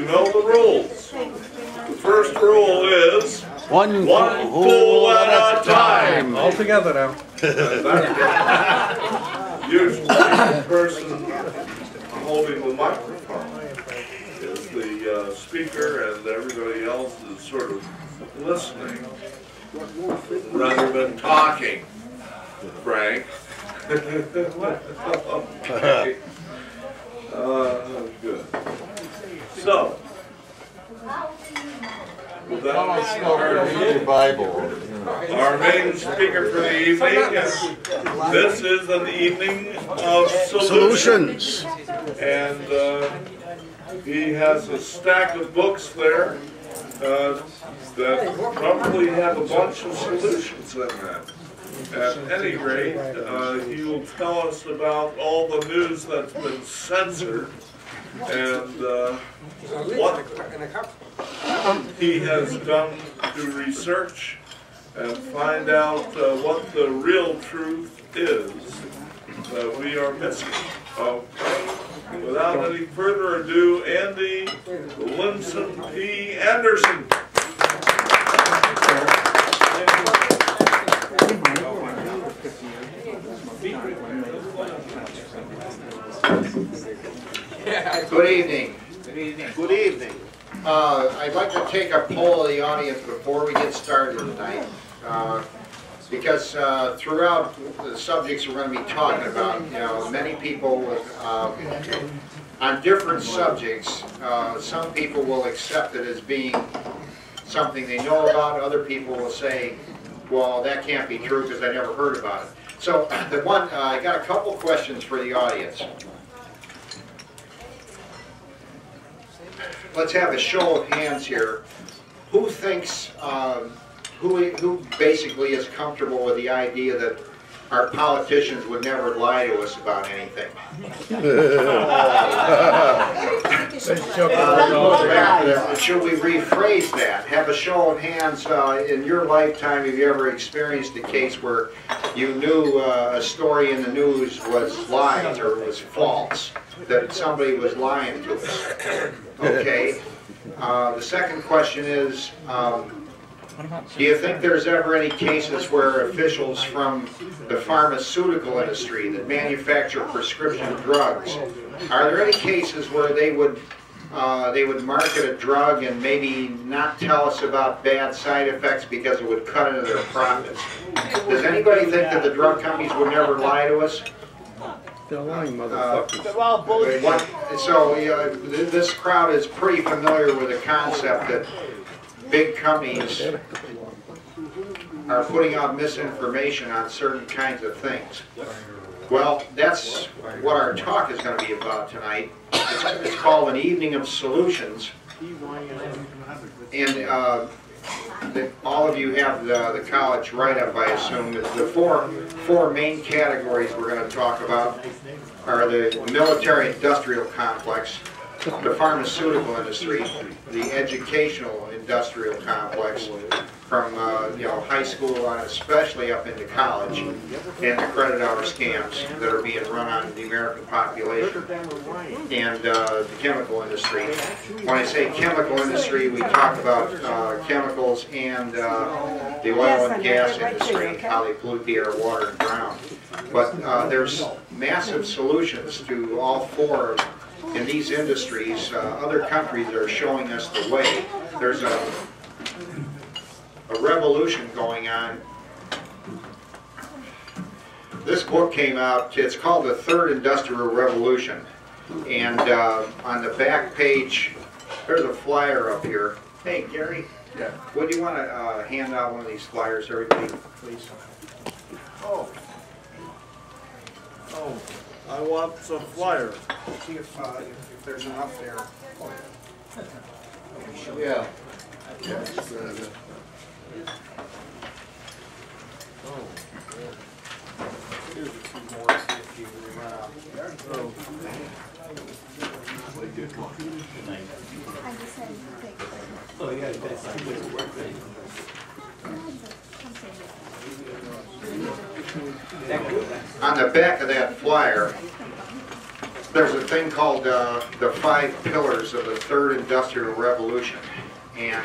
You know the rules. The first rule is one fool at a time. All together now. Usually the person holding the microphone is the speaker, and everybody else is sort of listening rather than talking, Frank. Okay. Good. So, the Bible. Our main speaker for the evening is, this is an evening of solutions. And he has a stack of books there that probably have a bunch of solutions in them. At any rate, he will tell us about all the news that's been censored and what he has done to research and find out what the real truth is that we are missing. Okay. Without any further ado, Andy Lindson P. Anderson. Good evening. Good evening. Good evening. I'd like to take a poll of the audience before we get started tonight, because throughout the subjects we're going to be talking about, you know, many people on different subjects, some people will accept it as being something they know about. Other people will say, well, that can't be true because I never heard about it. So the one, I got a couple questions for the audience. Let's have a show of hands here. Who thinks, who basically is comfortable with the idea that our politicians would never lie to us about anything? Should we rephrase that? Have a show of hands. In your lifetime, have you ever experienced a case where you knew a story in the news was lying or was false? That somebody was lying to us. Okay. The second question is, do you think there's ever any cases where officials from the pharmaceutical industry that manufacture prescription drugs, are there any cases where they would market a drug and maybe not tell us about bad side effects because it would cut into their profits? Does anybody think that the drug companies would never lie to us? They're lying, motherfuckers. Well, so this crowd is pretty familiar with the concept that big companies are putting out misinformation on certain kinds of things. Well, that's what our talk is going to be about tonight. It's called an evening of solutions, and all of you have the college write-up, I assume. The four main categories we're going to talk about are the military-industrial complex, the pharmaceutical industry, the educational-industrial complex, from you know, high school on, especially up into college, and the credit hour scams that are being run on the American population, and the chemical industry. When I say chemical industry, we talk about chemicals and the oil and gas industry, and how they pollute the air, water, and ground. But there's massive solutions to all four in these industries. Other countries are showing us the way. There's a revolution going on. This book came out, it's called The Third Industrial Revolution. And on the back page, there's a flyer up here. Hey, Gary, yeah. Would you want to hand out one of these flyers, everybody, please? Oh, I want some flyer. See if there's enough there. Yeah. Yeah. Oh, here's a few more, see if you run out. Oh. Oh, yeah, that's a good work thing. On the back of that flyer, There's a thing called the 5 pillars of the Third Industrial Revolution, and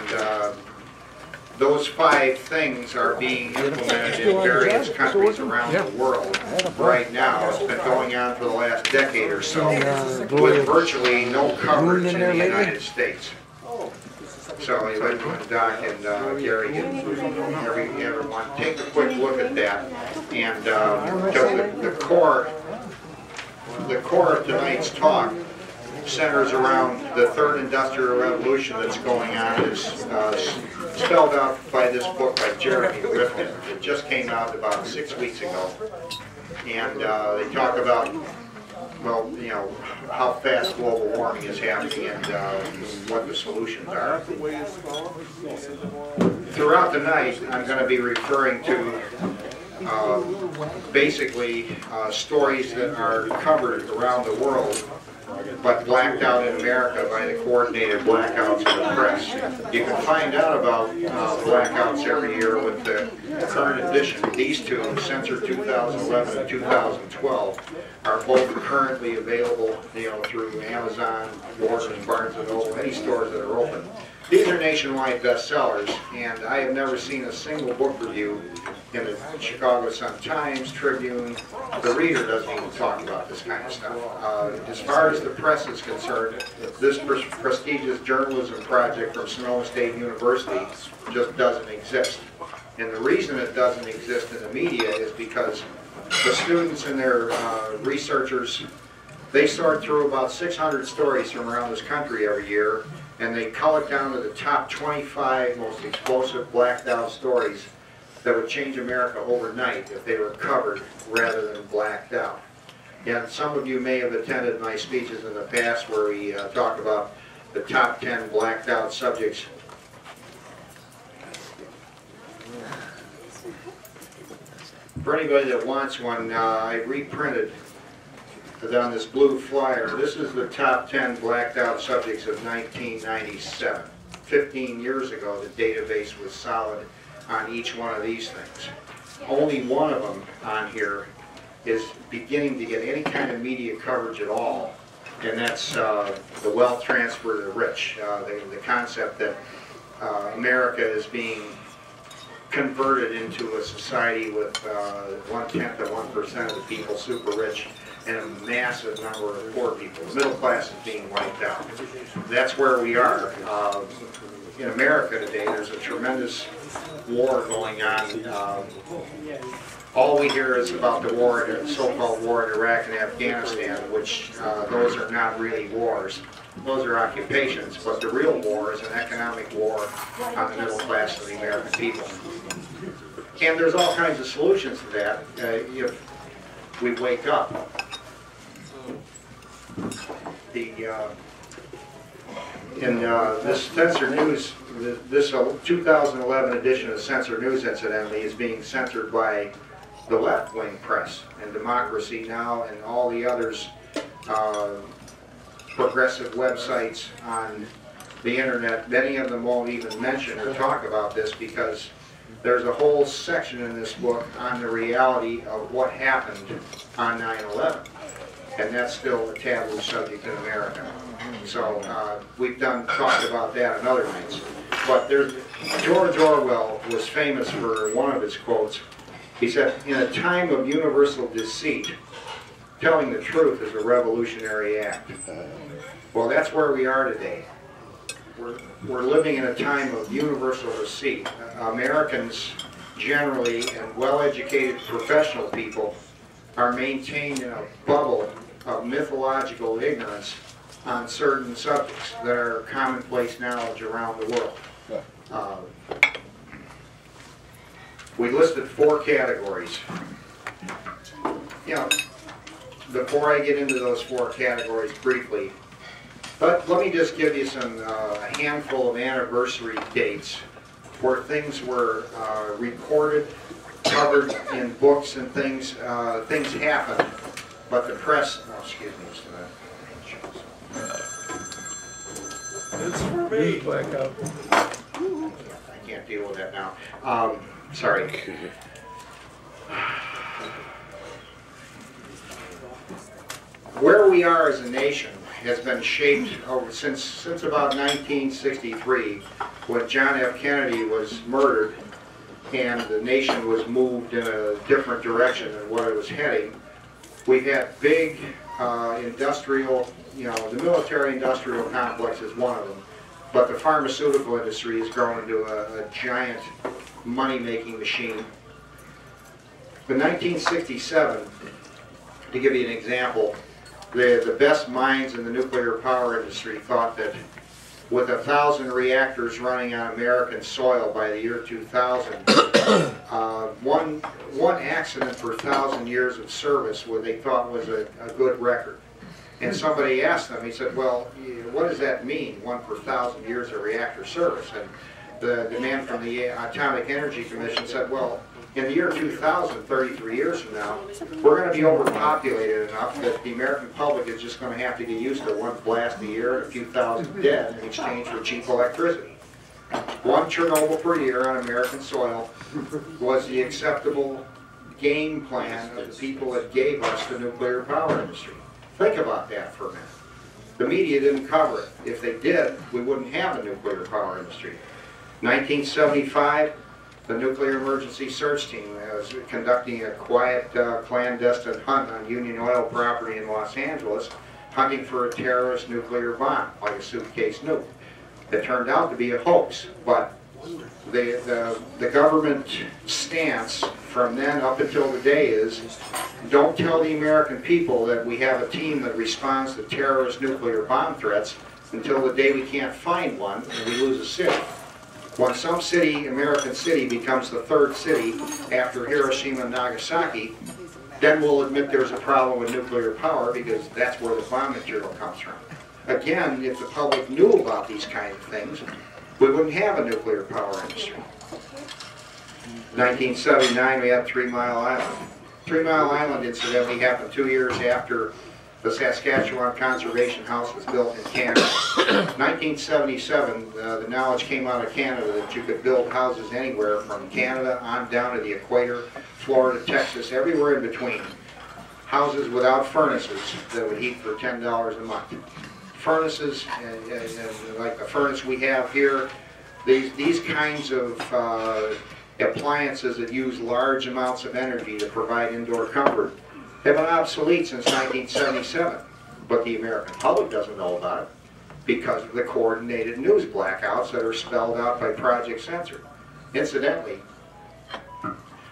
those 5 things are being implemented in various countries around the world right now. It's been going on for the last decade or so, with virtually no coverage in the United States. So Doc and Gary and everyone, take a quick look at that. And the core of tonight's talk centers around the Third Industrial Revolution that's going on, is spelled out by this book by Jeremy Rifkin. It just came out about 6 weeks ago, and they talk about, well, you know, how fast global warming is happening and what the solutions are. Throughout the night, I'm going to be referring to basically stories that are covered around the world but blacked out in America by the coordinated blackouts of the press. You can find out about blackouts every year with the current edition. These two, Censored 2011 and 2012, are both currently available, you know, through Amazon, Walmart, Barnes & Noble, any stores that are open. These are nationwide bestsellers, and I have never seen a single book review in the Chicago Sun-Times, Tribune. The Reader doesn't even talk about this kind of stuff. As far as the press is concerned, this prestigious journalism project from Sonoma State University just doesn't exist. And the reason it doesn't exist in the media is because the students and their researchers, they sort through about 600 stories from around this country every year, and they cull it down to the top 25 most explosive blacked-out stories that would change America overnight if they were covered rather than blacked out. And some of you may have attended my speeches in the past where we talk about the top 10 blacked out subjects. For anybody that wants one, I reprinted on this blue flyer. This is the top 10 blacked out subjects of 1997. 15 years ago, the database was solid on each one of these things. Only one of them on here is beginning to get any kind of media coverage at all, and that's the wealth transfer to the rich, the concept that America is being converted into a society with 0.1% of the people super rich and a massive number of poor people. The middle class is being wiped out. That's where we are. In America today, there's a tremendous war going on. All we hear is about the war, the so-called war in Iraq and Afghanistan, which those are not really wars. Those are occupations, but the real war is an economic war on the middle class of the American people. And there's all kinds of solutions to that if we wake up. This Censored News, this 2011 edition of Censored News, incidentally, is being censored by the left-wing press and Democracy Now! And all the others, progressive websites on the internet. Many of them won't even mention or talk about this because there's a whole section in this book on the reality of what happened on 9/11. And that's still a taboo subject in America. So we've talked about that in other nights. But George Orwell was famous for one of his quotes. He said, "In a time of universal deceit, telling the truth is a revolutionary act." Well, that's where we are today. We're living in a time of universal deceit. Americans generally, and well-educated professional people, are maintained in a bubble of mythological ignorance on certain subjects that are commonplace knowledge around the world. We listed 4 categories. You know, before I get into those 4 categories briefly, but let me just give you some handful of anniversary dates where things were recorded, covered in books and things. Things happen, but the press. Oh, excuse me. Just a it's for me. Blackout. I can't deal with that now. Sorry. where we are as a nation has been shaped over, since about 1963, when John F. Kennedy was murdered and the nation was moved in a different direction than what it was heading. We've had big industrial, you know, the military-industrial complex is one of them, but the pharmaceutical industry has grown into a giant money-making machine. In 1967, to give you an example, the best minds in the nuclear power industry thought that with 1,000 reactors running on American soil by the year 2000, one accident per 1,000 years of service, what they thought was a good record. And somebody asked them, he said, well, what does that mean, one per 1,000 years of reactor service? And the man from the Atomic Energy Commission said, well, in the year 2000, 33 years from now, we're going to be overpopulated enough that the American public is just going to have to get used to one blast a year and a few thousand dead in exchange for cheap electricity. One Chernobyl per year on American soil was the acceptable game plan of the people that gave us the nuclear power industry. Think about that for a minute. The media didn't cover it. If they did, we wouldn't have a nuclear power industry. 1975, the Nuclear Emergency Search Team was conducting a quiet, clandestine hunt on Union Oil property in Los Angeles, hunting for a terrorist nuclear bomb, like a suitcase nuke. It turned out to be a hoax, but the government stance from then up until today is, don't tell the American people that we have a team that responds to terrorist nuclear bomb threats until the day we can't find one and we lose a city. When some city, American city, becomes the third city after Hiroshima and Nagasaki, then we'll admit there's a problem with nuclear power because that's where the bomb material comes from. Again, if the public knew about these kinds of things, we wouldn't have a nuclear power industry. 1979, we had Three Mile Island. Three Mile Island incidentally happened 2 years after the Saskatchewan Conservation House was built in Canada. 1977, the knowledge came out of Canada that you could build houses anywhere from Canada on down to the equator, Florida, Texas, everywhere in between. Houses without furnaces that would heat for $10 a month. Furnaces, and like the furnace we have here, these kinds of appliances that use large amounts of energy to provide indoor comfort, they've been obsolete since 1977, but the American public doesn't know about it because of the coordinated news blackouts that are spelled out by Project Censored. Incidentally,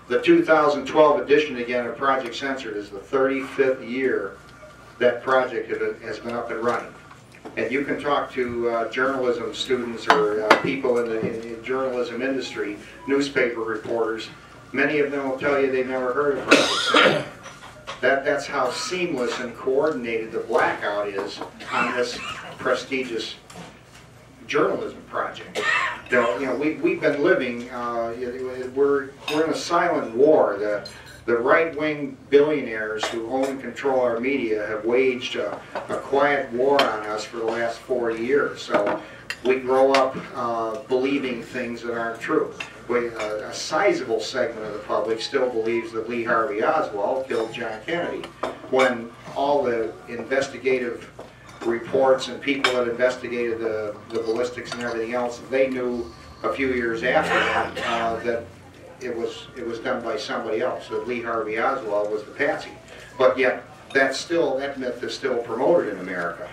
the 2012 edition again of Project Censored is the 35th year that project has been up and running. And you can talk to journalism students or people in the journalism industry, newspaper reporters. Many of them will tell you they've never heard of Project Censored. That's how seamless and coordinated the blackout is on this prestigious journalism project. You know, we've been living, we're in a silent war. The right-wing billionaires who own and control our media have waged a quiet war on us for the last 40 years. So we grow up believing things that aren't true. A sizable segment of the public still believes that Lee Harvey Oswald killed John Kennedy, when all the investigative reports and people that investigated the ballistics and everything else, they knew a few years after that that it was done by somebody else, that Lee Harvey Oswald was the patsy. But yet, that myth is still promoted in America.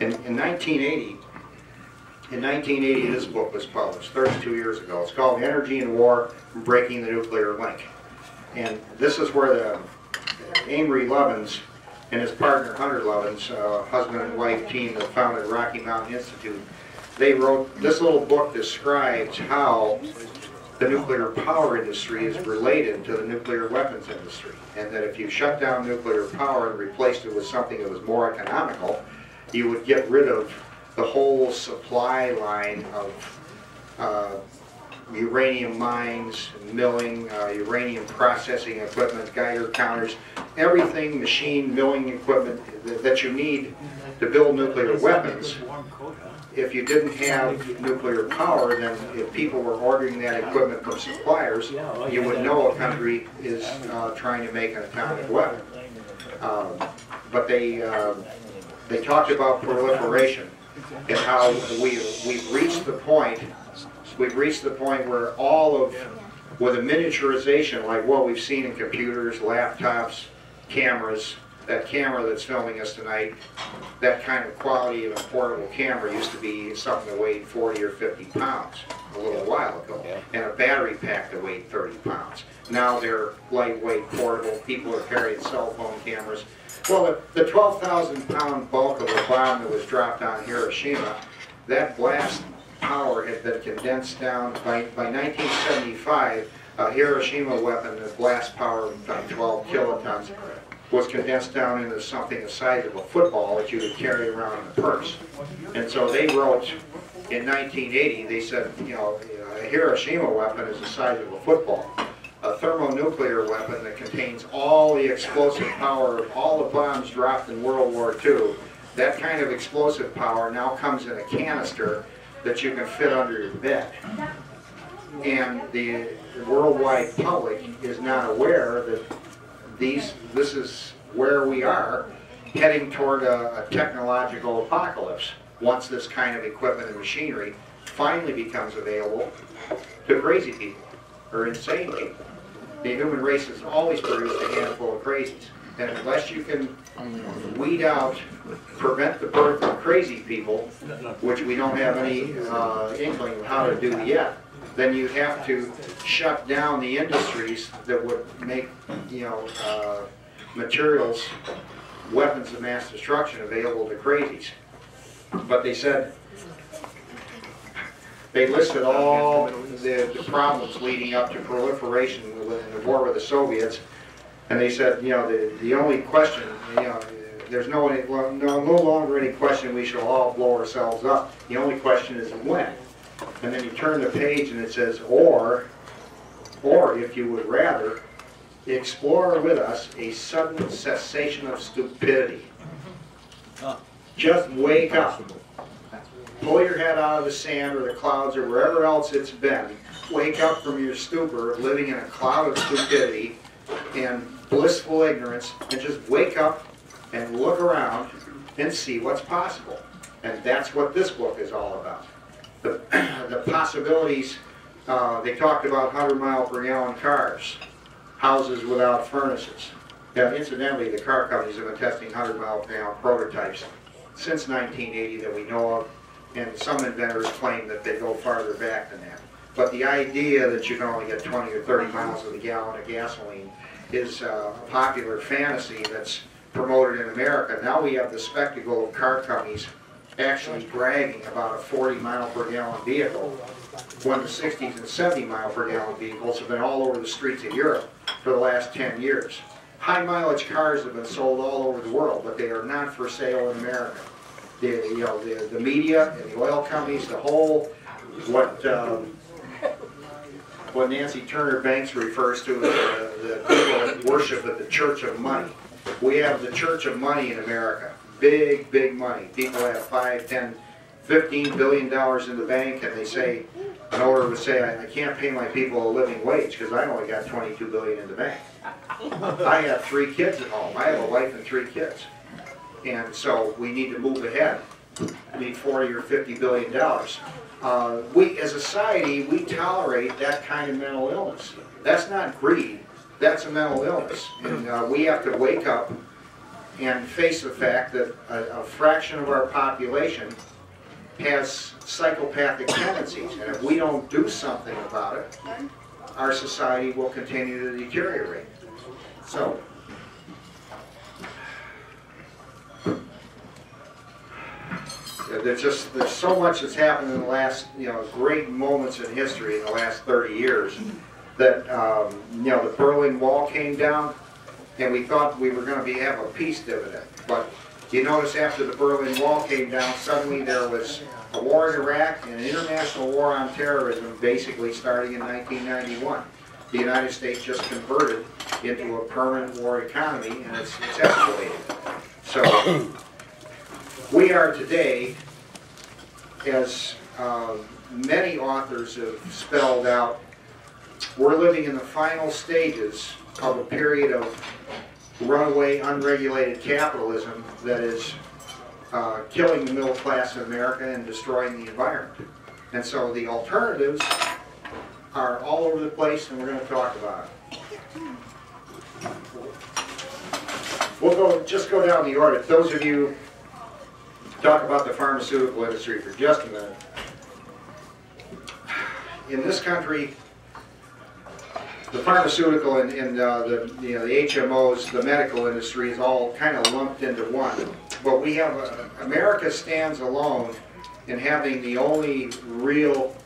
In 1980, this book was published, 32 years ago. It's called Energy and War, Breaking the Nuclear Link. And this is where the Amory Lovins and his partner Hunter Lovins, husband and wife team that founded Rocky Mountain Institute, they wrote this little book describes how the nuclear power industry is related to the nuclear weapons industry. And that if you shut down nuclear power and replaced it with something that was more economical, you would get rid of the whole supply line of uranium mines, milling, uranium processing equipment, Geiger counters, everything, machine milling equipment that you need to build nuclear weapons. If you didn't have nuclear power, then if people were ordering that equipment from suppliers, you would know a country is trying to make an atomic weapon. But they talked about proliferation and how we've reached the point where all of the miniaturization, like what we've seen in computers, laptops, cameras, that camera that's filming us tonight, that kind of quality of a portable camera used to be something that weighed 40 or 50 pounds a little while ago, and a battery pack that weighed 30 pounds. Now they're lightweight, portable, people are carrying cell phone cameras. Well, the 12,000-pound bulk of the bomb that was dropped on Hiroshima, that blast power had been condensed down by 1975, a Hiroshima weapon, the blast power of 12 kilotons, was condensed down into something the size of a football that you would carry around in a purse. And so they wrote in 1980, they said, you know, a Hiroshima weapon is the size of a football. A thermonuclear weapon that contains all the explosive power of all the bombs dropped in World War II, that kind of explosive power now comes in a canister that you can fit under your bed. And the worldwide public is not aware that this is where we are, heading toward a technological apocalypse once this kind of equipment and machinery finally becomes available to crazy people or insane people. The human race has always produced a handful of crazies, and unless you can weed out, prevent the birth of crazy people, which we don't have any inkling of how to do yet, then you have to shut down the industries that would make, you know, materials, weapons of mass destruction available to crazies. But they said, they listed all the problems leading up to proliferation in the war with the Soviets, and they said, you know, the only question, you know, there's no longer any question we shall all blow ourselves up. The only question is when. And then you turn the page and it says, or if you would rather, explore with us a sudden cessation of stupidity. Just wake up. Pull your head out of the sand or the clouds or wherever else it's been. Wake up from your stupor of living in a cloud of stupidity and blissful ignorance, and just wake up and look around and see what's possible. And that's what this book is all about. The possibilities, they talked about 100-mile-per-gallon cars, houses without furnaces. Now, incidentally, the car companies have been testing 100-mile-per-gallon prototypes since 1980 that we know of, and some inventors claim that they go farther back than that. But the idea that you can only get 20 or 30 miles of a gallon of gasoline is a popular fantasy that's promoted in America. Now we have the spectacle of car companies actually bragging about a 40-mile-per-gallon vehicle when the 60s and 70-mile-per-gallon vehicles have been all over the streets of Europe for the last 10 years. High-mileage cars have been sold all over the world, but they are not for sale in America. The media and the oil companies, the whole, what Nancy Turner Banks refers to as the people that worship at the Church of Money. We have the Church of Money in America. Big, big money. People have $5, 10, $15 billion in the bank, and they say, an owner would say, I can't pay my people a living wage because I only got $22 billion in the bank. I have 3 kids at home. I have a wife and 3 kids. And so we need to move ahead. We need $40 or $50 billion. We, as a society, we tolerate that kind of mental illness. That's not greed. That's a mental illness. And we have to wake up and face the fact that a fraction of our population has psychopathic tendencies, and if we don't do something about it, our society will continue to deteriorate. So, there's so much that's happened in the last, you know, great moments in history in the last 30 years that, you know, the Berlin Wall came down. And we thought we were going to have a peace dividend. But you notice after the Berlin Wall came down, suddenly there was a war in Iraq and an international war on terrorism basically starting in 1991. The United States just converted into a permanent war economy, and it's escalated. So we are today, as many authors have spelled out, we're living in the final stages of a period of runaway, unregulated capitalism that is killing the middle class in America and destroying the environment. And so the alternatives are all over the place, and we're going to talk about it. We'll just go down the order. If those of you talk about the pharmaceutical industry for just a minute. In this country, the pharmaceutical and the HMOs, the medical industry, is all kind of lumped into one. But we have America stands alone in having the only real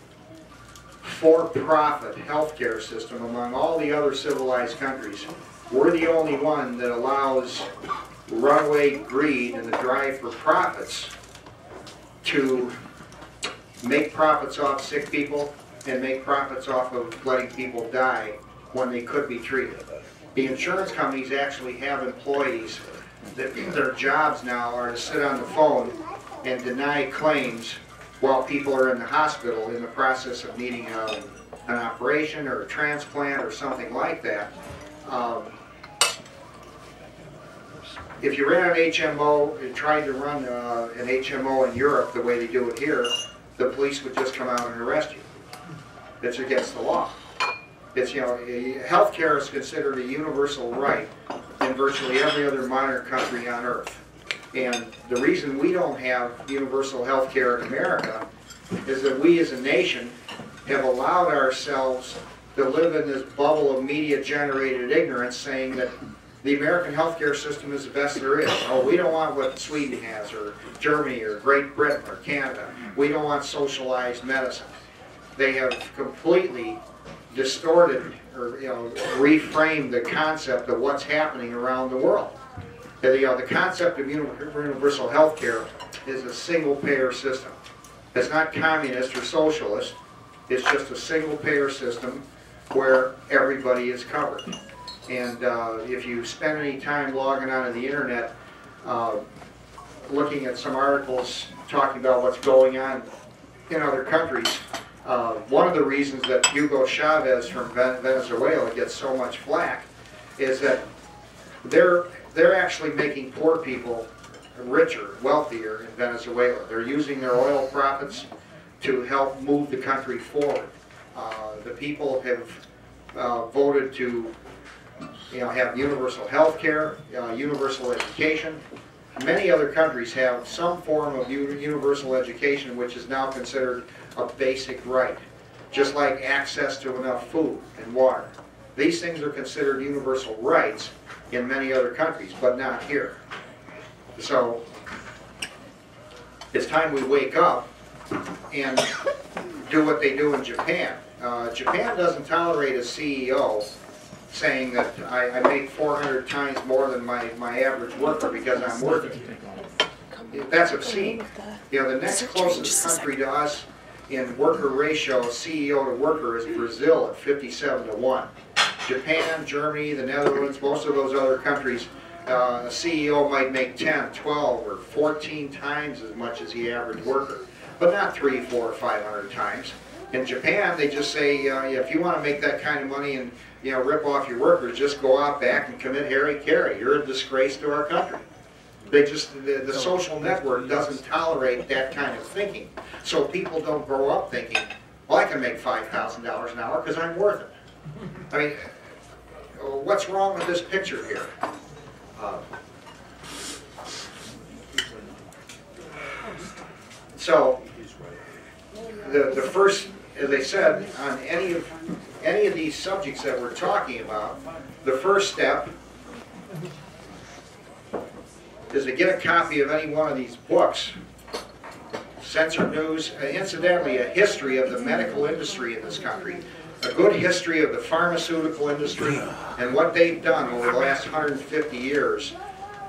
for-profit healthcare system among all the other civilized countries. We're the only one that allows runaway greed and the drive for profits to make profits off sick people and make profits off of letting people die when they could be treated. The insurance companies actually have employees that their jobs now are to sit on the phone and deny claims while people are in the hospital in the process of needing an operation or a transplant or something like that. If you ran an HMO and tried to run an HMO in Europe the way they do it here, the police would just come out and arrest you. It's against the law. It's, you know, healthcare is considered a universal right in virtually every other modern country on earth. And the reason we don't have universal healthcare in America is that we as a nation have allowed ourselves to live in this bubble of media-generated ignorance, saying that the American healthcare system is the best there is. Oh, we don't want what Sweden has, or Germany, or Great Britain, or Canada. We don't want socialized medicine. They have completely distorted or, you know, reframed the concept of what's happening around the world. And, you know, the concept of universal healthcare is a single-payer system. It's not communist or socialist. It's just a single-payer system where everybody is covered. And if you spend any time logging onto the internet, looking at some articles talking about what's going on in other countries, one of the reasons that Hugo Chavez from Venezuela gets so much flack is that they're actually making poor people richer, wealthier in Venezuela. They're using their oil profits to help move the country forward. The people have voted to, you know, have universal health care, universal education. Many other countries have some form of universal education, which is now considered a basic right, just like access to enough food and water. These things are considered universal rights in many other countries, but not here. So it's time we wake up and do what they do in Japan. Japan doesn't tolerate a CEO saying that I make 400 times more than my average worker because I'm working. That's obscene. You know, the next closest country to us in worker ratio, CEO to worker, is Brazil at 57-to-1. Japan, Germany, the Netherlands, most of those other countries, a CEO might make 10, 12, or 14 times as much as the average worker, but not 3, 4, or 500 times. In Japan, they just say, if you want to make that kind of money and, you know, rip off your workers, just go out back and commit Harry Carey. You're a disgrace to our country. They just, the social network doesn't tolerate that kind of thinking. So people don't grow up thinking, well, I can make $5,000 an hour because I'm worth it. I mean, what's wrong with this picture here? So, the first, as I said, on any of these subjects that we're talking about, the first step is to get a copy of any one of these books. Censored News, incidentally, a history of the medical industry in this country, a good history of the pharmaceutical industry and what they've done over the last 150 years,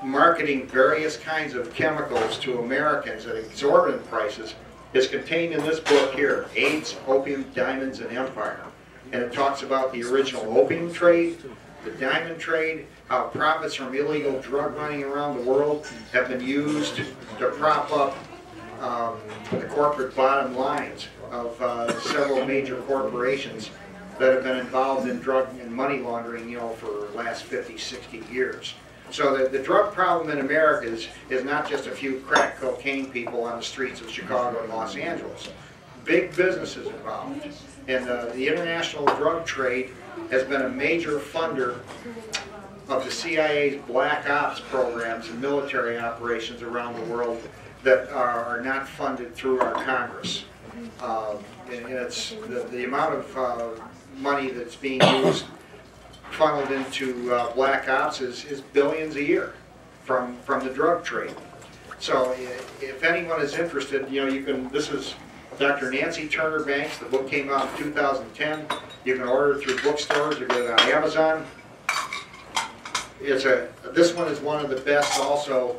marketing various kinds of chemicals to Americans at exorbitant prices, is contained in this book here, AIDS, Opium, Diamonds, and Empire. And it talks about the original opium trade, the diamond trade, how profits from illegal drug running around the world have been used to prop up the corporate bottom lines of several major corporations that have been involved in drug and money laundering, you know, for the last 50, 60 years. So the drug problem in America is not just a few crack cocaine people on the streets of Chicago and Los Angeles. Big business is involved. And the international drug trade has been a major funder of the CIA's black ops programs and military operations around the world that are not funded through our Congress. And it's the amount of money that's being used funneled into black ops is billions a year from the drug trade. So if anyone is interested, you know, you can, this is Dr. Nancy Turner Banks, the book came out in 2010. You can order it through bookstores or get it on Amazon. It's a, this one is one of the best also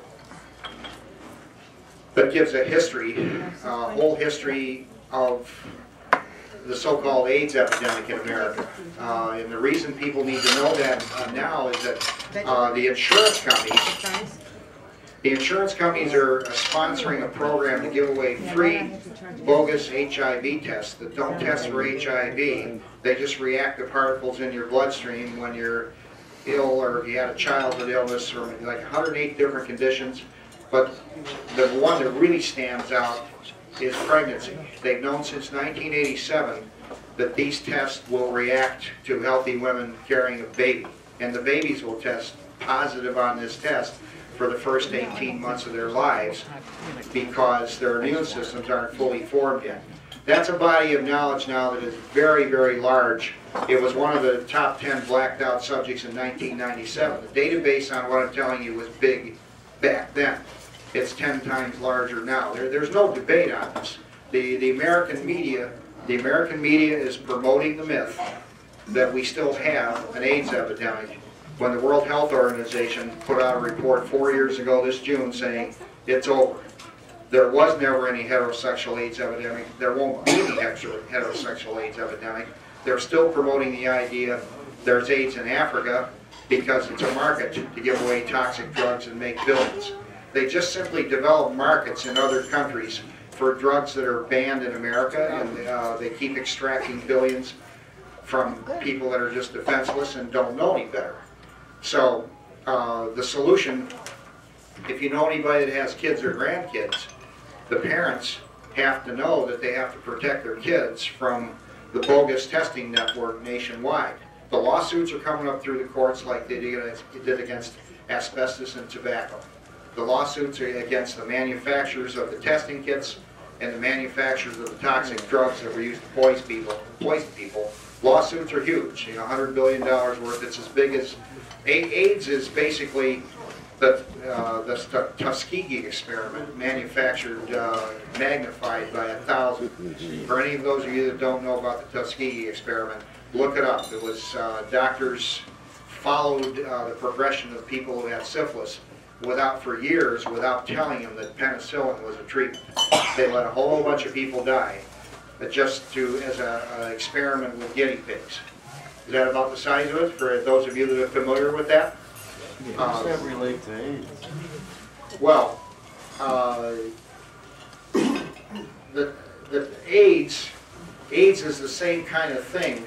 that gives a history, whole history of the so-called AIDS epidemic in America. And the reason people need to know that now is that the insurance companies are sponsoring a program to give away free bogus HIV tests that don't test for HIV. They just react to particles in your bloodstream when you're ill or if you had a childhood illness or like 108 different conditions. But the one that really stands out is pregnancy. They've known since 1987 that these tests will react to healthy women carrying a baby. And the babies will test positive on this test for the first 18 months of their lives because their immune systems aren't fully formed yet. That's a body of knowledge now that is very, very large. It was one of the top 10 blacked out subjects in 1997. The database on what I'm telling you was big back then. It's 10 times larger now. There's no debate on this. The American media is promoting the myth that we still have an AIDS epidemic when the World Health Organization put out a report 4 years ago this June saying it's over. There was never any heterosexual AIDS epidemic. There won't be any heterosexual AIDS epidemic. They're still promoting the idea there's AIDS in Africa because it's a market to give away toxic drugs and make billions. They just simply develop markets in other countries for drugs that are banned in America, and they keep extracting billions from people that are just defenseless and don't know any better. So the solution, if you know anybody that has kids or grandkids, the parents have to know that they have to protect their kids from the bogus testing network nationwide. The lawsuits are coming up through the courts like they did against asbestos and tobacco. The lawsuits are against the manufacturers of the testing kits and the manufacturers of the toxic drugs that were used to poison people. Lawsuits are huge, you know, $100 billion worth. It's as big as AIDS is basically the Tuskegee experiment, manufactured, magnified by 1,000. For any of those of you that don't know about the Tuskegee experiment, look it up. It was doctors followed the progression of people who had syphilis for years without telling them that penicillin was a treatment. They let a whole bunch of people die just as an experiment with guinea pigs. Is that about the size of it for those of you that are familiar with that? Yeah, how does that relate to AIDS? Well, the AIDS is the same kind of thing.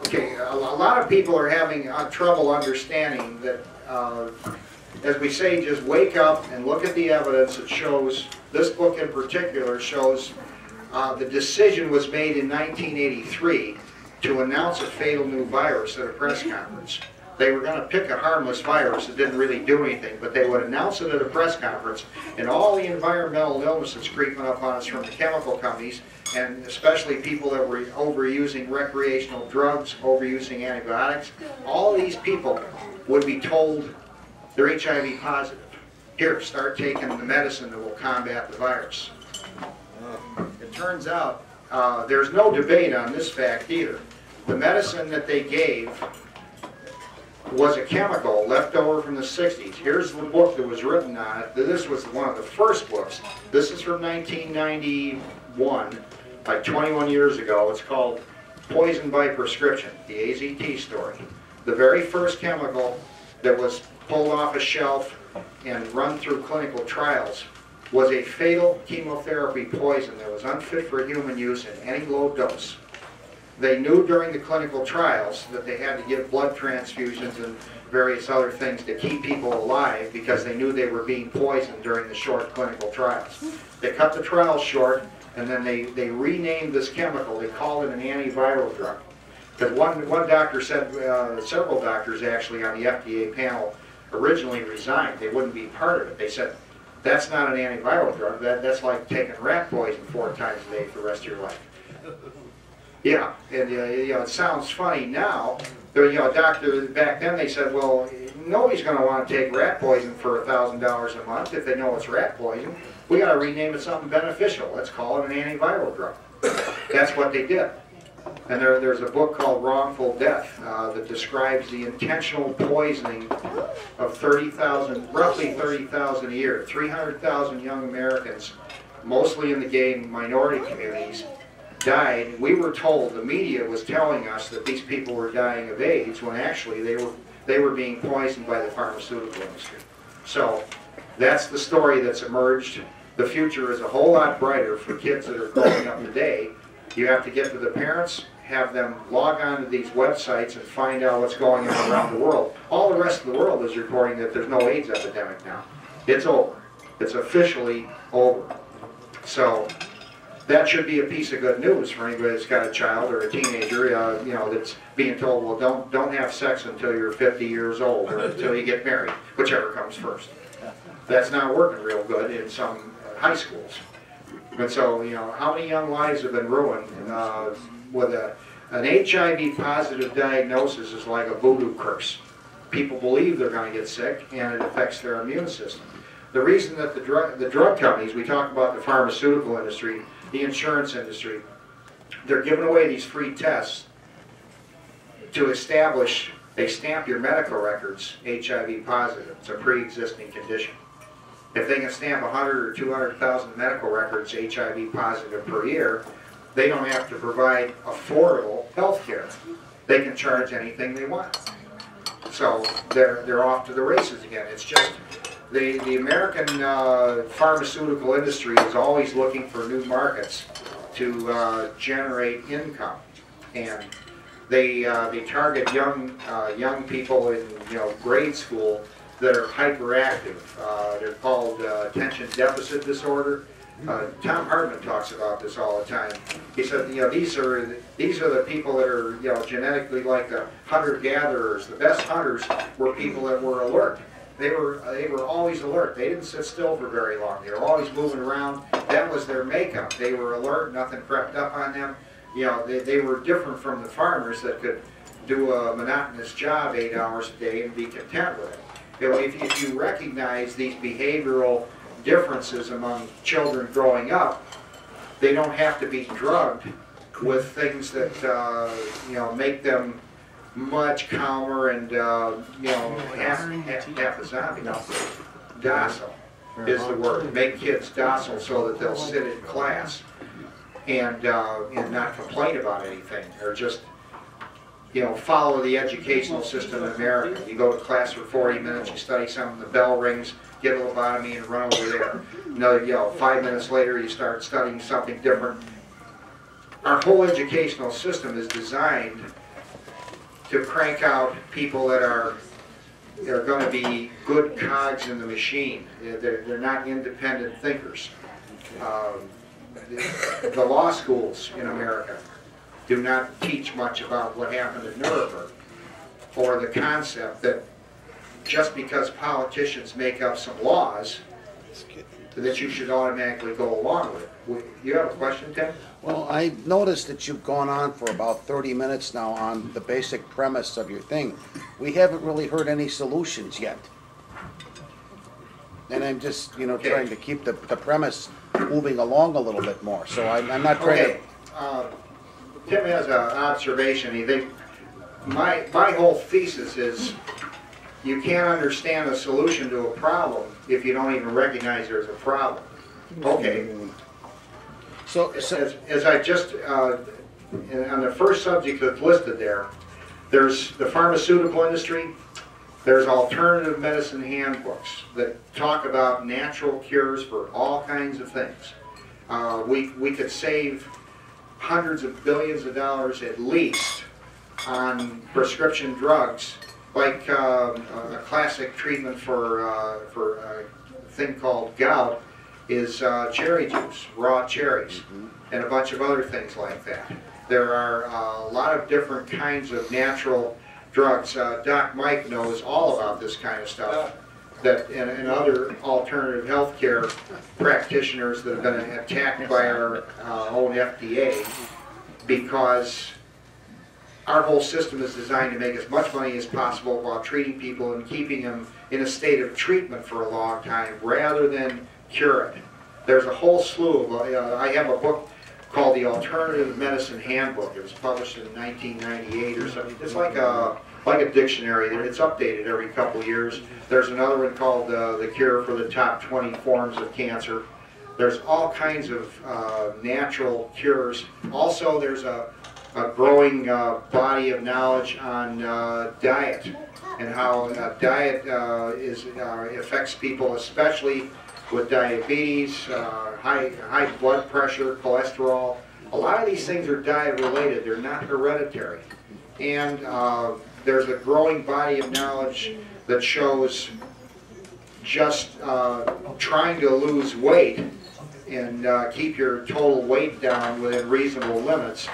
Okay, a lot of people are having trouble understanding that, as we say, just wake up and look at the evidence that shows, this book in particular shows the decision was made in 1983 to announce a fatal new virus at a press conference. They were going to pick a harmless virus that didn't really do anything, but they would announce it at a press conference, and all the environmental illnesses creeping up on us from the chemical companies, and especially people that were overusing recreational drugs, overusing antibiotics, all these people would be told they're HIV positive. Here, start taking the medicine that will combat the virus. It turns out there's no debate on this fact either. The medicine that they gave was a chemical left over from the 60s. Here's the book that was written on it. This was one of the first books. This is from 1991, like 21 years ago. It's called Poison by Prescription, the AZT story. The very first chemical that was pulled off a shelf and run through clinical trials was a fatal chemotherapy poison that was unfit for human use in any low dose. They knew during the clinical trials that they had to give blood transfusions and various other things to keep people alive because they knew they were being poisoned during the short clinical trials. They cut the trials short, and then they renamed this chemical. They called it an antiviral drug. Because one doctor said, several doctors actually on the FDA panel originally resigned. They wouldn't be part of it. They said, that's not an antiviral drug. That's like taking rat poison 4 times a day for the rest of your life. Yeah, and you know, it sounds funny now. There, you know, doctor back then, they said, well, nobody's going to want to take rat poison for $1,000 a month if they know it's rat poison. We got to rename it something beneficial. Let's call it an antiviral drug. That's what they did. And there's a book called Wrongful Death that describes the intentional poisoning of 30,000, roughly 30,000 a year, 300,000 young Americans, mostly in the gay and minority communities, died. We were told, the media was telling us that these people were dying of AIDS when actually they were being poisoned by the pharmaceutical industry. So that's the story that's emerged. The future is a whole lot brighter for kids that are growing up today. You have to get to the parents, have them log on to these websites and find out what's going on around the world. All the rest of the world is reporting that there's no AIDS epidemic now. It's over. It's officially over. So that should be a piece of good news for anybody that's got a child or a teenager, you know, that's being told, well, don't have sex until you're 50 years old or until you get married, whichever comes first. That's not working real good in some high schools. And so, you know, how many young lives have been ruined with an HIV-positive diagnosis is like a voodoo curse. People believe they're going to get sick, and it affects their immune system. The reason that the drug companies, we talk about the pharmaceutical industry, the insurance industry, they're giving away these free tests to establish, they stamp your medical records HIV positive. It's a pre-existing condition. If they can stamp 100 or 200,000 medical records HIV positive per year, they don't have to provide affordable health care. They can charge anything they want. So they're off to the races again. It's just the American pharmaceutical industry is always looking for new markets to generate income, and they target young people in, you know, grade school that are hyperactive. They're called attention deficit disorder. Tom Hartman talks about this all the time. He said, you know, these are the people that are, you know, genetically like the hunter-gatherers. The best hunters were people that were alert. They were always alert. They didn't sit still for very long. They were always moving around. That was their makeup. They were alert. Nothing crept up on them. You know, they were different from the farmers that could do a monotonous job 8 hours a day and be content with it. You know, if you recognize these behavioral differences among children growing up, they don't have to be drugged with things that you know, make them much calmer and you know, half a zombie. No. Docile is the word. Make kids docile so that they'll sit in class and not complain about anything, or just, you know, follow the educational system in America. You go to class for 40 minutes, you study something, the bell rings, get a lobotomy and run over there. Another, you know, 5 minutes later you start studying something different. Our whole educational system is designed to crank out people that are going to be good cogs in the machine. They're not independent thinkers. The law schools in America do not teach much about what happened in Nuremberg, or the concept that just because politicians make up some laws, that you should automatically go along with it. You have a question, Tim? Well, I noticed that you've gone on for about 30 minutes now on the basic premise of your thing. We haven't really heard any solutions yet. And I'm just, you know, trying to keep the premise moving along a little bit more. So I'm not trying to... Tim has an observation. He thinks, my whole thesis is you can't understand a solution to a problem if you don't even recognize there's a problem. Okay. So as I just on the first subject that's listed there, there's the pharmaceutical industry. There's alternative medicine handbooks that talk about natural cures for all kinds of things. We could save hundreds of billions of dollars at least on prescription drugs, like a classic treatment for a thing called gout is cherry juice, raw cherries, and a bunch of other things like that. There are a lot of different kinds of natural drugs. Doc Mike knows all about this kind of stuff, that and other alternative healthcare practitioners that have been attacked by our own FDA, because our whole system is designed to make as much money as possible while treating people and keeping them in a state of treatment for a long time rather than cure it. There's a whole slew of, I have a book called The Alternative Medicine Handbook. It was published in 1998 or something. It's like a dictionary, and it's updated every couple of years. There's another one called The Cure for the Top 20 Forms of Cancer. There's all kinds of natural cures. Also, there's a growing body of knowledge on diet and how diet affects people, especially with diabetes, high blood pressure, cholesterol. A lot of these things are diet related. They're not hereditary. And there's a growing body of knowledge that shows just trying to lose weight and keep your total weight down within reasonable limits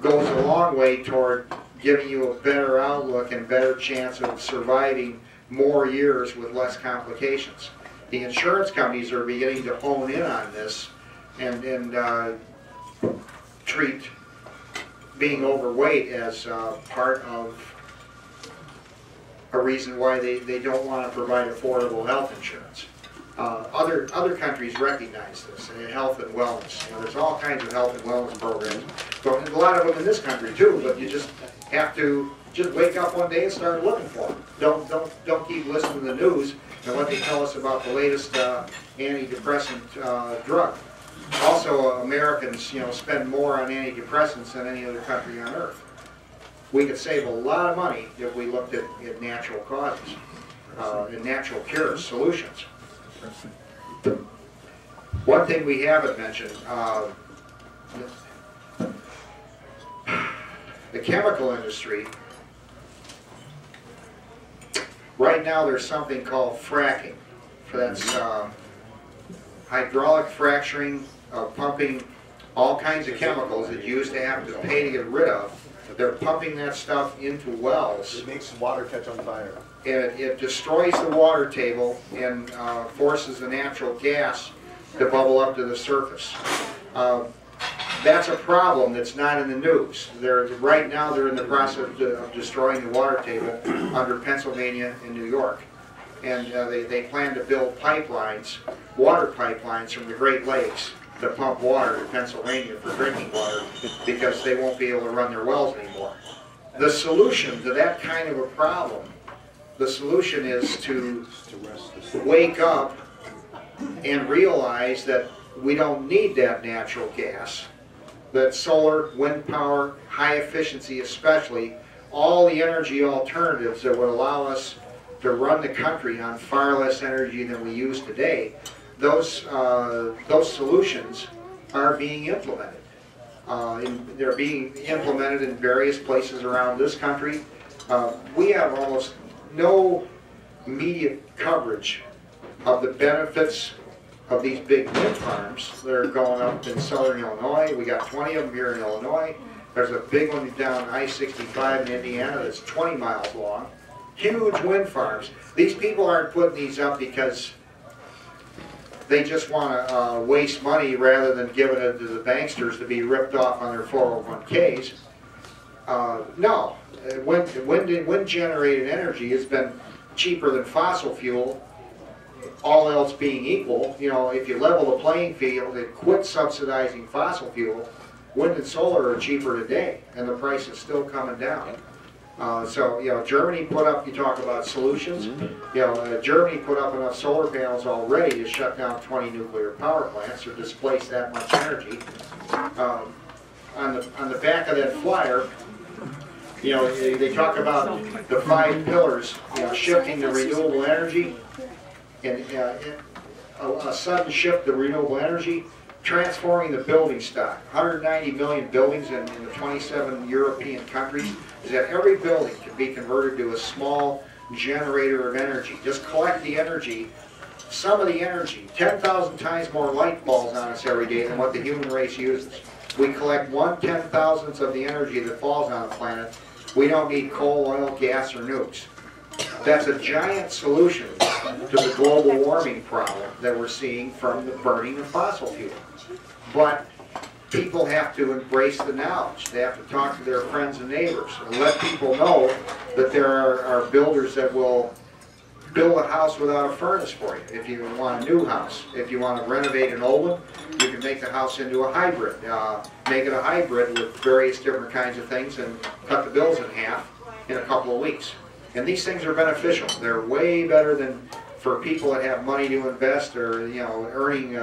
goes a long way toward giving you a better outlook and better chance of surviving more years with less complications. The insurance companies are beginning to hone in on this and treat being overweight as part of a reason why they don't want to provide affordable health insurance. Other countries recognize this, health and wellness. You know, there's all kinds of health and wellness programs, but a lot of them in this country too. But you just have to just wake up one day and start looking for them. Don't keep listening to the news and what they tell us about the latest antidepressant drug. Also, Americans, you know, spend more on antidepressants than any other country on earth. We could save a lot of money if we looked at natural causes, and natural cures, solutions. One thing we haven't mentioned, the chemical industry. Right now there's something called fracking. That's hydraulic fracturing of pumping all kinds of chemicals that you used to have to pay to get rid of. They're pumping that stuff into wells. It makes water catch on fire. And it destroys the water table and forces the natural gas to bubble up to the surface. That's a problem that's not in the news. Right now they're in the process of destroying the water table under Pennsylvania and New York. And they plan to build pipelines, water pipelines from the Great Lakes to pump water to Pennsylvania for drinking water because they won't be able to run their wells anymore. The solution to that kind of a problem, the solution is to wake up and realize that we don't need that natural gas, that solar, wind power, high efficiency especially, all the energy alternatives that would allow us to run the country on far less energy than we use today, those solutions are being implemented. They're being implemented in various places around this country. We have almost no media coverage of the benefits of these big wind farms that are going up in southern Illinois. We got 20 of them here in Illinois. There's a big one down I-65 in Indiana that's 20 miles long. Huge wind farms. These people aren't putting these up because they just want to waste money rather than giving it to the banksters to be ripped off on their 401ks. No, wind-generated energy has been cheaper than fossil fuel, all else being equal. You know, if you level the playing field and quit subsidizing fossil fuel, wind and solar are cheaper today, and the price is still coming down. So, you know, Germany put up, you talk about solutions, you know, Germany put up enough solar panels already to shut down 20 nuclear power plants or displace that much energy. On the back of that flyer, you know, they talk about the 5 pillars, you know, shifting to renewable energy, and a sudden shift to renewable energy transforming the building stock. 190 million buildings in the 27 European countries, is that every building can be converted to a small generator of energy. Just collect the energy, some of the energy, 10,000 times more light falls on us every day than what the human race uses. We collect 1/10,000th of the energy that falls on the planet. We don't need coal, oil, gas, or nukes. That's a giant solution to the global warming problem that we're seeing from the burning of fossil fuel. But people have to embrace the knowledge. They have to talk to their friends and neighbors and let people know that there are builders that will build a house without a furnace for you. If you want a new house, if you want to renovate an old one, you can make the house into a hybrid. Make it a hybrid with various different kinds of things and cut the bills in half in a couple of weeks. And these things are beneficial. They're way better than for people that have money to invest or, you know, earning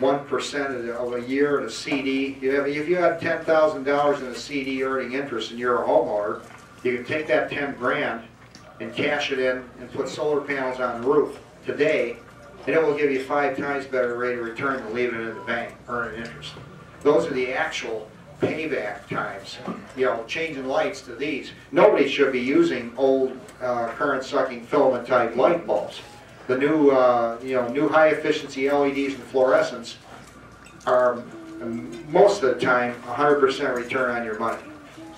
1% of a year in a CD. If you had $10,000 in a CD earning interest and you're a homeowner, you can take that 10 grand and cash it in and put solar panels on the roof today, and it will give you 5 times better rate of return than leaving it in the bank earning interest. Those are the actual payback times, you know, changing lights to these. Nobody should be using old current-sucking filament-type light bulbs. The new, you know, new high-efficiency LEDs and fluorescents are most of the time 100% return on your money.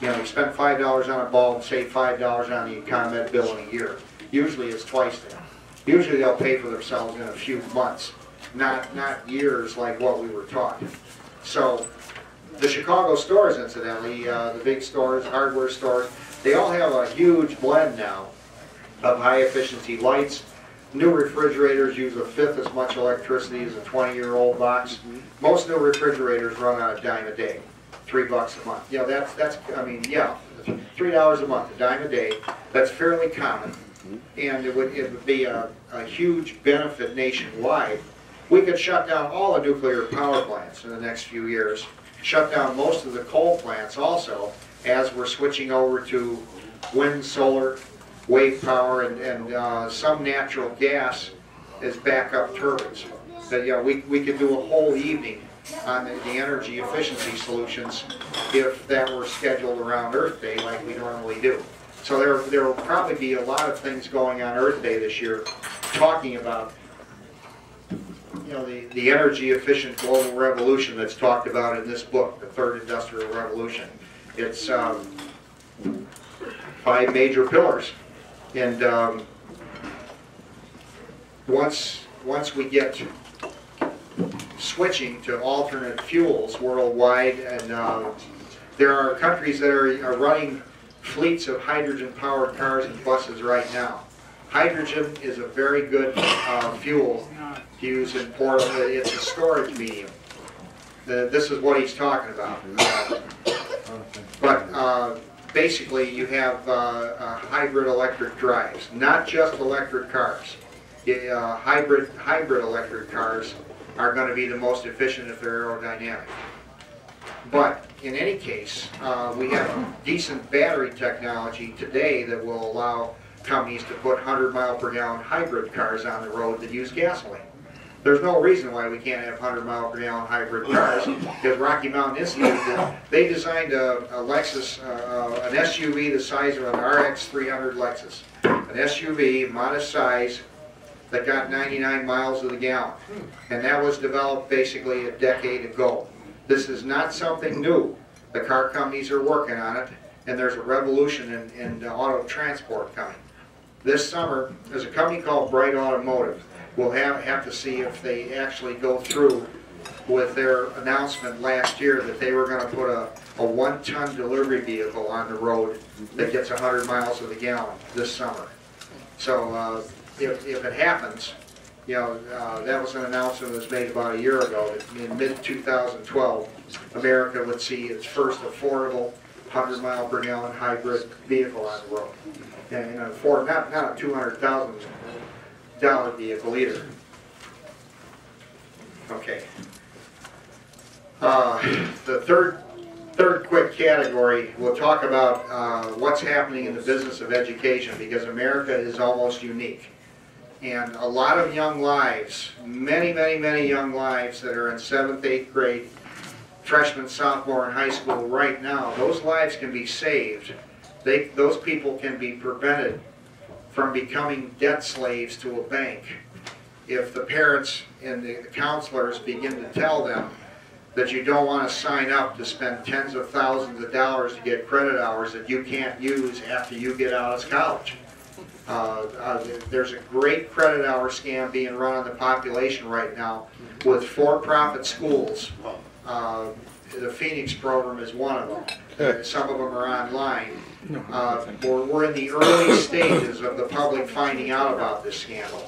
You know, you spend $5 on a bulb and save $5 on the ComEd bill in a year. Usually it's twice that. Usually they'll pay for themselves in a few months, not years like what we were taught. So the Chicago stores, incidentally, the big stores, hardware stores, they all have a huge blend now of high-efficiency lights. New refrigerators use 1/5 as much electricity as a 20-year-old box. Most new refrigerators run on $0.10 a day, $3 a month. You know, that's I mean, yeah, $3 a month, $0.10 a day. That's fairly common, and it would be a huge benefit nationwide. We could shut down all the nuclear power plants in the next few years. Shut down most of the coal plants also, as we're switching over to wind, solar, wave power, and some natural gas as backup turbines. But yeah, we could do a whole evening on the energy efficiency solutions if that were scheduled around Earth Day like we normally do. So there will probably be a lot of things going on Earth Day this year talking about, you know, the energy-efficient global revolution that's talked about in this book, The Third Industrial Revolution. It's 5 major pillars, and once we get switching to alternate fuels worldwide, and there are countries that are running fleets of hydrogen-powered cars and buses right now. Hydrogen is a very good fuel to use in Portland. It's a storage medium. This is what he's talking about. But basically, you have hybrid electric drives, not just electric cars. Hybrid electric cars are going to be the most efficient if they're aerodynamic. But in any case, we have decent battery technology today that will allow companies to put 100-mile-per-gallon hybrid cars on the road that use gasoline. There's no reason why we can't have 100-mile-per-gallon hybrid cars, because Rocky Mountain Institute, they designed a Lexus, an SUV the size of an RX300 Lexus. An SUV, modest size, that got 99 miles to the gallon. And that was developed basically a decade ago. This is not something new. The car companies are working on it, and there's a revolution in auto transport coming. This summer, there's a company called Bright Automotive. We'll have to see if they actually go through with their announcement last year that they were going to put a 1-ton delivery vehicle on the road that gets 100 miles to the gallon this summer. So if it happens, you know, that was an announcement that was made about a year ago. In mid-2012, America would see its first affordable 100-mile-per-gallon hybrid vehicle on the road. And not a $200,000 vehicle either. Okay. The third quick category, we'll talk about what's happening in the business of education, because America is almost unique And a lot of young lives, many, many, many young lives that are in 7th, 8th grade, freshman, sophomore in high school right now, those lives can be saved. Those people can be prevented from becoming debt slaves to a bank if the parents and the counselors begin to tell them that you don't want to sign up to spend tens of thousands of dollars to get credit hours that you can't use after you get out of college. There's a great credit hour scam being run on the population right now with for-profit schools. The Phoenix program is one of them. Some of them are online. We're in the early stages of the public finding out about this scandal,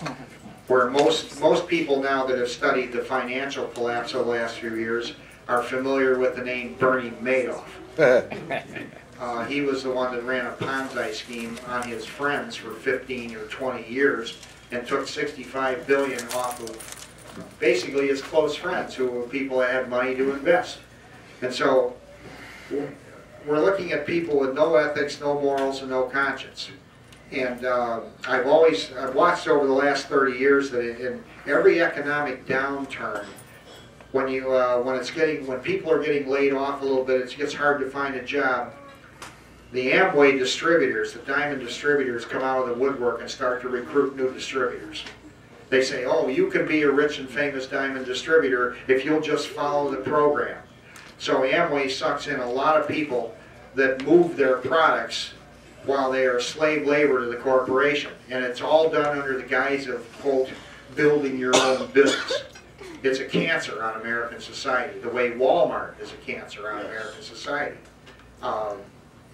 where most people now that have studied the financial collapse of the last few years are familiar with the name Bernie Madoff. He was the one that ran a Ponzi scheme on his friends for 15 or 20 years and took $65 billion off of basically his close friends, who were people that had money to invest. And so we're looking at people with no ethics, no morals, and no conscience. And I've watched over the last 30 years that in every economic downturn, when people are getting laid off a little bit, it gets hard to find a job. The Amway distributors, the diamond distributors, come out of the woodwork and start to recruit new distributors. They say, oh, you can be a rich and famous diamond distributor if you'll just follow the program. So Amway sucks in a lot of people that move their products while they are slave labor to the corporation. And it's all done under the guise of, quote, building your own business. It's a cancer on American society, the way Walmart is a cancer on American society.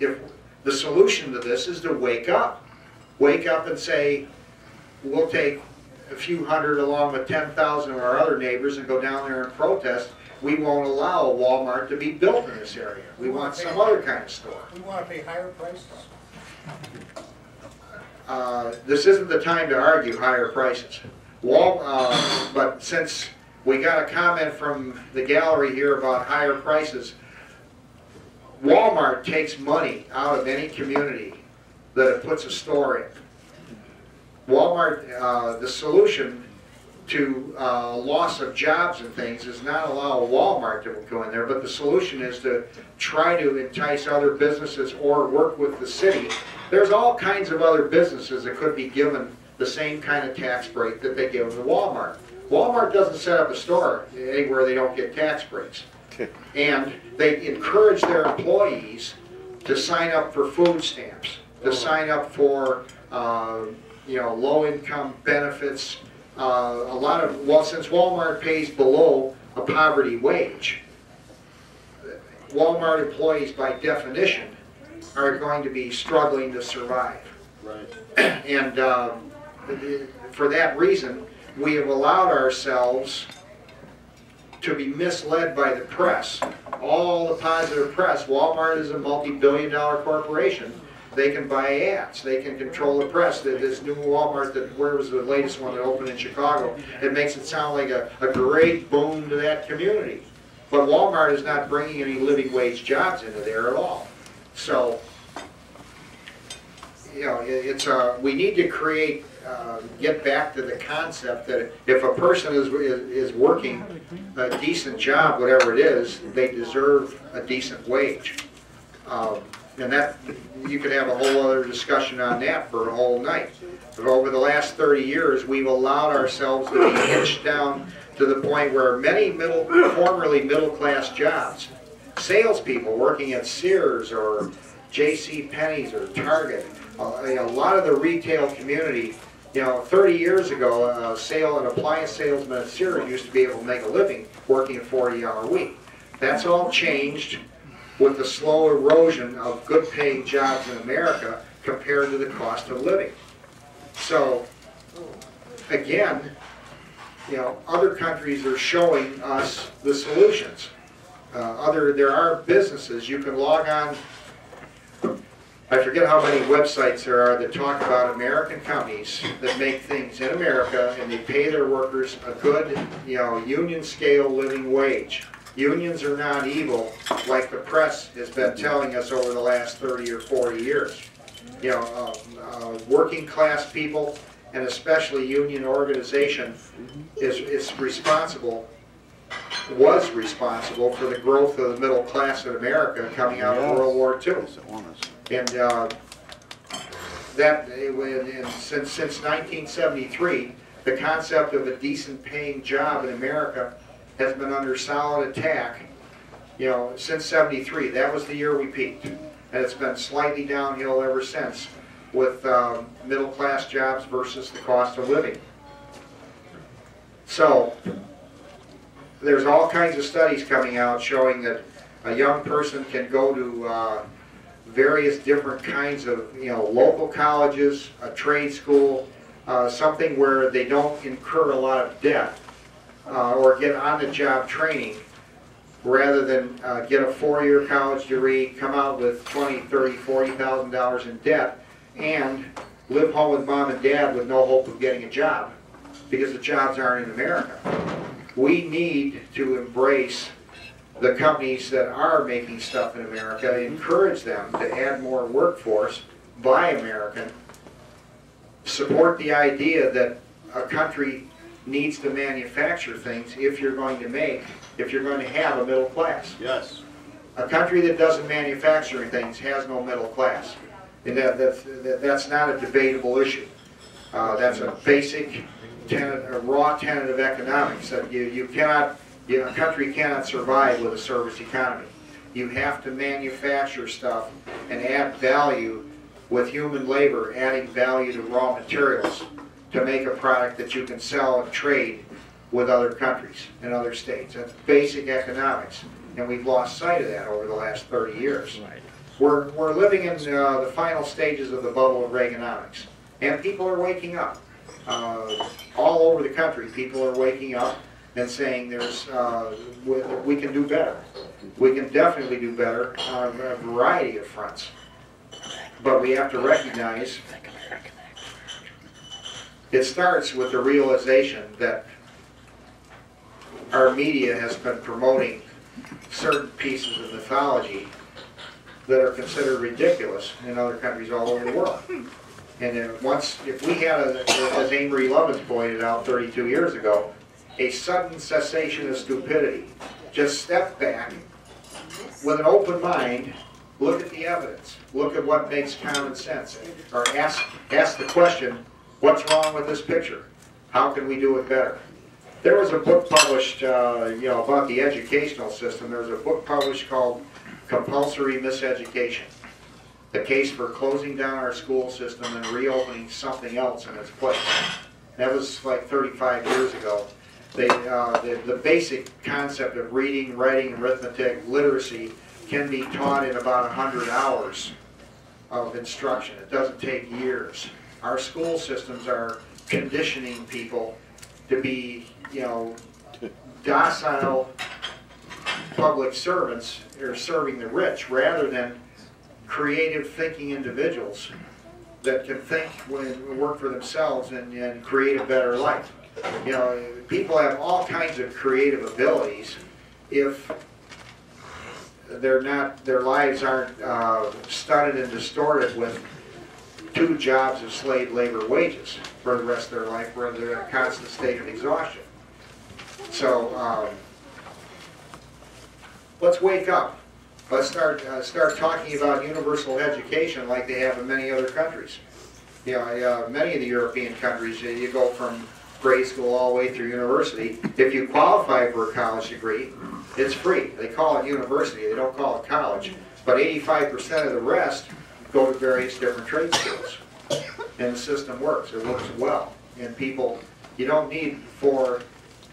If the solution to this is to wake up and say, we'll take a few hundred along with 10,000 of our other neighbors and go down there and protest. We won't allow a Walmart to be built in this area. We want some other kind of store. We want to pay higher prices. This isn't the time to argue higher prices. But since we got a comment from the gallery here about higher prices, Walmart takes money out of any community that it puts a store in. Walmart, the solution to loss of jobs and things is not allow Walmart to go in there, but the solution is to try to entice other businesses or work with the city. There's all kinds of other businesses that could be given the same kind of tax break that they give to Walmart. Walmart doesn't set up a store anywhere they don't get tax breaks. And they encourage their employees to sign up for food stamps, to sign up for low-income benefits. Since Walmart pays below a poverty wage, Walmart employees by definition are going to be struggling to survive. Right. And for that reason, we have allowed ourselves to be misled by the press, all the positive press. Walmart is a multi-billion-dollar corporation. They can buy ads. They can control the press. This new Walmart, where was the latest one that opened in Chicago? It makes it sound like a great boon to that community. But Walmart is not bringing any living wage jobs into there at all. So, you know, we need to create, get back to the concept that if a person is working a decent job, whatever it is, they deserve a decent wage. And that, you could have a whole other discussion on that for a whole night. But over the last 30 years, we've allowed ourselves to be pinched down to the point where many formerly middle-class jobs, salespeople working at Sears or JCPenney's or Target, a lot of the retail community, you know, 30 years ago, an appliance salesman at Sears used to be able to make a living working a 40-hour week. That's all changed with the slow erosion of good-paying jobs in America compared to the cost of living. So, again, you know, other countries are showing us the solutions. There are businesses you can log on. I forget how many websites there are that talk about American companies that make things in America, and they pay their workers a good, you know, union-scale living wage. Unions are not evil, like the press has been telling us over the last 30 or 40 years. You know, working class people and especially union organization, is responsible, was responsible for the growth of the middle class in America coming out of World War II. And since 1973, the concept of a decent paying job in America has been under solid attack, you know, since 73. That was the year we peaked. And it's been slightly downhill ever since, with middle class jobs versus the cost of living. So there's all kinds of studies coming out showing that a young person can go to various different kinds of, you know, local colleges, a trade school, something where they don't incur a lot of debt, or get on-the-job training, rather than get a four-year college degree, come out with $20,000, $30,000, $40,000 in debt, and live home with mom and dad with no hope of getting a job, because the jobs aren't in America. We need to embrace the companies that are making stuff in America, encourage them to add more workforce, buy American, support the idea that a country needs to manufacture things if you're going to make, if you're going to have a middle class. Yes. A country that doesn't manufacture things has no middle class. And that's not a debatable issue. That's a basic tenet, a raw tenet of economics, that you cannot, a country cannot survive with a service economy. You have to manufacture stuff and add value with human labor, adding value to raw materials to make a product that you can sell and trade with other countries and other states. That's basic economics, and we've lost sight of that over the last 30 years. Right. We're living in the final stages of the bubble of Reaganomics, and people are waking up. All over the country, people are waking up and saying there's, we can do better. We can definitely do better on a variety of fronts, but we have to recognize it starts with the realization that our media has been promoting certain pieces of mythology that are considered ridiculous in other countries all over the world. And if we had, as Amory Lovins pointed out 32 years ago, a sudden cessation of stupidity, just step back with an open mind, look at the evidence, look at what makes common sense, or ask the question, what's wrong with this picture? How can we do it better? There was a book published, you know, about the educational system. There was a book published called Compulsory Miseducation, the case for closing down our school system and reopening something else in its place. That was like 35 years ago. They, the basic concept of reading, writing, arithmetic, literacy can be taught in about 100 hours of instruction. It doesn't take years. Our school systems are conditioning people to be, you know, docile public servants or serving the rich, rather than creative thinking individuals that can think and work for themselves and create a better life. You know, people have all kinds of creative abilities if they're not, their lives aren't studded and distorted with two jobs of slave labor wages for the rest of their life, where they're in a constant state of exhaustion. So let's wake up. Let's start talking about universal education like they have in many other countries. You know, many of the European countries, you go from grade school all the way through university. If you qualify for a college degree, it's free. They call it university. They don't call it college. But 85% of the rest go to various different trade schools, and the system works. It works well, and people, you don't need for,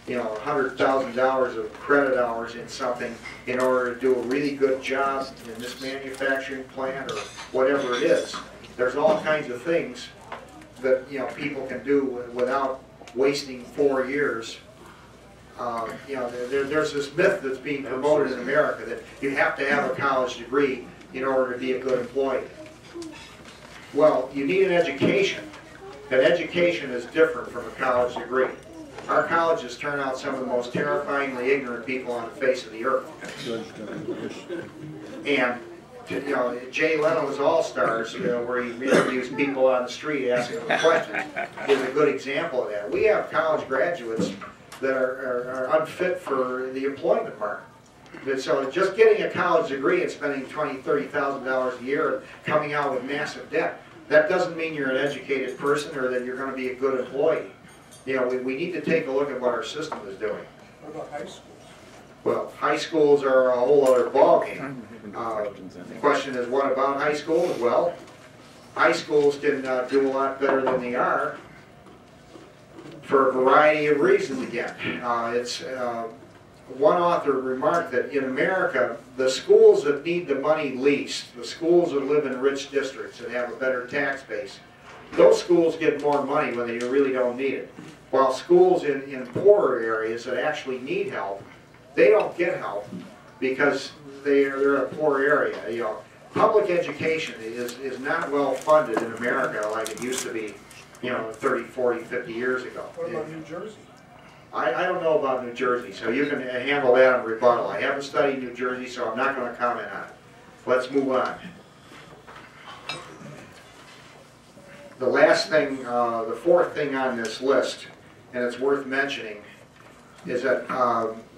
you know, $100,000 of credit hours in something in order to do a really good job in this manufacturing plant or whatever it is. There's all kinds of things that, you know, people can do without wasting 4 years. You know, there's this myth that's being promoted in America that you have to have a college degree in order to be a good employee. Well, you need an education. An education is different from a college degree. Our colleges turn out some of the most terrifyingly ignorant people on the face of the earth. And you know, Jay Leno's All-Stars, you know, where he interviews people on the street asking them questions, is a good example of that. We have college graduates that are unfit for the employment market. But so just getting a college degree and spending $20,000, $30,000 a year and coming out with massive debt, that doesn't mean you're an educated person or that you're going to be a good employee. You know, we need to take a look at what our system is doing. What about high schools? Well, high schools are a whole other ballgame. The question is, what about high schools? Well, high schools can do a lot better than they are for a variety of reasons again. One author remarked that in America, the schools that need the money least, the schools that live in rich districts and have a better tax base, those schools get more money when they really don't need it. While schools in poorer areas that actually need help, they don't get help because they're in a poor area. You know, public education is not well funded in America like it used to be, you know, 30, 40, 50 years ago. What about New Jersey? I don't know about New Jersey, so you can handle that in rebuttal. I haven't studied New Jersey, so I'm not going to comment on it. Let's move on. The last thing, the fourth thing on this list, and it's worth mentioning, is that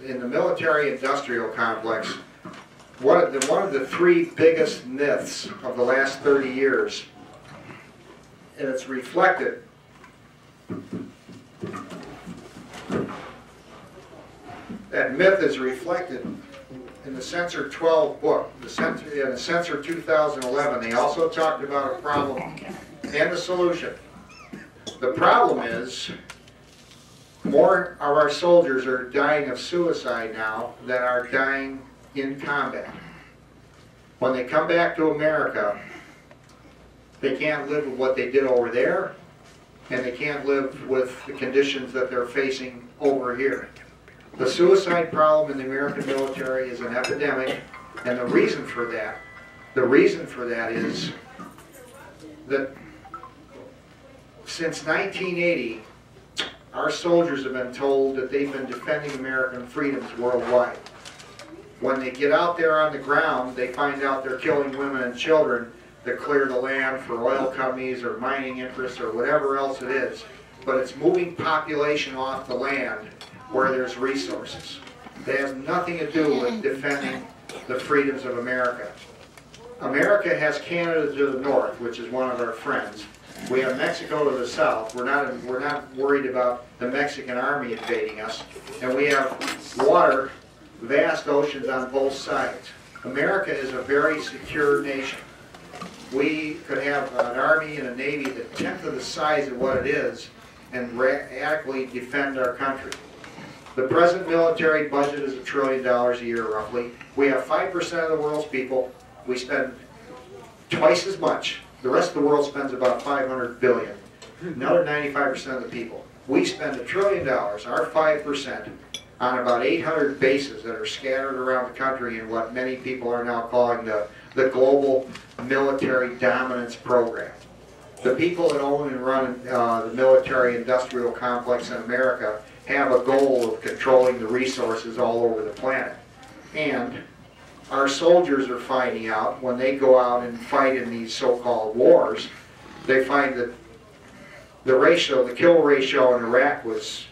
in the military-industrial complex, one of the three biggest myths of the last 30 years, and it's reflected that myth is reflected in the Censor 12 book. In the Censor 2011, they also talked about a problem and a solution. The problem is more of our soldiers are dying of suicide now than are dying in combat. When they come back to America, they can't live with what they did over there, and they can't live with the conditions that they're facing over here. The suicide problem in the American military is an epidemic, and the reason for that is that since 1980, our soldiers have been told that they've been defending American freedoms worldwide. When they get out there on the ground, they find out they're killing women and children to clear the land for oil companies or mining interests or whatever else it is. But it's moving population off the land where there's resources. That has nothing to do with defending the freedoms of America. America has Canada to the north, which is one of our friends. We have Mexico to the south. We're not worried about the Mexican army invading us. And we have water, vast oceans on both sides. America is a very secure nation. We could have an army and a navy the tenth of the size of what it is and adequately defend our country. The present military budget is $1 trillion a year, roughly. We have 5% of the world's people. We spend twice as much. The rest of the world spends about $500 billion. Another 95% of the people. We spend $1 trillion, our 5%, on about 800 bases that are scattered around the country in what many people are now calling the global military dominance program. The people that own and run the military-industrial complex in America have a goal of controlling the resources all over the planet. And our soldiers are finding out, when they go out and fight in these so-called wars, they find that the kill ratio in Iraq was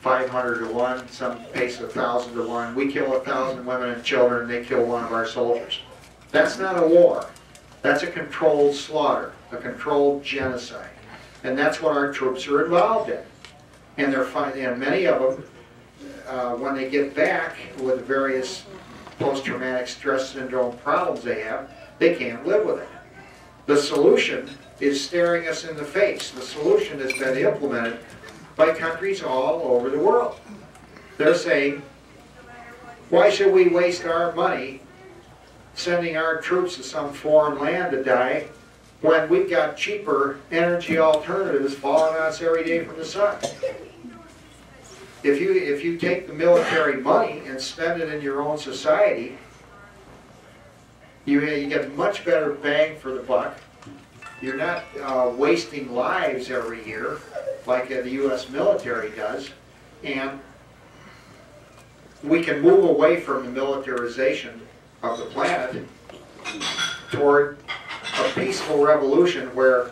500 to 1, some case 1,000 to 1. We kill 1,000 women and children, they kill one of our soldiers. That's not a war. That's a controlled slaughter, a controlled genocide. And that's what our troops are involved in. And many of them, when they get back with various post-traumatic stress syndrome problems they have, they can't live with it. The solution is staring us in the face. The solution has been implemented by countries all over the world. They're saying, why should we waste our money sending our troops to some foreign land to die when we've got cheaper energy alternatives falling on us every day from the sun? If you take the military money and spend it in your own society, you get much better bang for the buck. You're not wasting lives every year like the U.S. military does, and we can move away from the militarization of the planet toward a peaceful revolution where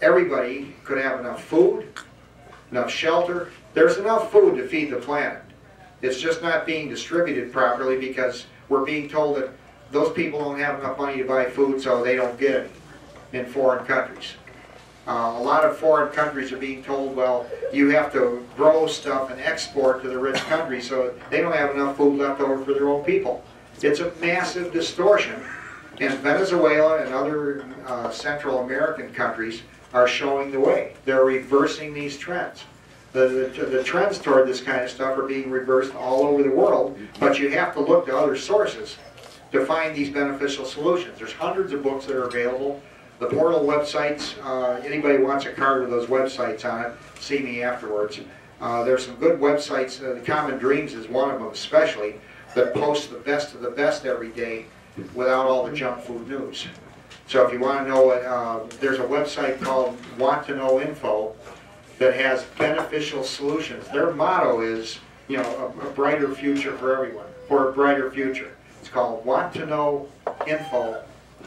everybody could have enough food, enough shelter. There's enough food to feed the planet. It's just not being distributed properly because we're being told that those people don't have enough money to buy food, so they don't get it in foreign countries. A lot of foreign countries are being told, well, you have to grow stuff and export to the rich countries, so they don't have enough food left over for their own people. It's a massive distortion, and Venezuela and other Central American countries are showing the way. They're reversing these trends. The trends toward this kind of stuff are being reversed all over the world, but you have to look to other sources to find these beneficial solutions. There's hundreds of books that are available. The portal websites, anybody wants a card with those websites on it, see me afterwards. There's some good websites, the Common Dreams is one of them especially, that posts the best of the best every day without all the junk food news. So if you want to know, there's a website called Want to Know Info that has beneficial solutions. Their motto is, you know, a brighter future for everyone, or a brighter future. It's called Want to Know Info,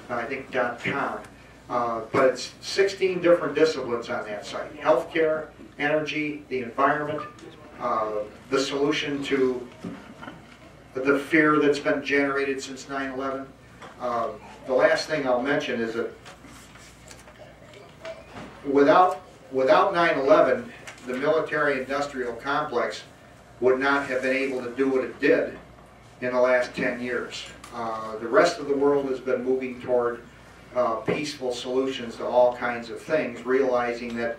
I think .com. But it's 16 different disciplines on that site: healthcare, energy, the environment, the solution to the fear that's been generated since 9/11. The last thing I'll mention is that without 9/11, the military-industrial complex would not have been able to do what it did in the last 10 years. The rest of the world has been moving toward peaceful solutions to all kinds of things, realizing that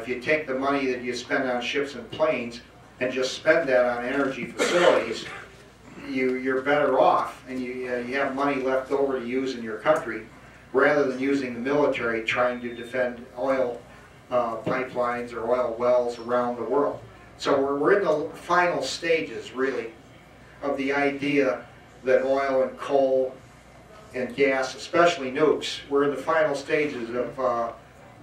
if you take the money that you spend on ships and planes and just spend that on energy facilities, you're better off, and you have money left over to use in your country rather than using the military trying to defend oil pipelines or oil wells around the world. So we're in the final stages, really, of the idea that oil and coal and gas, especially nukes, we're in the final stages of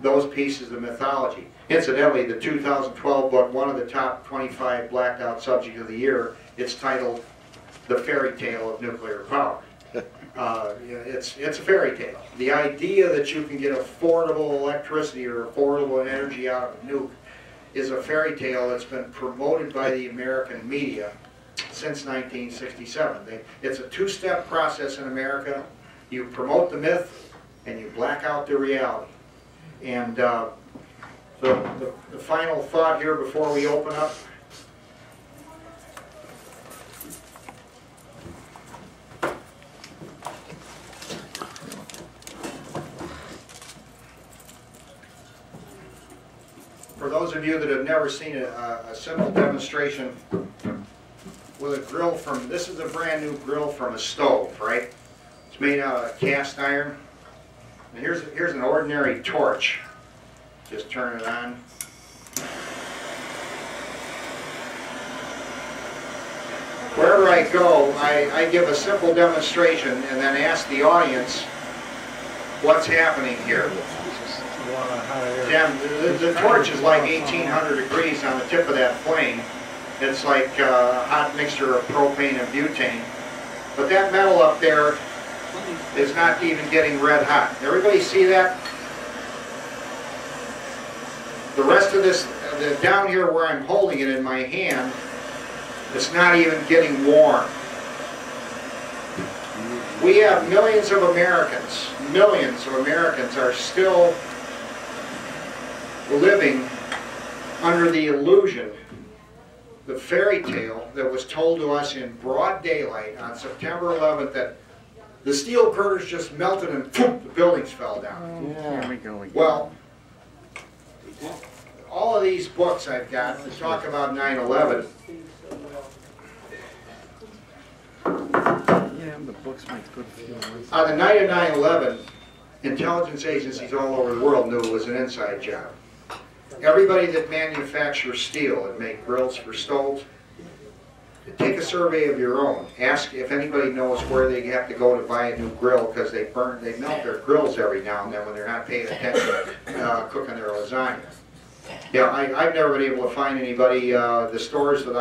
those pieces of mythology. Incidentally, the 2012 book, one of the top 25 blacked out subjects of the year, it's titled The Fairy Tale of Nuclear Power. It's a fairy tale. The idea that you can get affordable electricity or affordable energy out of a nuke is a fairy tale that's been promoted by the American media since 1967. It's a two-step process in America. You promote the myth and you black out the reality. And the final thought here before we open up. For those of you that have never seen a simple demonstration with a grill from, this is a brand new grill from a stove, right? It's made out of cast iron. And here's an ordinary torch. Just turn it on. Wherever I go, I give a simple demonstration and then ask the audience what's happening here. Damn, the torch is like 1800 degrees on the tip of that flame. It's like a hot mixture of propane and butane. But that metal up there is not even getting red hot. Everybody see that? The rest of this, down here where I'm holding it in my hand, it's not even getting warm. We have millions of Americans are still living under the illusion, the fairy tale that was told to us in broad daylight on September 11th that the steel girders just melted and poof, the buildings fell down. There we go again. Well, all of these books I've got that talk about 9/11. Yeah, the books make good feeling. On the night of 9/11, intelligence agencies all over the world knew it was an inside job. Everybody that manufactures steel and make grills for stoves, take a survey of your own. Ask if anybody knows where they have to go to buy a new grill because they melt their grills every now and then when they're not paying attention to cooking their lasagna. Yeah, I've never been able to find anybody. The stores that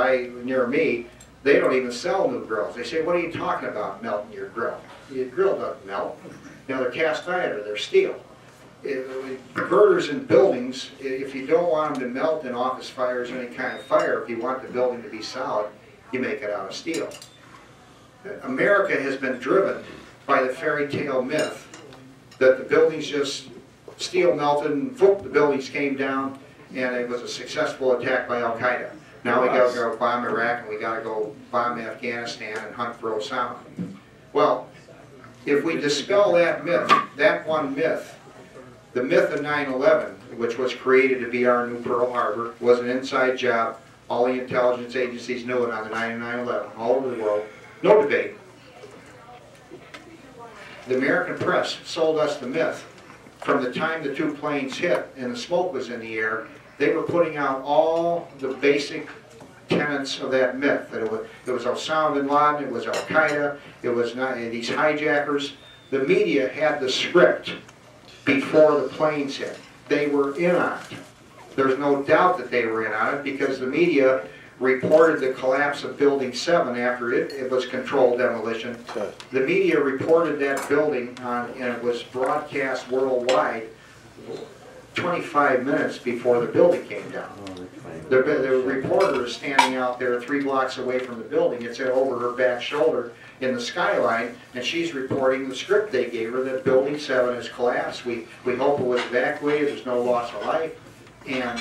near me, They don't even sell new grills. They say, what are you talking about melting your grill? Your grill doesn't melt. Now they're cast iron or they're steel. Girders in buildings, if you don't want them to melt in office fires or any kind of fire, if you want the building to be solid, you make it out of steel. America has been driven by the fairy tale myth that the buildings just steel melted and whoop, the buildings came down and it was a successful attack by Al-Qaeda. Now we got to go bomb Iraq and we got to go bomb Afghanistan and hunt for Osama. Well, if we dispel that myth, that one myth, the myth of 9/11, which was created to be our new Pearl Harbor, was an inside job. All the intelligence agencies knew it on the night of 9/11, all over the world. No debate. The American press sold us the myth. From the time the two planes hit and the smoke was in the air, they were putting out all the basic tenets of that myth. That it was Osama bin Laden, it was Al-Qaeda, it was not, these hijackers. The media had the script before the planes hit. They were in on it. There's no doubt that they were in on it because the media reported the collapse of Building 7 after it was controlled demolition. The media reported that building on, and it was broadcast worldwide 25 minutes before the building came down. The reporter was standing out there 3 blocks away from the building. It's over her back shoulder in the skyline, and she's reporting the script they gave her that Building 7 has collapsed. We hope it was evacuated. There's no loss of life. And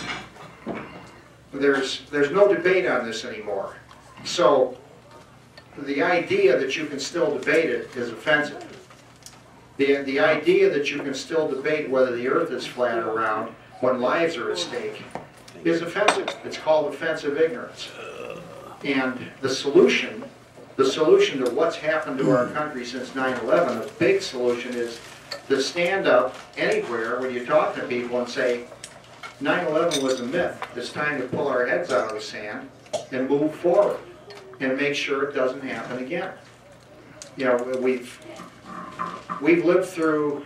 there's no debate on this anymore. So the idea that you can still debate it is offensive. The idea that you can still debate whether the earth is flat or round when lives are at stake is offensive. It's called offensive ignorance. And the solution to what's happened to our country since 9/11, a big solution is to stand up anywhere when you talk to people and say, 9/11 was a myth. It's time to pull our heads out of the sand and move forward and make sure it doesn't happen again. You know, we've lived through,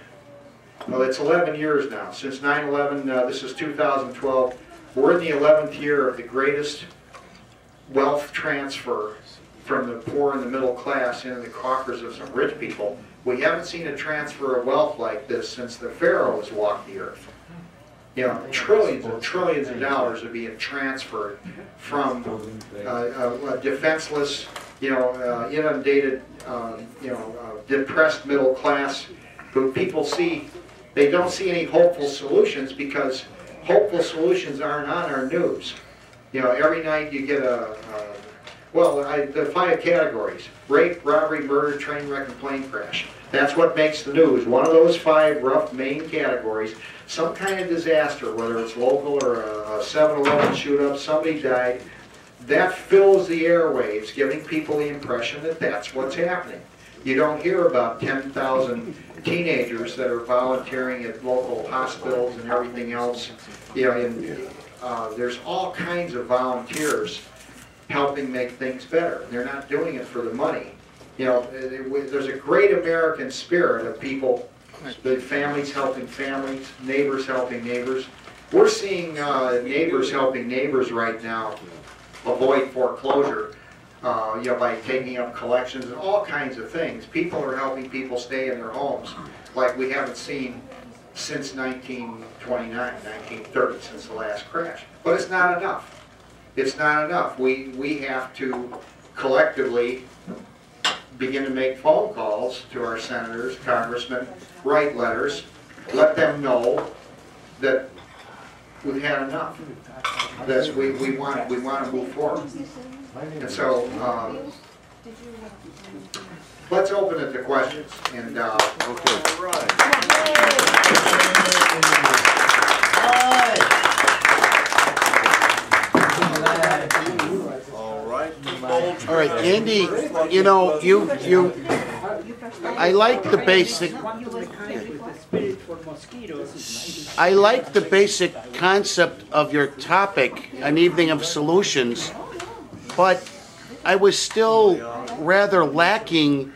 well, it's 11 years now. Since 9/11, this is 2012, we're in the 11th year of the greatest wealth transfer from the poor and the middle class into the coffers of some rich people. We haven't seen a transfer of wealth like this since the pharaohs walked the earth. You know, trillions and trillions of dollars are being transferred from a defenseless, you know, inundated, you know, depressed middle class who people see, they don't see any hopeful solutions because hopeful solutions aren't on our news. You know, every night you get the 5 categories, rape, robbery, murder, train wreck, and plane crash. That's what makes the news. One of those 5 rough main categories, some kind of disaster, whether it's local or a 7-Eleven shoot-up, somebody died, that fills the airwaves, giving people the impression that that's what's happening. You don't hear about 10,000 teenagers that are volunteering at local hospitals and everything else. You know, there's all kinds of volunteers helping make things better. They're not doing it for the money. You know, there's a great American spirit of people, the families helping families, neighbors helping neighbors. We're seeing neighbors helping neighbors right now avoid foreclosure, you know, by taking up collections and all kinds of things. People are helping people stay in their homes like we haven't seen since 1929, 1930, since the last crash. But it's not enough. It's not enough. We have to collectively begin to make phone calls to our senators, congressmen, write letters, let them know that we've had enough, that we want to move forward. And so let's open it to questions. And okay. All right. All right, Andy, you know, I like the basic concept of your topic, an evening of solutions, but I was still rather lacking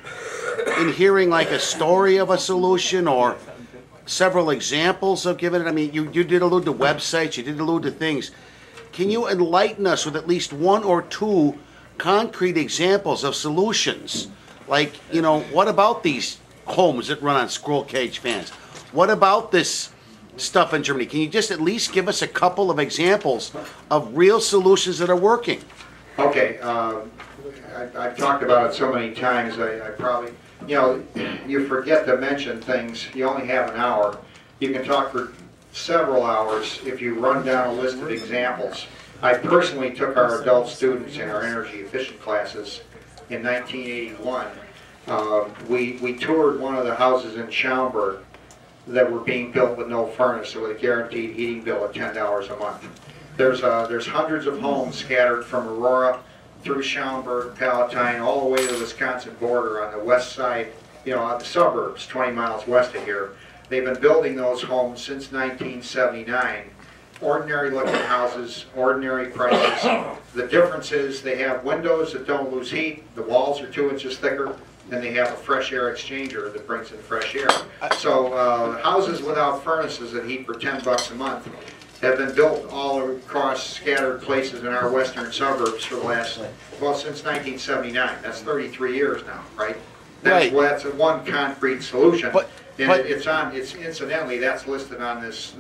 in hearing like a story of a solution or several examples of giving it. I mean, you did allude to websites, you did allude to things. Can you enlighten us with at least one or two concrete examples of solutions. Like, you know, what about these homes that run on squirrel cage fans? What about this stuff in Germany? Can you just at least give us a couple of examples of real solutions that are working? Okay, I've talked about it so many times, I probably, you know, you forget to mention things. You only have an hour. You can talk for several hours if you run down a list of examples. I personally took our adult students in our energy efficient classes in 1981. We toured one of the houses in Schaumburg that were being built with no furnace, with a guaranteed heating bill of $10 a month. There's hundreds of homes scattered from Aurora through Schaumburg, Palatine, all the way to the Wisconsin border on the west side, you know, on the suburbs, 20 miles west of here. They've been building those homes since 1979. Ordinary looking houses, ordinary prices. The difference is they have windows that don't lose heat, the walls are 2 inches thicker, and they have a fresh air exchanger that brings in fresh air. So houses without furnaces that heat for $10 a month have been built all across scattered places in our western suburbs for the last, well, since 1979. That's 33 years now, right? That's, well, that's one concrete solution. But it's on. It's incidentally that's listed on this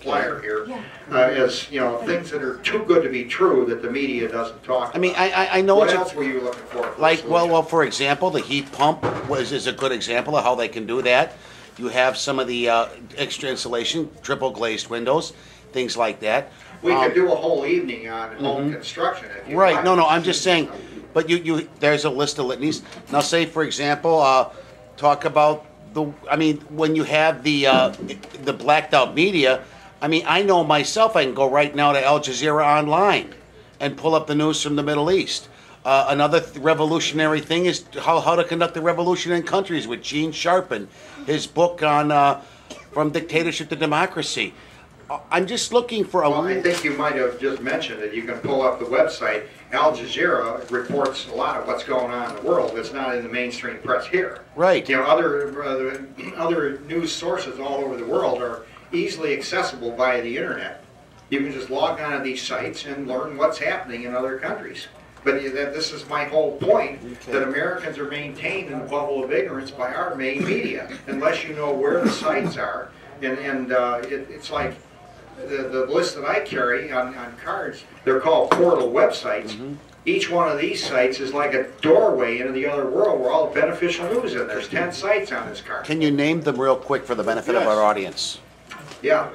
flyer here, as you know, things that are too good to be true that the media doesn't talk about. I mean, I know what else were you looking for? Like, well, for example, the heat pump is a good example of how they can do that. You have some of the extra insulation, triple glazed windows, things like that. We could do a whole evening on home construction. If you right? No, I'm just saying. But you there's a list of litanies. Now, say for example, talk about. I mean, when you have the blacked out media, I mean, I know myself I can go right now to Al Jazeera Online and pull up the news from the Middle East. Another revolutionary thing is how to conduct the revolution in countries with Gene Sharp and his book on From Dictatorship to Democracy. I'm just looking for a... Well, I think you might have just mentioned that you can pull up the website. Al Jazeera reports a lot of what's going on in the world that's not in the mainstream press here. Right. You know, other news sources all over the world are easily accessible via the internet. You can just log on to these sites and learn what's happening in other countries. But this is my whole point, that Americans are maintained in a bubble of ignorance by our main media, unless you know where the sites are. And it's like... The list that I carry on cards, they're called portal websites. Each one of these sites is like a doorway into the other world where all the beneficial news is. There's 10 sites on this card. Can you name them real quick for the benefit of our audience? Yeah,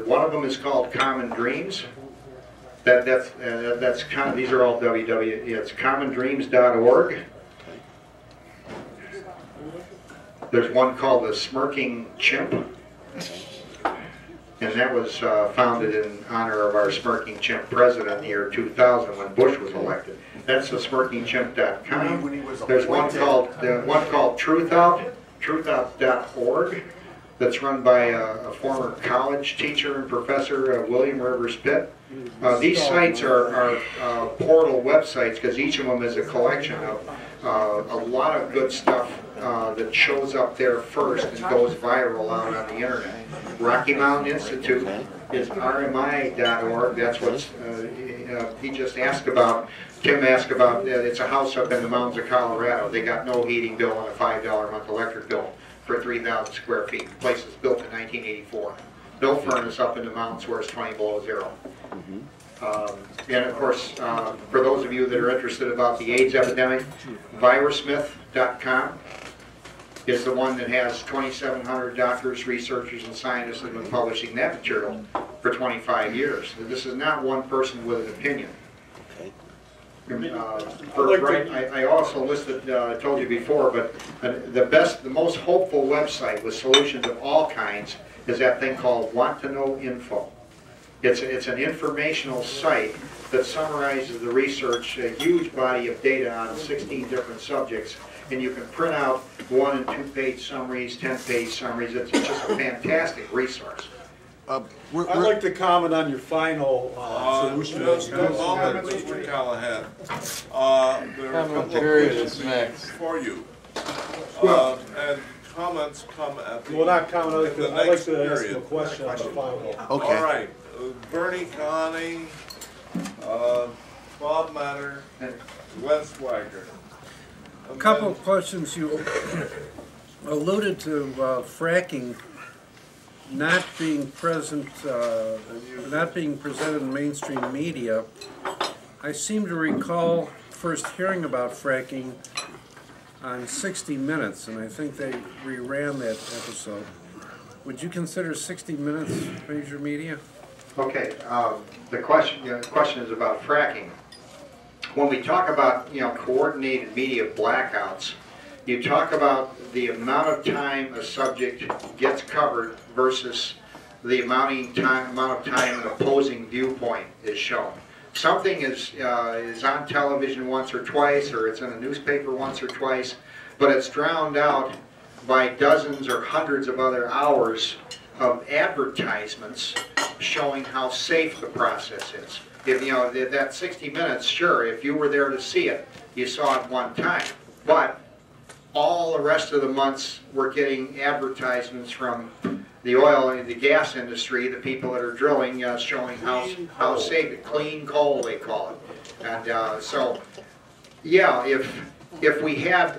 one of them is called Common Dreams. That's kind of, these are all WW. It's commondreams.org. There's one called the Smirking Chimp. And that was founded in honor of our Smirking Chimp president in the year 2000 when Bush was elected. That's the smirkingchimp.com. There's one called TruthOut, truthout.org, that's run by a former college teacher and professor, William Rivers Pitt. These sites are portal websites because each of them is a collection of a lot of good stuff that shows up there first and goes viral out on the internet. Rocky Mountain Institute is rmi.org. That's what he just asked about. Tim asked about it's a house up in the mountains of Colorado. They got no heating bill on a $5 a month electric bill for 3,000 square feet. The place was built in 1984. No furnace up in the mountains where it's 20 below zero. And of course, for those of you that are interested about the AIDS epidemic, virusmyth.com is the one that has 2,700 doctors, researchers, and scientists that have been publishing that material for 25 years. This is not one person with an opinion. I also listed, I told you before, but the most hopeful website with solutions of all kinds is that thing called Want to Know Info. It's an informational site that summarizes the research, a huge body of data on 16 different subjects, and you can print out 1- and 2-page summaries, 10-page summaries. It's just a fantastic resource. I'd like to comment on your final solution. Mr. Callahan. There are a couple of things for you. And comments come at the I'd like to ask a question on the final. Okay. All right. Bernie Connie, Bob Manor, and Wes Weiger. A couple of questions. You alluded to fracking not being present, not being presented in mainstream media. I seem to recall first hearing about fracking on 60 Minutes, and I think they reran that episode. Would you consider 60 Minutes major media? Okay, the question is about fracking. When we talk about, you know, coordinated media blackouts, you talk about the amount of time a subject gets covered versus the amount of time an opposing viewpoint is shown. Something is on television once or twice, or it's in a newspaper once or twice, but it's drowned out by dozens or hundreds of other hours of advertisements showing how safe the process is. If, you know, that 60 Minutes, sure, if you were there to see it, you saw it one time, but all the rest of the months we're getting advertisements from the oil and the gas industry, the people that are drilling, showing how safe it, clean coal they call it. And so, yeah, if we had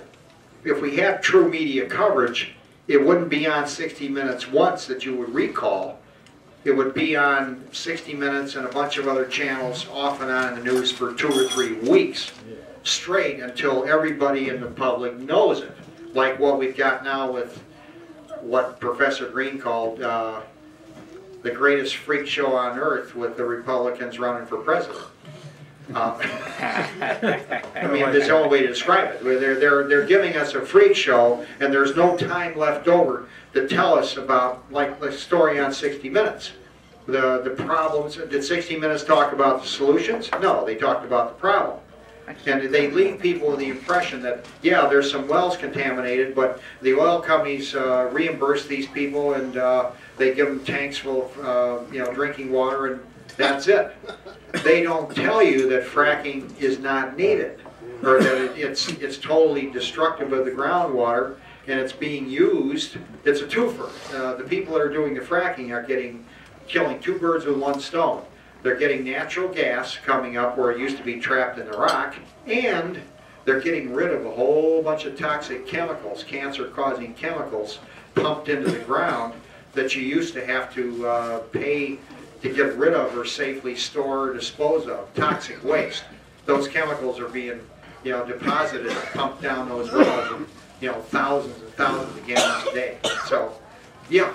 true media coverage, it wouldn't be on 60 Minutes once that you would recall. It would be on 60 Minutes and a bunch of other channels off and on in the news for 2 or 3 weeks straight until everybody in the public knows it. Like what we've got now with what Professor Green called the greatest freak show on earth with the Republicans running for president. I mean, there's no way to describe it. They're giving us a freak show, and there's no time left over to tell us about, like the story on 60 Minutes. The problems. Did 60 Minutes talk about the solutions? No, they talked about the problem. And they leave people with the impression that, yeah, there's some wells contaminated, but the oil companies reimburse these people, and they give them tanks full of you know, drinking water, and that's it. They don't tell you that fracking is not needed, or that it's totally destructive of the groundwater, and it's being used. It's a twofer. The people that are doing the fracking are killing two birds with one stone. They're getting natural gas coming up where it used to be trapped in the rock, and they're getting rid of a whole bunch of toxic chemicals, cancer-causing chemicals, pumped into the ground that you used to have to pay to get rid of or safely store or dispose of. Toxic waste. Those chemicals are being, you know, deposited and pumped down those wells, and, you know, thousands and thousands of gallons a day. So, yeah,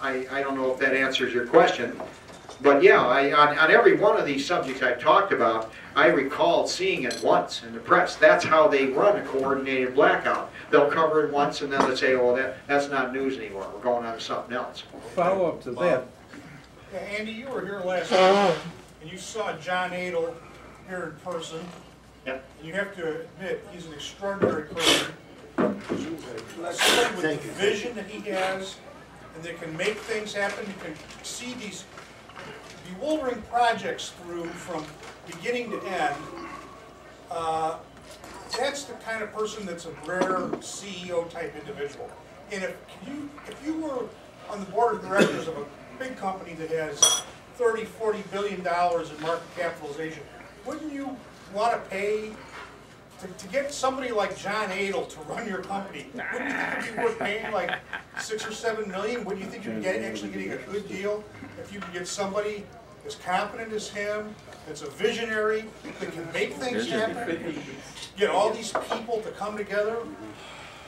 I don't know if that answers your question. But yeah, on every one of these subjects I've talked about, I recall seeing it once in the press. That's how they run a coordinated blackout. They'll cover it once, and then they say, well, that's not news anymore. We're going on to something else. Follow up to that. Yeah, Andy, you were here last year, and you saw John Adel here in person. Yep. And you have to admit, he's an extraordinary person. Someone with the vision that he has, and they can make things happen. You can see these bewildering projects through from beginning to end. That's the kind of person that's a rare CEO type individual. And if you were on the board of directors of a big company that has $30–40 billion in market capitalization, wouldn't you want to pay to get somebody like John Adel to run your company? Wouldn't you think it'd be worth paying like $6 or $7 million? Wouldn't you think you'd get actually getting a good deal if you could get somebody as competent as him, that's a visionary, that can make things happen? Get all these people to come together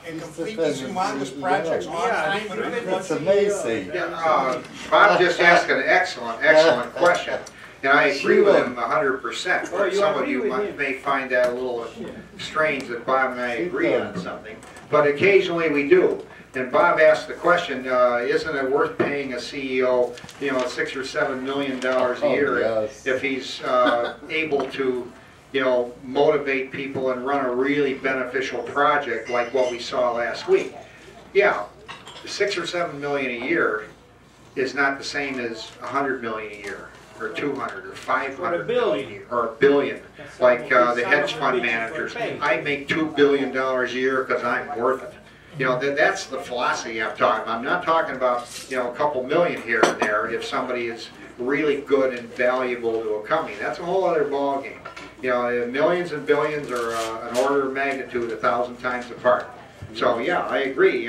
and complete these humongous projects on time. It's amazing. Bob just asked an excellent question, and I agree with him 100%. Some of you may find that a little strange that Bob and I agree on something, but occasionally we do. And Bob asked the question: isn't it worth paying a CEO, you know, $6 or $7 million a year if he's able to, you know, motivate people and run a really beneficial project like what we saw last week? Yeah, $6 or $7 million a year is not the same as $100 million a year, or 200, or 500, or a billion. Like the hedge fund managers, I make $2 billion a year because I'm worth it. You know, that's the philosophy I'm talking about. I'm not talking about, you know, a couple million here and there if somebody is really good and valuable to a company. That's a whole other ballgame. You know, millions and billions are an order of magnitude 1,000 times apart. So yeah, I agree.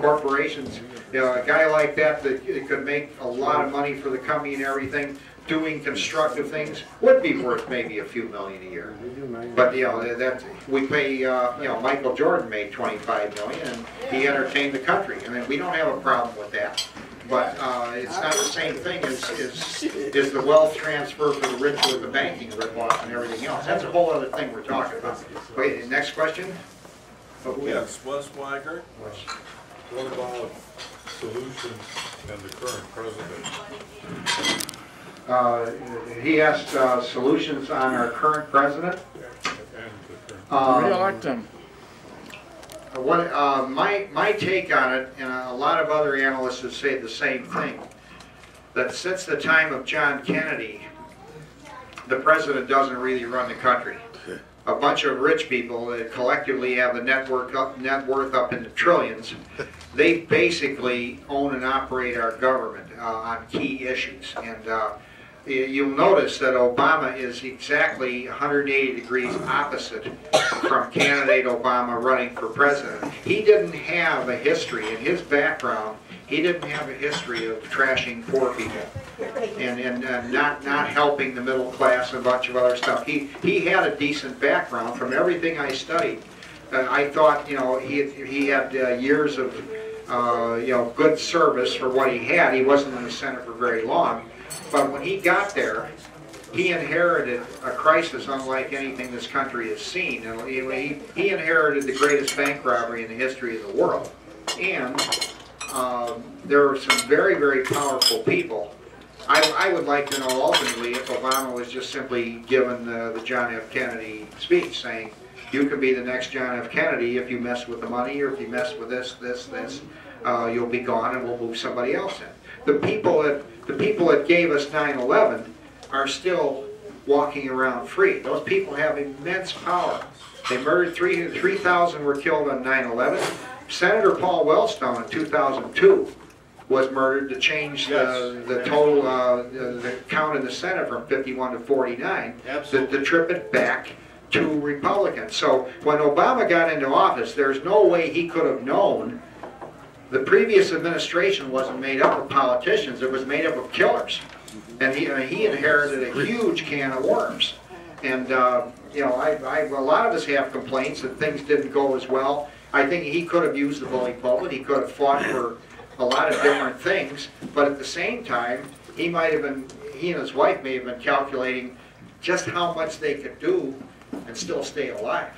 Corporations, you know, a guy like that that could make a lot of money for the company and everything, doing constructive things, would be worth maybe a few million a year. But you know, that we pay. You know, Michael Jordan made $25 million, and he entertained the country. I mean, we don't have a problem with that. But it's not the same thing as the wealth transfer for the rich with the banking ripoff and everything else. That's a whole other thing we're talking about. Wait, next question. Yes, Wes Weiger. What about solutions and the current president? He asked solutions on our current president. Re-elect him. What my take on it, and a lot of other analysts have said the same thing, that since the time of John Kennedy, the president doesn't really run the country. A bunch of rich people that collectively have the net worth up in the trillions, they basically own and operate our government on key issues. And you'll notice that Obama is exactly 180 degrees opposite from candidate Obama running for president. He didn't have a history in his background. He didn't have a history of trashing poor people and not helping the middle class and a bunch of other stuff. He had a decent background from everything I studied. I thought, you know, he had years of you know, good service for what he had. He wasn't in the Senate for very long. But when he got there, he inherited a crisis unlike anything this country has seen. He inherited the greatest bank robbery in the history of the world. And there were some very, very powerful people. I would like to know ultimately if Obama was just simply given the John F. Kennedy speech saying, you could be the next John F. Kennedy if you mess with the money, or if you mess with this, you'll be gone and we'll move somebody else in. The people that gave us 9/11 are still walking around free. Those people have immense power. They murdered 3,000 were killed on 9/11. Senator Paul Wellstone in 2002 was murdered to change the total the count in the Senate from 51 to 49 to trip it back to Republicans. So when Obama got into office, there's no way he could have known. The previous administration wasn't made up of politicians, it was made up of killers. And he inherited a huge can of worms. And you know, a lot of us have complaints that things didn't go as well. I think he could have used the bully pulpit, he could have fought for a lot of different things, but at the same time, he and his wife may have been calculating just how much they could do and still stay alive.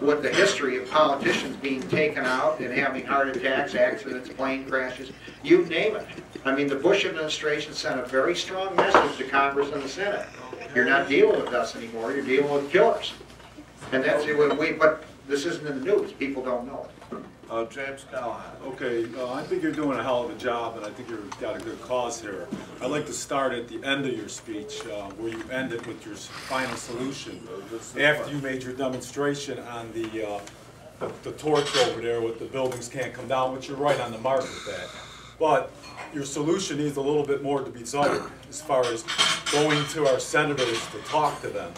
With the history of politicians being taken out and having heart attacks, accidents, plane crashes, you name it. I mean, the Bush administration sent a very strong message to Congress and the Senate. You're not dealing with us anymore, you're dealing with killers. And that's it, but this isn't in the news, people don't know it. James Callahan. Okay, I think you're doing a hell of a job, and I think you've got a good cause here. I'd like to start at the end of your speech, where you end it with your final solution. After you made your demonstration on the torch over there with the buildings can't come down, which you're right on the mark with that. But your solution needs a little bit more to be done as far as going to our senators to talk to them,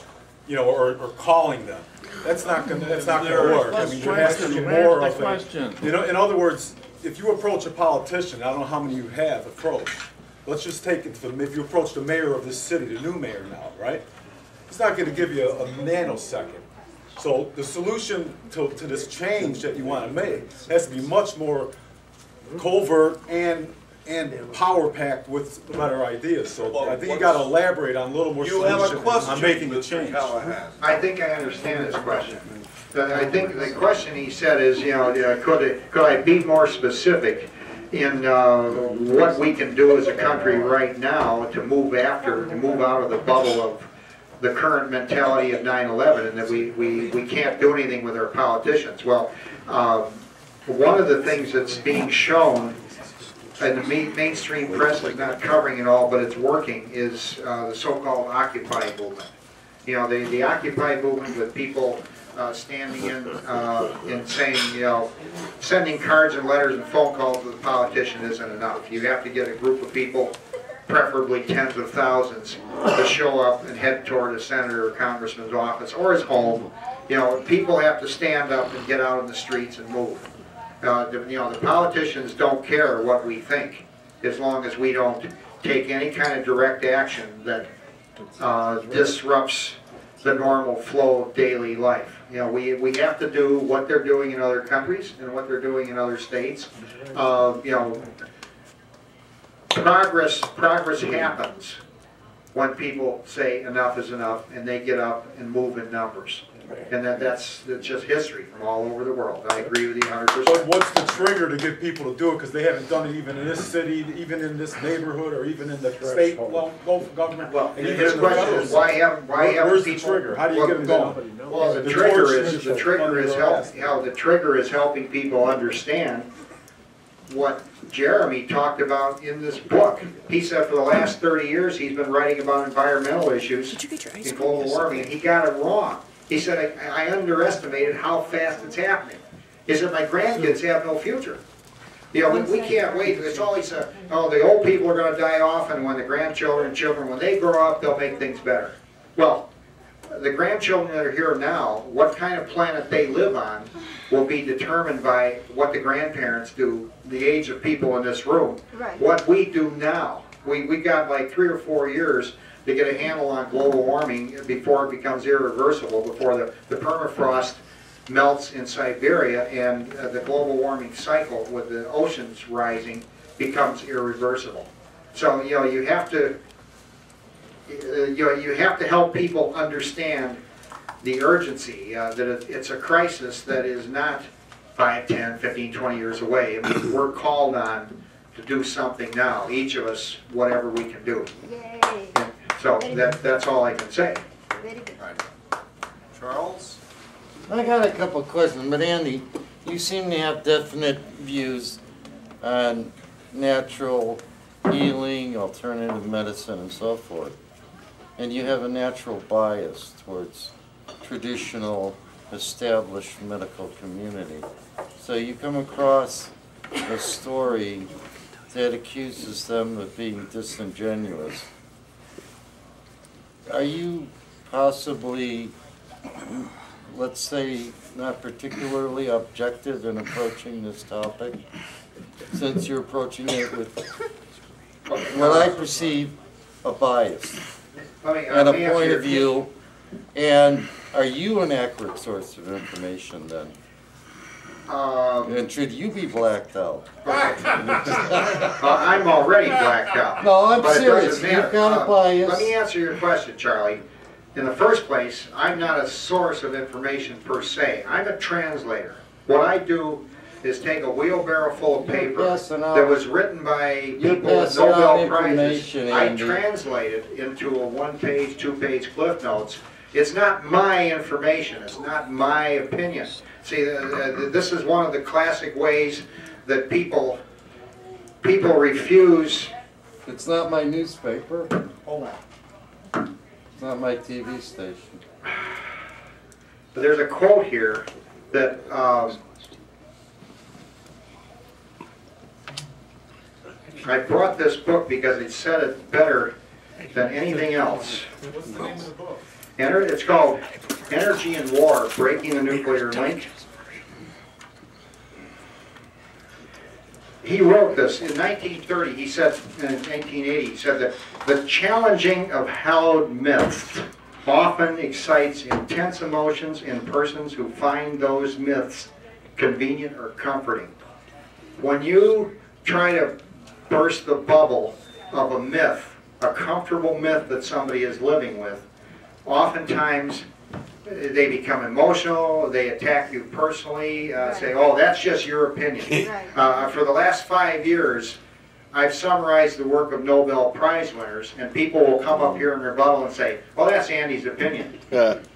you know, or calling them. That's not going to work. I mean, you're asking more of it. You know, in other words, if you approach a politician, I don't know how many you have approached. Let's just take it from if you approach the mayor of this city, the new mayor now, right? He's not going to give you a nanosecond. So the solution to this change that you want to make has to be much more covert and power-packed with better ideas. So I think you got to elaborate on a little more solution on making the change. I think I understand his question. I think the question he said is, you know, could I be more specific in what we can do as a country right now to move out of the bubble of the current mentality of 9/11, and that we can't do anything with our politicians. Well, one of the things that's being shown, and the mainstream press is not covering it all, but it's working, is the so-called Occupy movement. You know, the Occupy movement with people standing in and saying, you know, sending cards and letters and phone calls to the politician isn't enough. You have to get a group of people preferably tens of thousands, to show up and head toward a senator or congressman's office or his home. You know, people have to stand up and get out in the streets and move. You know, the politicians don't care what we think, as long as we don't take any kind of direct action that disrupts the normal flow of daily life. You know, we have to do what they're doing in other countries and what they're doing in other states. You know, progress happens when people say enough is enough and they get up and move in numbers. And that's just history from all over the world. I agree with you 100%. But what's the trigger to get people to do it? Because they haven't done it even in this city, even in this neighborhood, or even in the state, local government. Well, his question is why haven't people? Where's the trigger? How do you get them going? Well, the trigger is helping people understand what Jeremy talked about in this book. He said for the last 30 years he's been writing about environmental issues and global warming, and he got it wrong. He said, I underestimated how fast it's happening. He said, my grandkids have no future. You know, we can't wait. It's always, oh, the old people are going to die off, and when the grandchildren, when they grow up, they'll make things better. Well, the grandchildren that are here now, what kind of planet they live on will be determined by what the grandparents do, the age of people in this room, right. What we do now. We've got like 3 or 4 years to get a handle on global warming before it becomes irreversible, before the permafrost melts in Siberia and the global warming cycle with the oceans rising becomes irreversible. So, you know, you have to help people understand the urgency, that it's a crisis that is not 5, 10, 15, 20 years away. I mean, we're called on to do something now, each of us, whatever we can do. Yay. And so that's all I can say. Right. Charles? I got a couple of questions, but Andy, you seem to have definite views on natural healing, alternative medicine, and so forth. And you have a natural bias towards traditional, established medical community. So you come across a story that accuses them of being disingenuous. Are you possibly, let's say, not particularly objective in approaching this topic, since you're approaching it with what I perceive a bias and a point of view? And are you an accurate source of information then? And should you be blacked out? I'm already blacked out. No, I'm serious. You've got a bias. Let me answer your question, Charlie. In the first place, I'm not a source of information per se. I'm a translator. What I do is take a wheelbarrow full of paper that was written by people with Nobel Prizes. I translate it into a one-page, two-page cliff notes. It's not my information. It's not my opinion. See, this is one of the classic ways that people refuse. It's not my newspaper. Hold on. It's not my TV station. But there's a quote here that I brought this book because it said it better than anything else. What's the name of the book? It's called Energy and War, Breaking the Nuclear Link. He wrote this in 1930, he said, in 1980, he said that the challenging of hallowed myths often excites intense emotions in persons who find those myths convenient or comforting. When you try to burst the bubble of a myth, a comfortable myth that somebody is living with, oftentimes they become emotional, they attack you personally, say, oh, that's just your opinion. For the last 5 years, I've summarized the work of Nobel Prize winners, and people will come up here and rebuttal and say, well, that's Andy's opinion.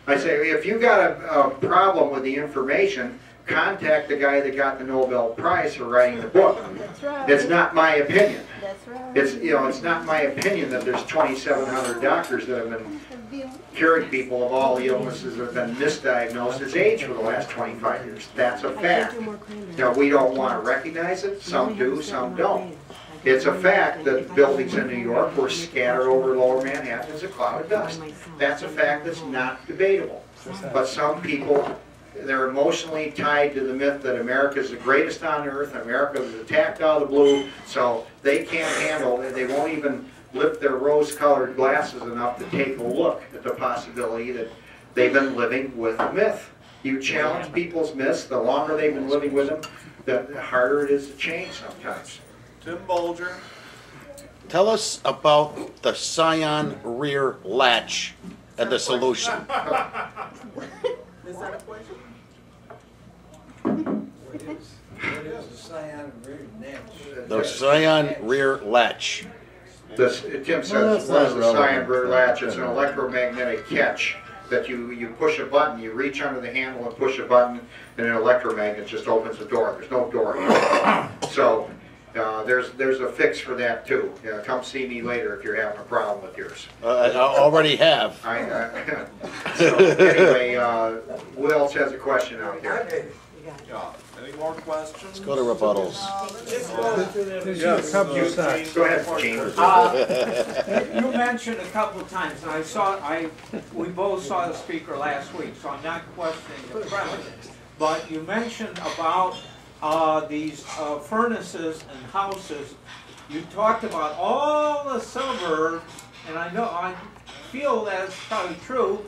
I say, if you got a problem with the information, contact the guy that got the Nobel Prize for writing the book. That's right. It's not my opinion. That's right. It's, you know, it's not my opinion that there's 2,700 doctors that have been curing people of all the illnesses that have been misdiagnosed as AIDS for the last 25 years. That's a fact. Now, we don't want to recognize it. Some do, some don't. It's a fact that buildings in New York were scattered over lower Manhattan as a cloud of dust. That's a fact that's not debatable. But some people, they're emotionally tied to the myth that America is the greatest on earth, and America was attacked out of the blue, so they can't handle it. They won't even lift their rose-colored glasses enough to take a look at the possibility that they've been living with a myth. You challenge people's myths, the longer they've been living with them, the harder it is to change sometimes. Tim Bolger. Tell us about the Scion rear latch and the solution. Is that a question? What is the Scion rear latch? The Scion rear latch. Tim says, what is the Scion rear latch? It's an electromagnetic catch that you push a button, you reach under the handle and push a button, and an electromagnet just opens the door. There's no door here. So there's a fix for that too. Come see me later if you're having a problem with yours. I already have. So anyway, who else has a question out there? Any more questions? Let's go to rebuttals. Go ahead, Gene. You mentioned a couple of times, and we both saw the speaker last week, so I'm not questioning the premise. But you mentioned about these furnaces and houses. You talked about all the suburbs, and I feel that's probably true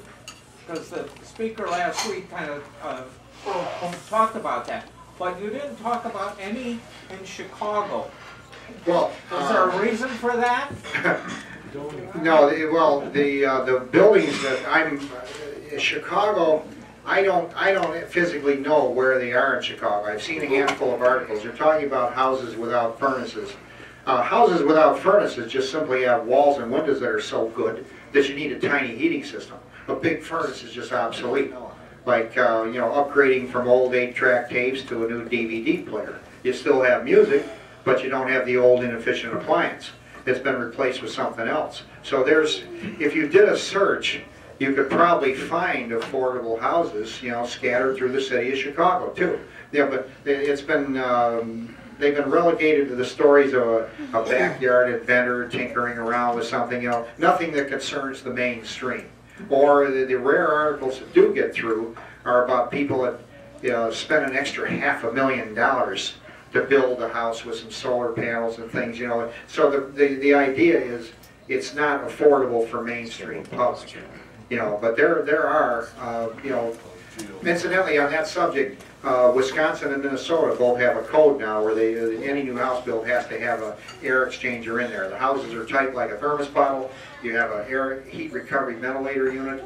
because the speaker last week kind of talked about that. But you didn't talk about any in Chicago. Well, is there a reason for that? No. The buildings that in Chicago, I don't physically know where they are in Chicago. I've seen a handful of articles. You're talking about houses without furnaces. Houses without furnaces just simply have walls and windows that are so good that you need a tiny heating system. A big furnace is just obsolete. Like upgrading from old 8-track tapes to a new DVD player. You still have music, but you don't have the old inefficient appliance that's been replaced with something else. So if you did a search, you could probably find affordable houses, scattered through the city of Chicago too. Yeah, but it's been they've been relegated to the stories of a backyard inventor tinkering around with something, nothing that concerns the mainstream. Or the rare articles that do get through are about people that spend an extra $500,000 to build a house with some solar panels and things, So the idea is it's not affordable for mainstream public, But there are, Incidentally, on that subject, Wisconsin and Minnesota both have a code now where any new house built has to have an air exchanger in there. The houses are tight like a thermos bottle. You have an air heat recovery ventilator unit.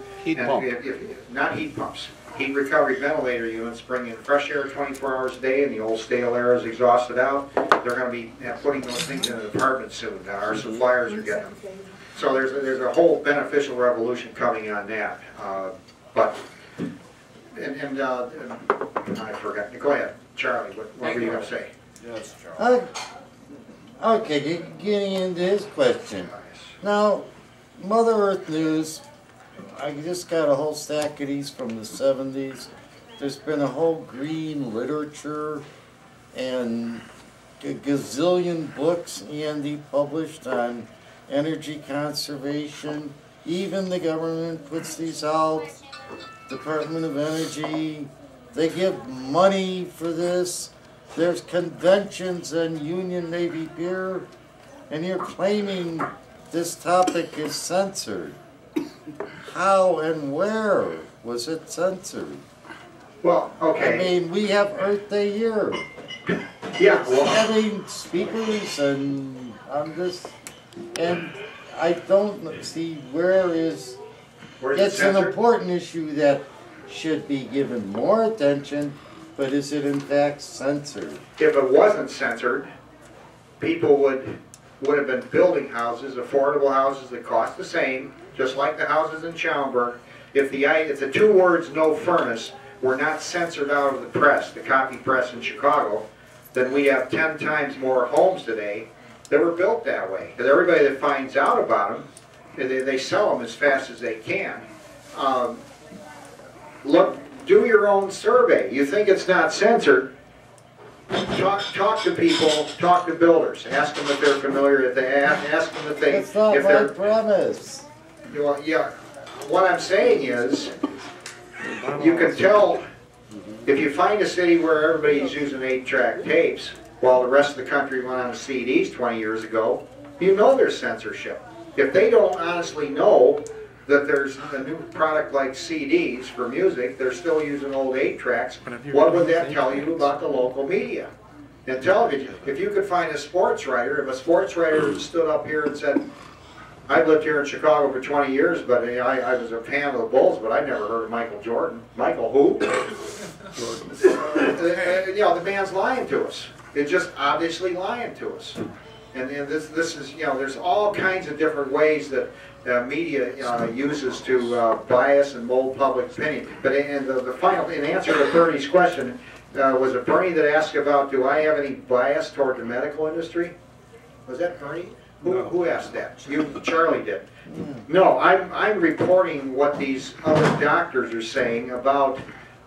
Not heat pumps. Heat recovery ventilator units bring in fresh air 24 hours a day, and the old stale air is exhausted out. They're going to be putting those things in an apartment soon. Our suppliers are getting them. So there's a whole beneficial revolution coming on that. I forgot. Go ahead, Charlie. What were you going to say? Yes, Charlie. Okay, getting into his question. Now, Mother Earth News, I just got a whole stack of these from the 70s. There's been a whole green literature and a gazillion books Andy published on energy conservation. Even the government puts these out. Department of Energy, they give money for this. There's conventions in Union Navy Pier, and you're claiming this topic is censored. How and where was it censored? Well, okay. I mean, we have Earth Day here. Yeah. Well, having speakers and on this, and I don't see where is. That's an important issue that should be given more attention, but is it in fact censored? If it wasn't censored, people would have been building houses, affordable houses that cost the same, just like the houses in Schaumburg. If the two words "no furnace" were not censored out of the press, the copy press in Chicago, then we have 10 times more homes today that were built that way. Because everybody that finds out about them, they sell them as fast as they can. Do your own survey. You think it's not censored? Talk to people, talk to builders, ask them if they're familiar, if they ask them if they... That's not if my premise. You know, yeah, what I'm saying is, you can tell, if you find a city where everybody's using 8-track tapes, while the rest of the country went on CDs 20 years ago, you know there's censorship. If they don't honestly know that there's a new product like CDs for music, they're still using old 8-tracks, what would that tell you about the local media and television? If you could find a sports writer, if a sports writer stood up here and said, I've lived here in Chicago for 20 years, but I was a fan of the Bulls, but I never heard of Michael Jordan. Michael who? You know, the man's lying to us. They're just obviously lying to us. And this is, you know, there's all kinds of different ways that media uses to bias and mold public opinion. But the final, in answer to 30's question, was it Bernie that asked about, do I have any bias toward the medical industry? Was that Bernie? Who asked that? You, Charlie did. No, I'm reporting what these other doctors are saying about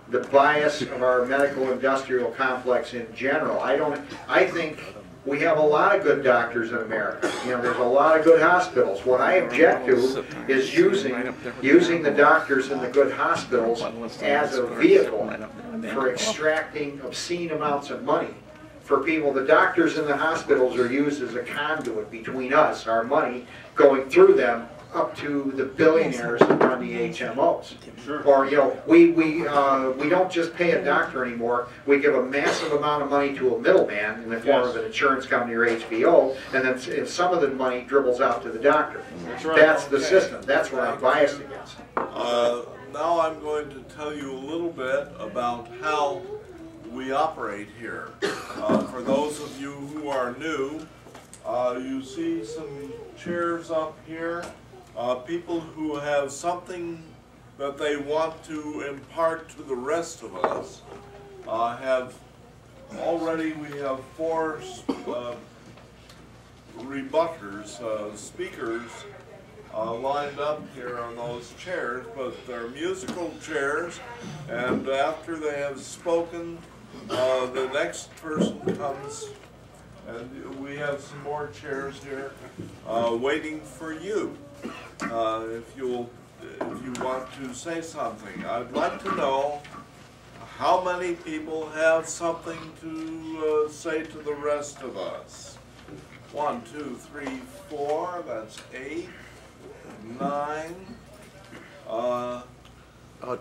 the bias of our medical industrial complex in general. I think we have a lot of good doctors in America. You know, there's a lot of good hospitals. What I object to is using the doctors in the good hospitals as a vehicle for extracting obscene amounts of money. For people, the doctors in the hospitals are used as a conduit between us, our money, going through them up to the billionaires that run the HMOs. Or, you know, we don't just pay a doctor anymore, we give a massive amount of money to a middleman in the form of an insurance company or HBO, and then some of the money dribbles out to the doctor. That's right. That's the system. That's what I'm biased against. Now I'm going to tell you a little bit about how we operate here. For those of you who are new, you see some chairs up here. People who have something that they want to impart to the rest of us have already, we have four rebutters, speakers lined up here on those chairs, but they're musical chairs, and after they have spoken, the next person comes, and we have some more chairs here waiting for you. If you want to say something, I'd like to know how many people have something to say to the rest of us. 1, 2, 3, 4. That's 8, 9. About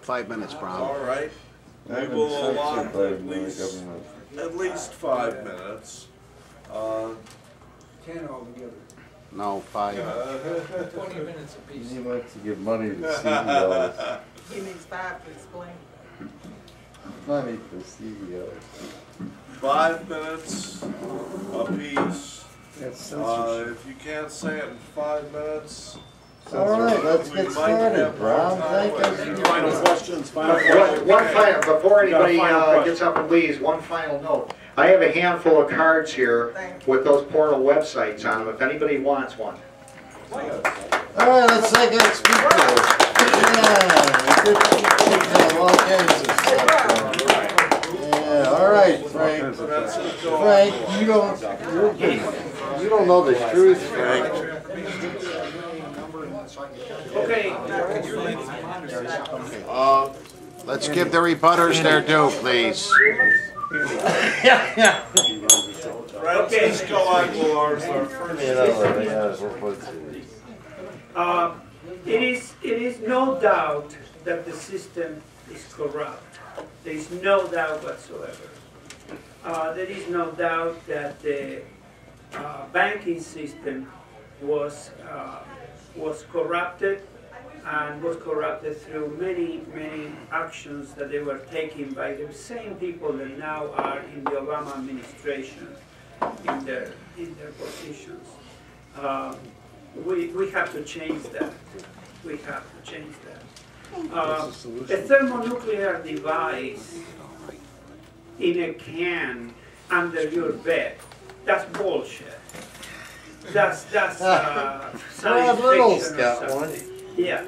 5 minutes, Brown. All right. We will allot at least 5 minutes. 10 altogether. No, 5. 20 minutes apiece. He likes to give money to CEOs. He needs 5 to explain. Money for CEOs. 5 minutes apiece. That's if you can't say it in 5 minutes. All right, let's get started, Brown. Final questions. Final, before anybody gets up and leaves, one final note. I have a handful of cards here with those portal websites on them, if anybody wants one. All right, let's take our speakers. Yeah, good speakers, all kinds of stuff. Yeah, all right, Frank. Frank, you don't know the truth, Frank. Okay. Let's give the rebutters their due, please. Francisco Aguilar's our first. It is no doubt that the system is corrupt. There is no doubt whatsoever. There is no doubt that the banking system was corrupted, and was corrupted through many actions that they were taking by the same people that now are in the Obama administration in their positions. We have to change that. We have to change that. A thermonuclear device in a can under your bed, that's bullshit. That's science fiction or something. Yeah.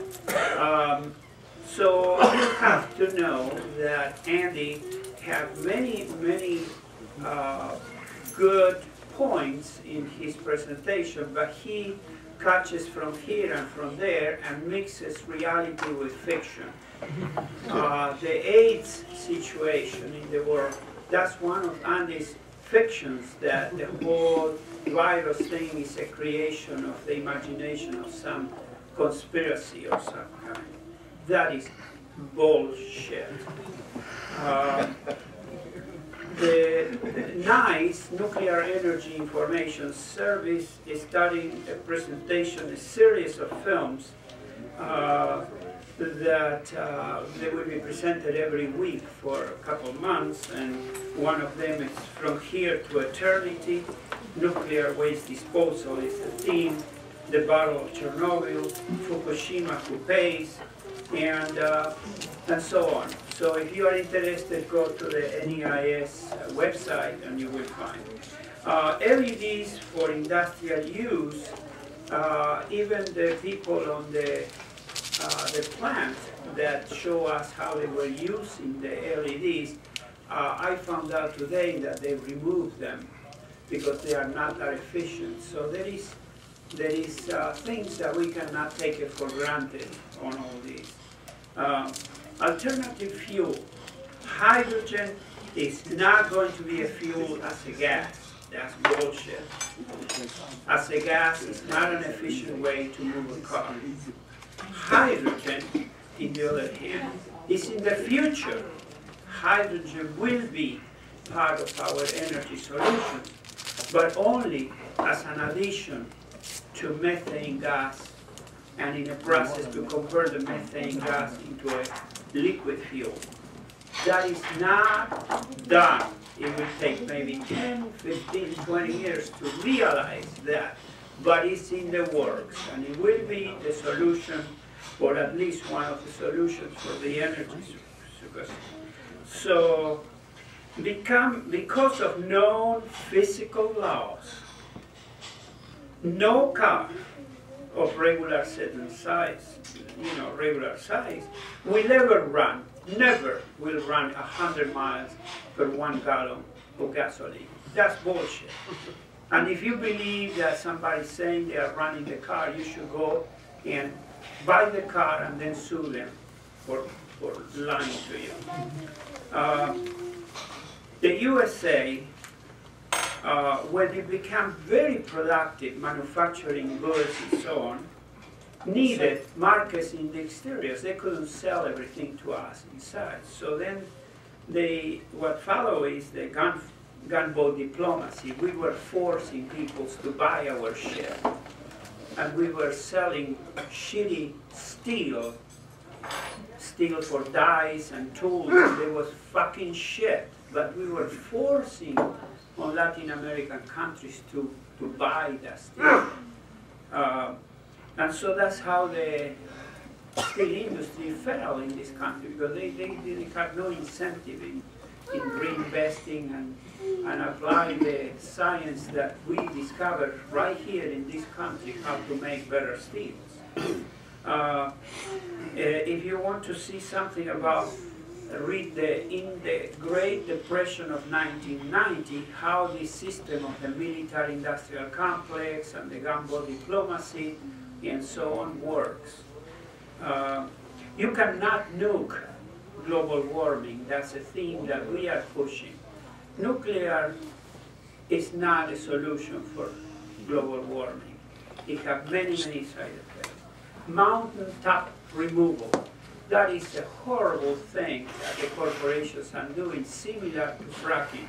So you have to know that Andy had many good points in his presentation, but he catches from here and from there and mixes reality with fiction. The AIDS situation in the world, that's one of Andy's fictions, that the whole virus thing is a creation of the imagination of some conspiracy of some kind. That is bullshit. The NICE, Nuclear Energy Information Service, is studying a presentation, a series of films that they will be presented every week for a couple of months, and one of them is From Here to Eternity. Nuclear waste disposal is the theme, the Battle of Chernobyl, Fukushima, Who Pays, and so on. So if you are interested, go to the NEIS website and you will find LEDs for industrial use. Even the people on the plant that show us how they were using the LEDs, I found out today that they removed them because they are not that efficient. So there is things that we cannot take it for granted on all these. Alternative fuel. Hydrogen is not going to be a fuel as a gas. That's bullshit. As a gas, it's not an efficient way to move a car. Hydrogen, on the other hand, is in the future. Hydrogen will be part of our energy solution, but only as an addition to methane gas, and in a process to convert the methane gas into a liquid fuel. That is not done. It will take maybe 10, 15, 20 years to realize that, but it's in the works, and it will be the solution, or at least one of the solutions for the energy security. So, because of known physical laws, no car of regular size, regular size, will ever run, never will run 100 miles per 1 gallon of gasoline. That's bullshit. And if you believe that somebody's saying they are running the car, you should go and buy the car and then sue them for lying to you. The USA, when it became very productive, manufacturing goods and so on, needed markets in the exteriors. They couldn't sell everything to us inside. So then what followed is the gunboat diplomacy. We were forcing people to buy our shit. And we were selling shitty steel for dyes and tools. There was fucking shit. But we were forcing on Latin American countries to buy that steel. And so that's how the steel industry fell in this country, because they didn't have no incentive in reinvesting and applying the science that we discovered right here in this country, how to make better steel. If you want to see something about, read in the Great Depression of 1990, how the system of the military-industrial complex and the gunboat diplomacy and so on works. You cannot nuke global warming. That's a theme that we are pushing. Nuclear is not a solution for global warming. It has many, many side effects. Mountaintop removal. That is a horrible thing that the corporations are doing, similar to fracking.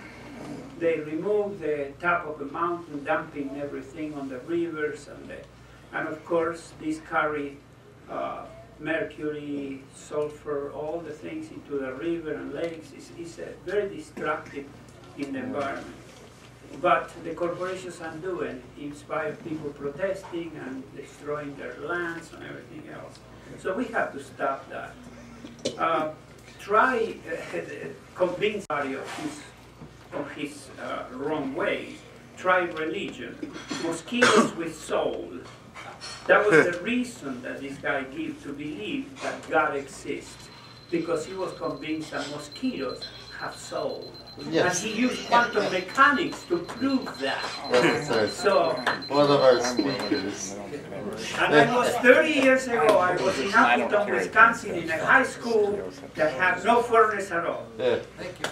They remove the top of the mountain, dumping everything on the rivers, and of course these carry mercury, sulfur, all the things into the river and lakes. It's very destructive in the environment. But the corporations are doing it, inspired people protesting and destroying their lands and everything else. So we have to stop that. Try convince somebody of his wrong way. Try religion. Mosquitoes with soul. That was the reason that this guy gave to believe that God exists, because he was convinced that mosquitoes have soul. Yes. And he used quantum mechanics to prove that. So, one of our speakers. And I was 30 years ago, I was in Appleton, Wisconsin, in a high school that had no furnace at all. Yeah. Thank you.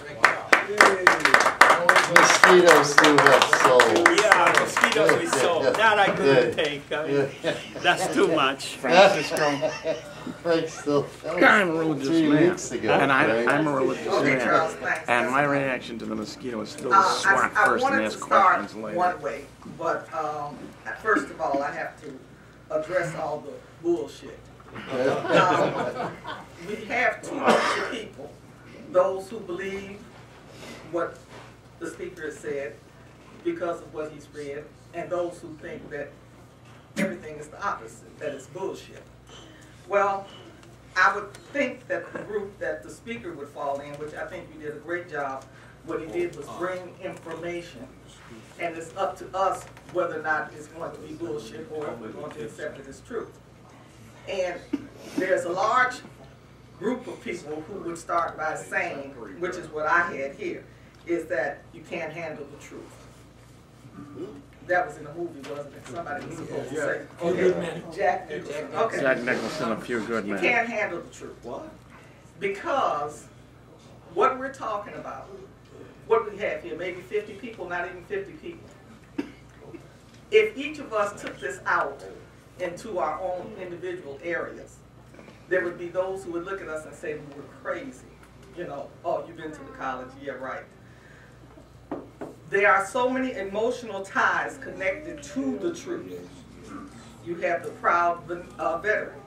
Mosquitoes do have soul. Yeah, mosquitoes with soul. That I couldn't take. I mean, that's too much. Francisco. I'm a religious man, and I'm a religious man, and my reaction to the mosquito is still to swat first and ask questions later. One way, but first of all, I have to address all the bullshit. We have two types of people: those who believe what the speaker has said because of what he's read, and those who think that everything is the opposite, that it's bullshit. Well, I would think that the group that the speaker would fall in, which I think you did a great job, what he did was bring information. And it's up to us whether or not it's going to be bullshit or if we're going to accept it as truth. And there's a large group of people who would start by saying, which is what I had here, is that you can't handle the truth. That was in the movie, wasn't it? Somebody was supposed to say, okay, Jack Nicholson. Okay. Jack Nicholson, A Few Good Men. You can't handle the truth. What? Because what we're talking about, what we have here, maybe 50 people, not even 50 people. If each of us took this out into our own individual areas, there would be those who would look at us and say, we're crazy. You know, oh, you've been to the college, yeah, right. There are so many emotional ties connected to the truth. You have the proud veteran,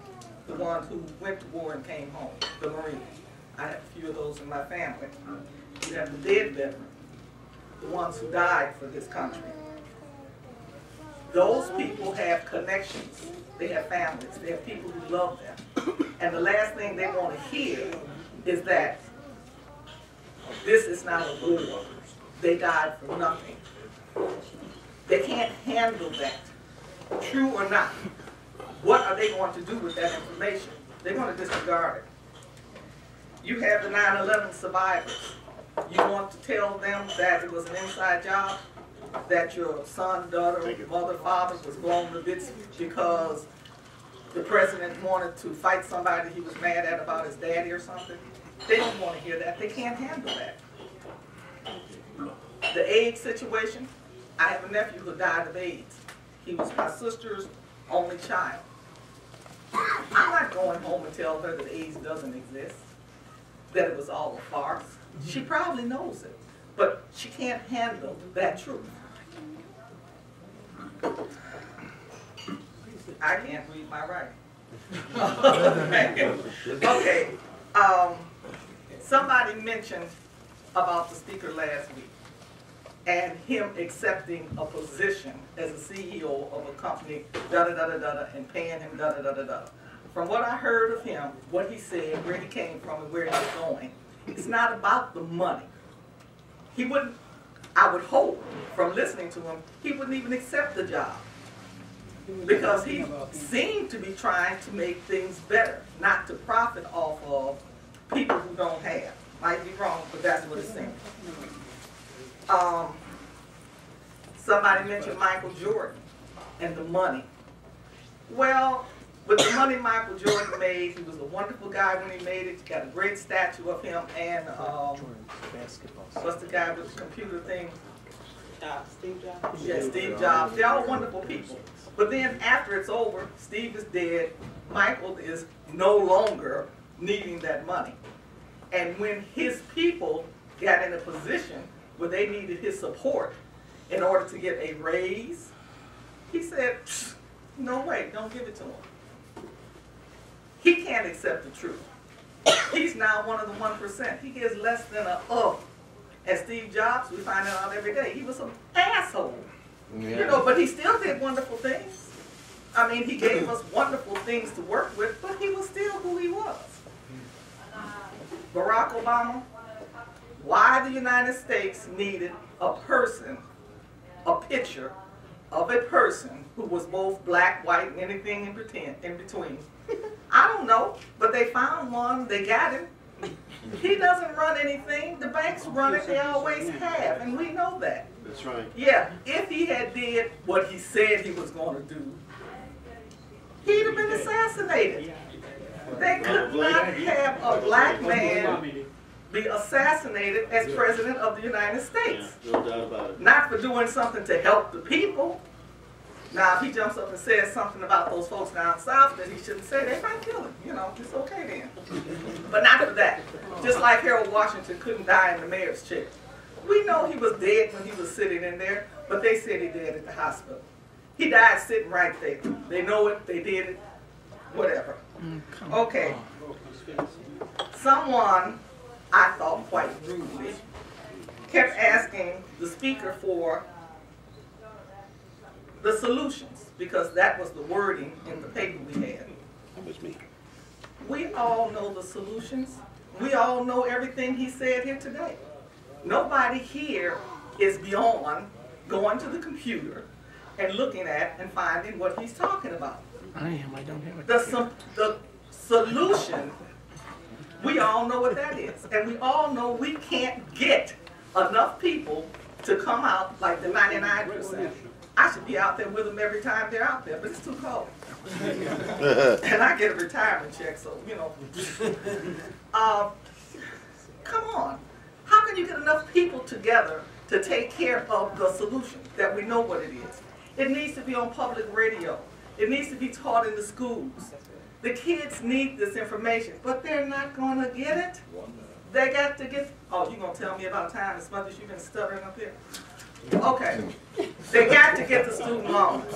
the one who went to war and came home, the Marine. I have a few of those in my family. You have the dead veteran, the ones who died for this country. Those people have connections. They have families. They have people who love them. And the last thing they want to hear is that this is not a good one. They died for nothing. They can't handle that, true or not. What are they going to do with that information? They're going to disregard it. You have the 9/11 survivors. You want to tell them that it was an inside job, that your son, daughter, mother, father was blown to bits because the president wanted to fight somebody he was mad at about his daddy or something. They don't want to hear that. They can't handle that. The AIDS situation, I have a nephew who died of AIDS. He was my sister's only child. I'm not going home and tell her that AIDS doesn't exist, that it was all a farce. She probably knows it, but she can't handle that truth. I can't read my writing. Okay. Somebody mentioned about the speaker last week and him accepting a position as a CEO of a company, and paying him From what I heard of him, what he said, where he came from, and where he's going, it's not about the money. He wouldn't, I would hope, from listening to him, he wouldn't even accept the job because he seemed to be trying to make things better, not to profit off of people who don't have. Might be wrong, but that's what it seems. Somebody mentioned Michael Jordan and the money. Well, with the money Michael Jordan made, he was a wonderful guy when he made it. Got a great statue of him and what's the guy with the computer thing? Steve Jobs. Yeah, Steve Jobs. They're all wonderful people. But then after it's over, Steve is dead. Michael is no longer needing that money. And when his people got in a position where they needed his support in order to get a raise, he said, no way, don't give it to him. He can't accept the truth. He's now one of the 1%. He gets less than a up. And Steve Jobs, we find out every day, he was an asshole. Yeah. You know, but he still did wonderful things. I mean, he gave us wonderful things to work with, but he was still who he was. Barack Obama, why the United States needed a person, a picture of a person who was both black, white, and anything in between. I don't know, but they found one, they got him, He doesn't run anything. The banks run it. They always have, and we know that. That's right. Yeah, if he had did what he said he was going to do, he'd have been assassinated. They could not have a black man be assassinated as president of the United States. No doubt about it. Not for doing something to help the people. Now, if he jumps up and says something about those folks down south that he shouldn't say, they might kill him. You know, it's okay then. But not for that. Just like Harold Washington couldn't die in the mayor's chair. We know he was dead when he was sitting in there, but they said he died at the hospital. He died sitting right there. They know it, they did it, whatever. Okay. Someone, I thought quite rudely, kept asking the speaker for the solutions, because that was the wording in the paper we had. That was me. We all know the solutions. We all know everything he said here today. Nobody here is beyond going to the computer and looking at and finding what he's talking about. I am. I don't have a computer. The solution, we all know what that is. And we all know we can't get enough people to come out like the 99%. I should be out there with them every time they're out there, but it's too cold. And I get a retirement check, so, you know. Come on. How can you get enough people together to take care of the solution that we know what it is? It needs to be on public radio. It needs to be taught in the schools. The kids need this information, but they're not going to get it. They got to get, oh, you're going to tell me about time as much as you've been stuttering up here? Okay, they got to get the student loans.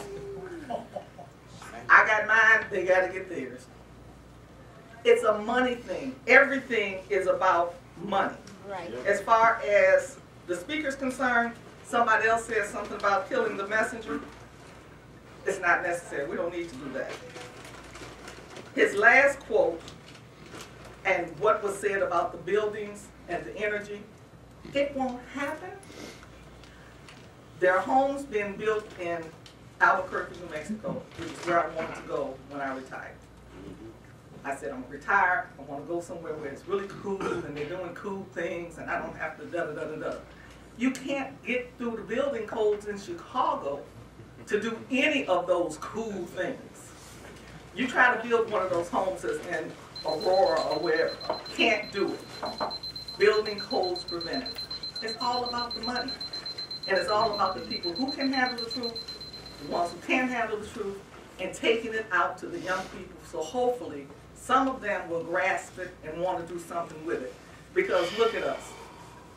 I got mine, they got to get theirs. It's a money thing. Everything is about money. Right. As far as the speaker's concerned, somebody else said something about killing the messenger. It's not necessary. We don't need to do that. His last quote and what was said about the buildings and the energy, it won't happen. There are homes being built in Albuquerque, New Mexico, which is where I wanted to go when I retired. I said, I'm retired, I want to go somewhere where it's really cool and they're doing cool things and I don't have to da-da-da-da-da. You can't get through the building codes in Chicago to do any of those cool things. You try to build one of those homes that's in Aurora or wherever, can't do it. Building codes prevent it. It's all about the money. And it's all about the people who can handle the truth, the ones who can handle the truth, and taking it out to the young people. So hopefully, some of them will grasp it and want to do something with it. Because look at us.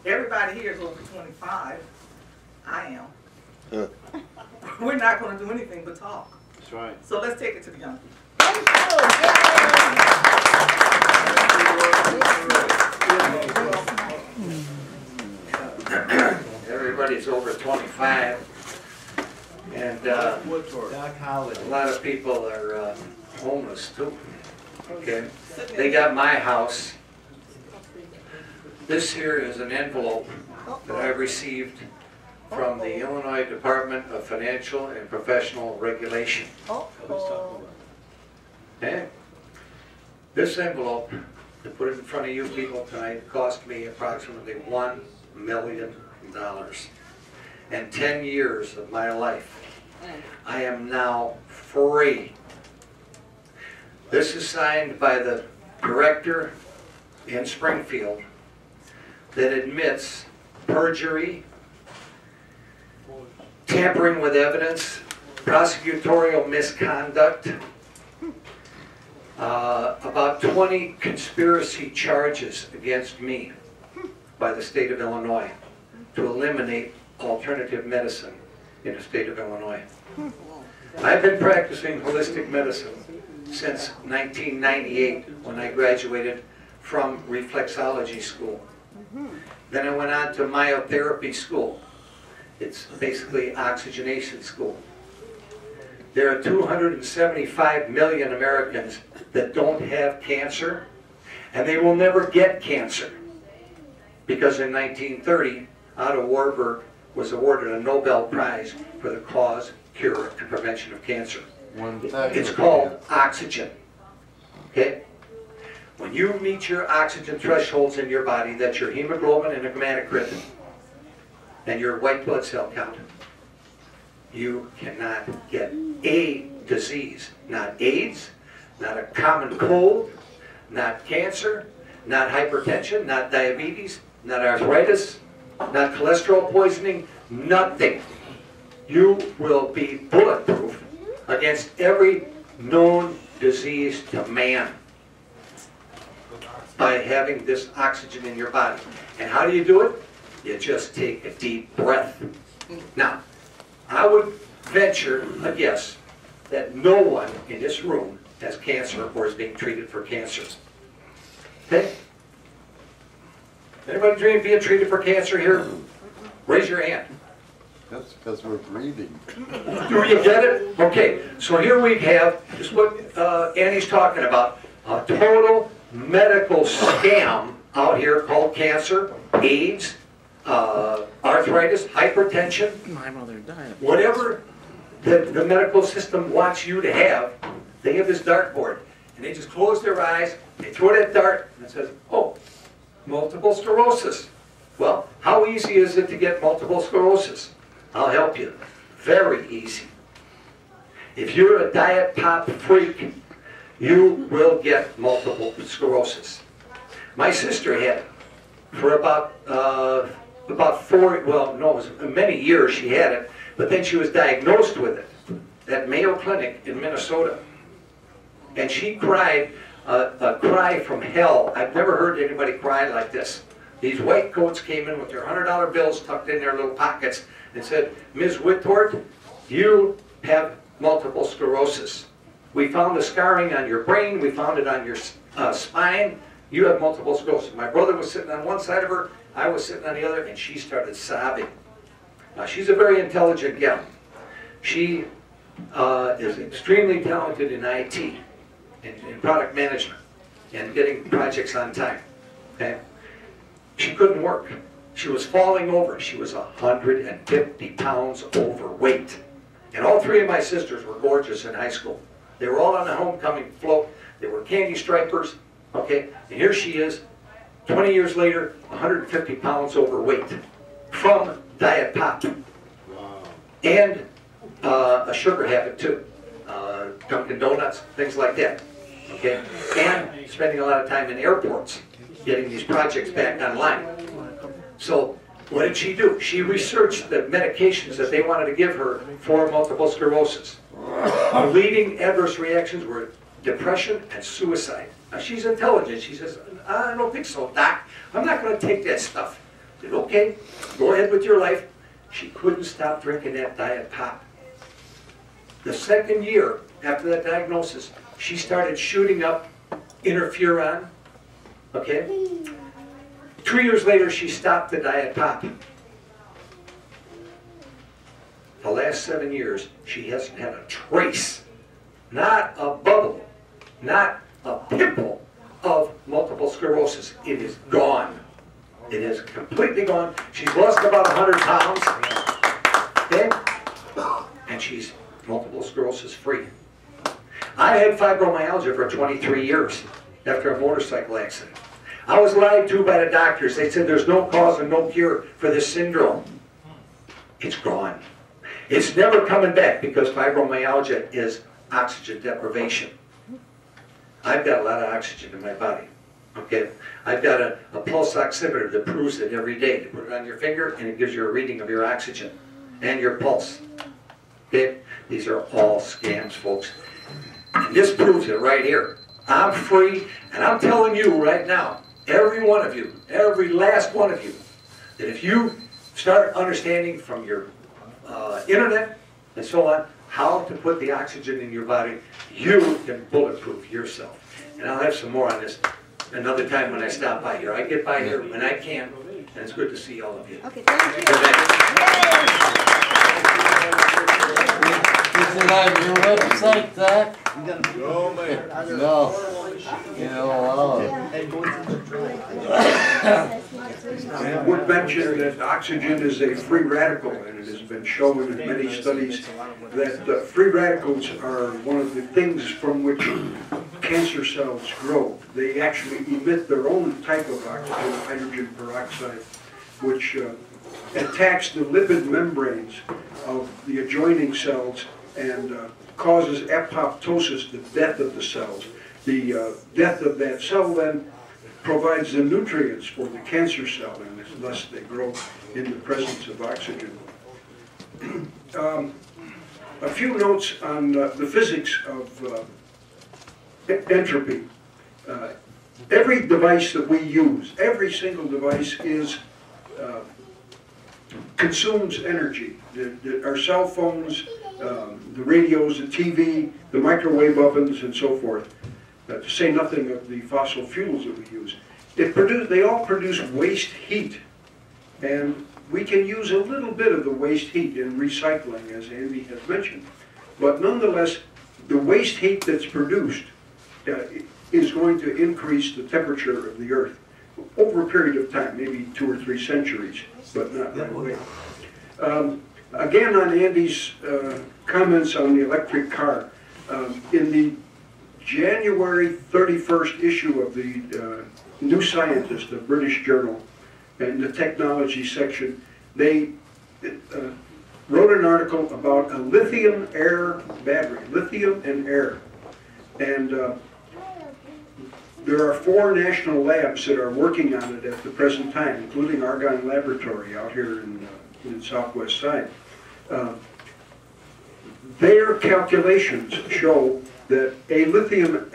Everybody here is over 25. I am. Yeah. We're not going to do anything but talk. That's right. So let's take it to the young people. Thank you. Everybody's over 25, and a lot of people are homeless too. Okay, they got my house. This here is an envelope that I received from the Illinois Department of Financial and Professional Regulation. Okay, this envelope to put it in front of you people tonight cost me approximately $1 million. And 10 years of my life. I am now free. This is signed by the director in Springfield that admits perjury, tampering with evidence, prosecutorial misconduct, about 20 conspiracy charges against me by the state of Illinois to eliminate alternative medicine in the state of Illinois. I've been practicing holistic medicine since 1998 when I graduated from reflexology school. Then I went on to myotherapy school. It's basically oxygenation school. There are 275 million Americans that don't have cancer, and they will never get cancer because in 1930, Otto Warburg was awarded a Nobel Prize for the cause, cure, and prevention of cancer. It's called oxygen. Okay? when you meet your oxygen thresholds in your body, that's your hemoglobin and hematocrit, and your white blood cell count, you cannot get a disease. Not AIDS, not a common cold, not cancer, not hypertension, not diabetes, not arthritis, not cholesterol poisoning, nothing. You will be bulletproof against every known disease to man by having this oxygen in your body. And how do you do it? You just take a deep breath. Now, I would venture a guess that no one in this room has cancer or is being treated for cancer. Okay? Anybody dream of being treated for cancer here? Raise your hand. That's because we're breathing. Do you get it? Okay, so here we have just what Annie's talking about, a total medical scam out here called cancer, AIDS, arthritis, hypertension. My mother died. Whatever the medical system wants you to have, they have this dartboard. And they just close their eyes, they throw that dart, and it says, oh, multiple sclerosis. Well, how easy is it to get multiple sclerosis? I'll help you. Very easy. If you're a diet pop freak, you will get multiple sclerosis. My sister had it for many years she had it, but then she was diagnosed with it at Mayo Clinic in Minnesota. And she cried a cry from hell. I've never heard anybody cry like this. These white coats came in with their $100 bills tucked in their little pockets and said, Ms. Whitworth, you have multiple sclerosis. We found the scarring on your brain. We found it on your spine. You have multiple sclerosis. My brother was sitting on one side of her. I was sitting on the other, and she started sobbing. Now, she's a very intelligent gal. She is extremely talented in IT, in product management, and getting projects on time. Okay? She couldn't work. She was falling over. She was 150 pounds overweight. And all three of my sisters were gorgeous in high school. They were all on the homecoming float. They were candy stripers. Okay? And here she is, 20 years later, 150 pounds overweight from diet pop. Wow. And a sugar habit, too. Dunkin' Donuts, things like that. Okay? And spending a lot of time in airports, getting these projects back online. So what did she do? She researched the medications that they wanted to give her for multiple sclerosis. Her leading adverse reactions were depression and suicide. Now, she's intelligent. She says, I don't think so, Doc. I'm not going to take that stuff. I said, okay, go ahead with your life. She couldn't stop drinking that diet pop. The second year after that diagnosis, she started shooting up interferon. Okay? 2 years later, she stopped the diet pop. The last 7 years, she hasn't had a trace, not a bubble, not a pimple of multiple sclerosis. It is gone. It is completely gone. She's lost about 100 pounds. Okay? And she's multiple sclerosis free. I had fibromyalgia for 23 years after a motorcycle accident. I was lied to by the doctors. They said there's no cause and no cure for this syndrome. It's gone. It's never coming back because fibromyalgia is oxygen deprivation. I've got a lot of oxygen in my body. Okay? I've got a pulse oximeter that proves it every day. You put it on your finger and it gives you a reading of your oxygen and your pulse. Okay? These are all scams, folks. And this proves it right here. I'm free, and I'm telling you right now, every one of you, every last one of you, that if you start understanding from your internet and so on how to put the oxygen in your body, you can bulletproof yourself. And I'll have some more on this another time when I stop by here. I get by here when I can, and it's good to see all of you. Okay, thank you. Is it on your website, Zach? No, man. No. You know, I would mention that oxygen is a free radical, and it has been shown in many studies that free radicals are one of the things from which cancer cells grow. They actually emit their own type of oxygen, hydrogen peroxide, which attacks the lipid membranes of the adjoining cells and causes apoptosis, the death of the cells. The death of that cell then provides the nutrients for the cancer cell, and thus they grow in the presence of oxygen. A few notes on the physics of entropy. Every device that we use, every single device is consumes energy. Our cell phones, the radios, the TV, the microwave ovens, and so forth. To say nothing of the fossil fuels that we use. They all produce waste heat, and we can use a little bit of the waste heat in recycling, as Andy has mentioned. But nonetheless, the waste heat that's produced is going to increase the temperature of the Earth over a period of time, maybe 2 or 3 centuries, but not right away. Again, on Andy's comments on the electric car, in the January 31st issue of the New Scientist, the British journal, in the technology section, they wrote an article about a lithium air battery, lithium and air. And there are 4 national labs that are working on it at the present time, including Argonne Laboratory out here in Southwest Side. Their calculations show that a lithium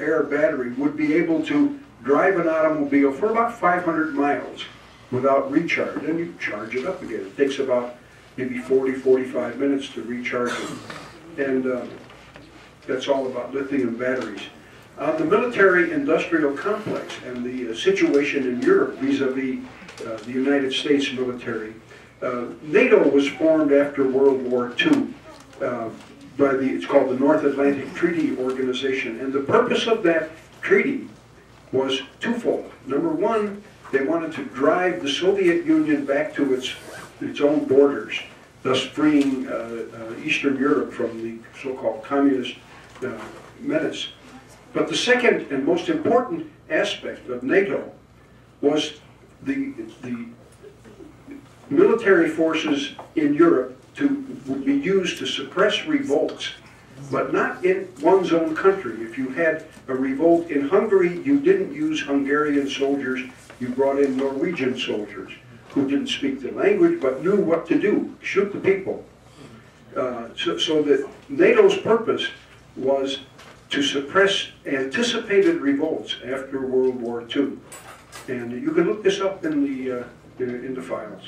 air battery would be able to drive an automobile for about 500 miles without recharge. And you charge it up again. It takes about maybe 40, 45 minutes to recharge it. And that's all about lithium batteries. On the military-industrial complex and the situation in Europe vis-a-vis the United States military, NATO was formed after World War II. It's called the North Atlantic Treaty Organization, and the purpose of that treaty was twofold. Number one, they wanted to drive the Soviet Union back to its own borders, thus freeing Eastern Europe from the so-called communist menace. But the second and most important aspect of NATO was the military forces in Europe would be used to suppress revolts, but not in one's own country. If you had a revolt in Hungary, you didn't use Hungarian soldiers, you brought in Norwegian soldiers who didn't speak the language but knew what to do, shoot the people. So that NATO's purpose was to suppress anticipated revolts after World War II. And you can look this up in the files.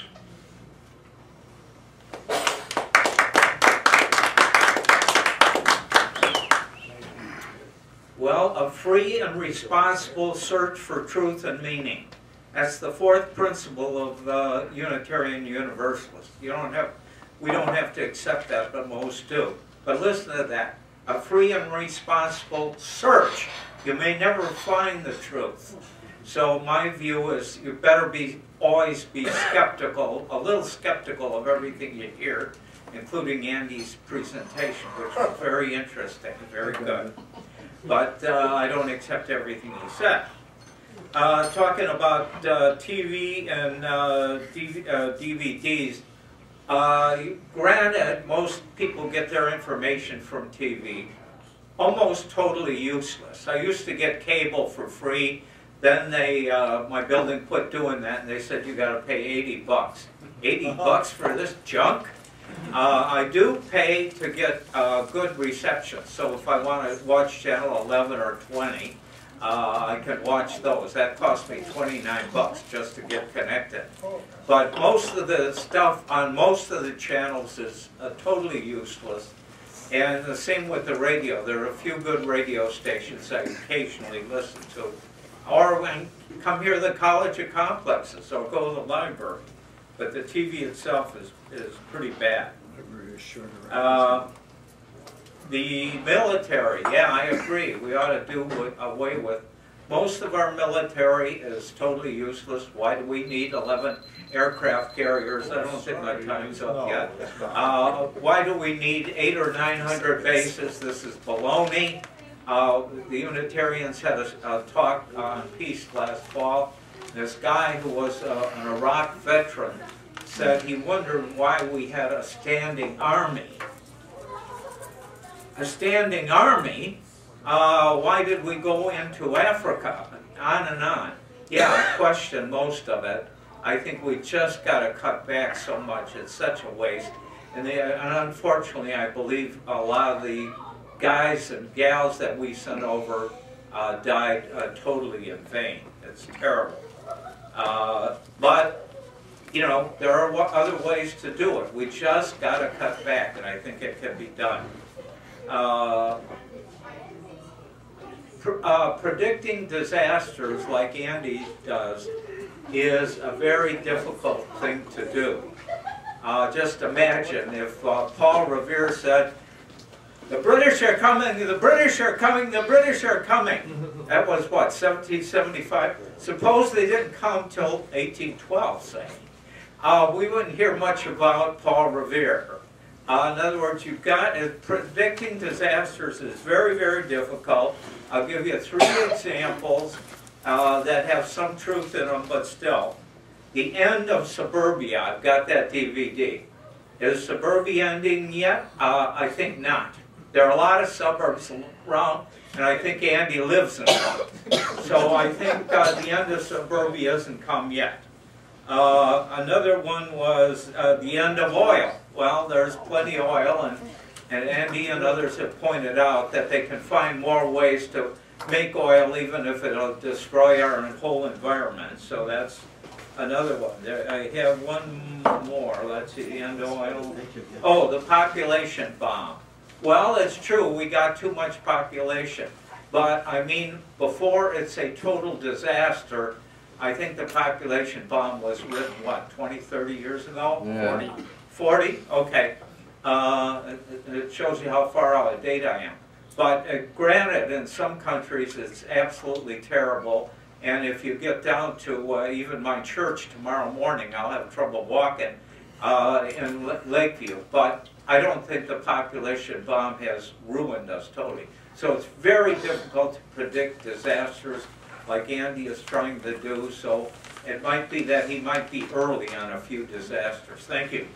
Well, a free and responsible search for truth and meaning. That's the 4th principle of the Unitarian Universalist. We don't have to accept that, but most do. But listen to that. A free and responsible search. You may never find the truth. So my view is you better always be skeptical, a little skeptical of everything you hear, including Andy's presentation, which was very interesting, very good. But I don't accept everything he said. Talking about TV and DVDs, granted, most people get their information from TV. Almost totally useless. I used to get cable for free. Then they, my building quit doing that, and they said, you got to pay 80 bucks. 80 bucks for this junk? I do pay to get good reception, so if I want to watch Channel 11 or 20, I can watch those. That cost me 29 bucks just to get connected. But most of the stuff on most of the channels is totally useless, and the same with the radio. There are a few good radio stations I occasionally listen to, or come here to the College of Complexes, or go to the library. But the TV itself is pretty bad. The military, yeah, I agree. We ought to do away with. Most of our military is totally useless. Why do we need 11 aircraft carriers? I don't think my time's up yet. Why do we need 800 or 900 bases? This is baloney. The Unitarians had a talk on peace last fall. This guy who was an Iraq veteran said he wondered why we had a standing army. A standing army? Why did we go into Africa? On and on. Yeah, I question most of it. I think we just got to cut back so much. It's such a waste. And unfortunately, I believe a lot of the guys and gals that we sent over died totally in vain. It's terrible. But, you know, there are other ways to do it. We just got to cut back, and I think it can be done. Predicting disasters like Andy does is a very difficult thing to do. Just imagine if Paul Revere said, "The British are coming, the British are coming, the British are coming." That was what, 1775? Suppose they didn't come till 1812, say. We wouldn't hear much about Paul Revere. In other words, you've got, predicting disasters is very, very difficult. I'll give you three examples that have some truth in them, but still. The end of Suburbia, I've got that DVD. Is Suburbia ending yet? I think not. There are a lot of suburbs around, and I think Andy lives in them. So I think the end of Suburbia hasn't come yet. Another one was the end of oil. Well, there's plenty of oil, and Andy and others have pointed out that they can find more ways to make oil even if it'll destroy our whole environment. So that's another one. There, I have one more. Let's see, the end of oil. Oh, the population bomb. Well, it's true, we got too much population. But, I mean, before it's a total disaster, I think the population bomb was written, what, 20, 30 years ago? Yeah. 40? 40? Okay. It shows you how far out of date I am. But granted, in some countries it's absolutely terrible. And if you get down to even my church tomorrow morning, I'll have trouble walking in Lakeview. But I don't think the population bomb has ruined us totally. So it's very difficult to predict disasters like Andy is trying to do, so it might be that he might be early on a few disasters. Thank you.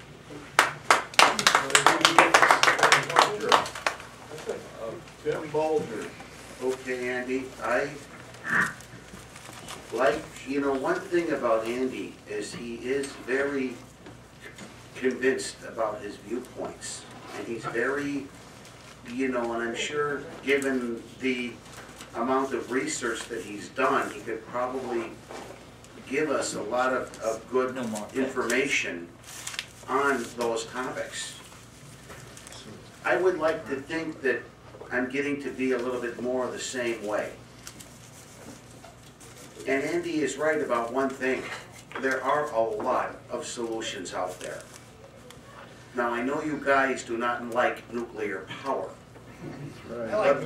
Tim Bolger. Okay, Andy. I like, you know, one thing about Andy is he is very convinced about his viewpoints, and he's very, you know, and I'm sure given the amount of research that he's done, he could probably give us a lot of good information on those topics. I would like to think that I'm getting to be a little bit more the same way. And Andy is right about one thing. There are a lot of solutions out there. Now, I know you guys do not like nuclear power. But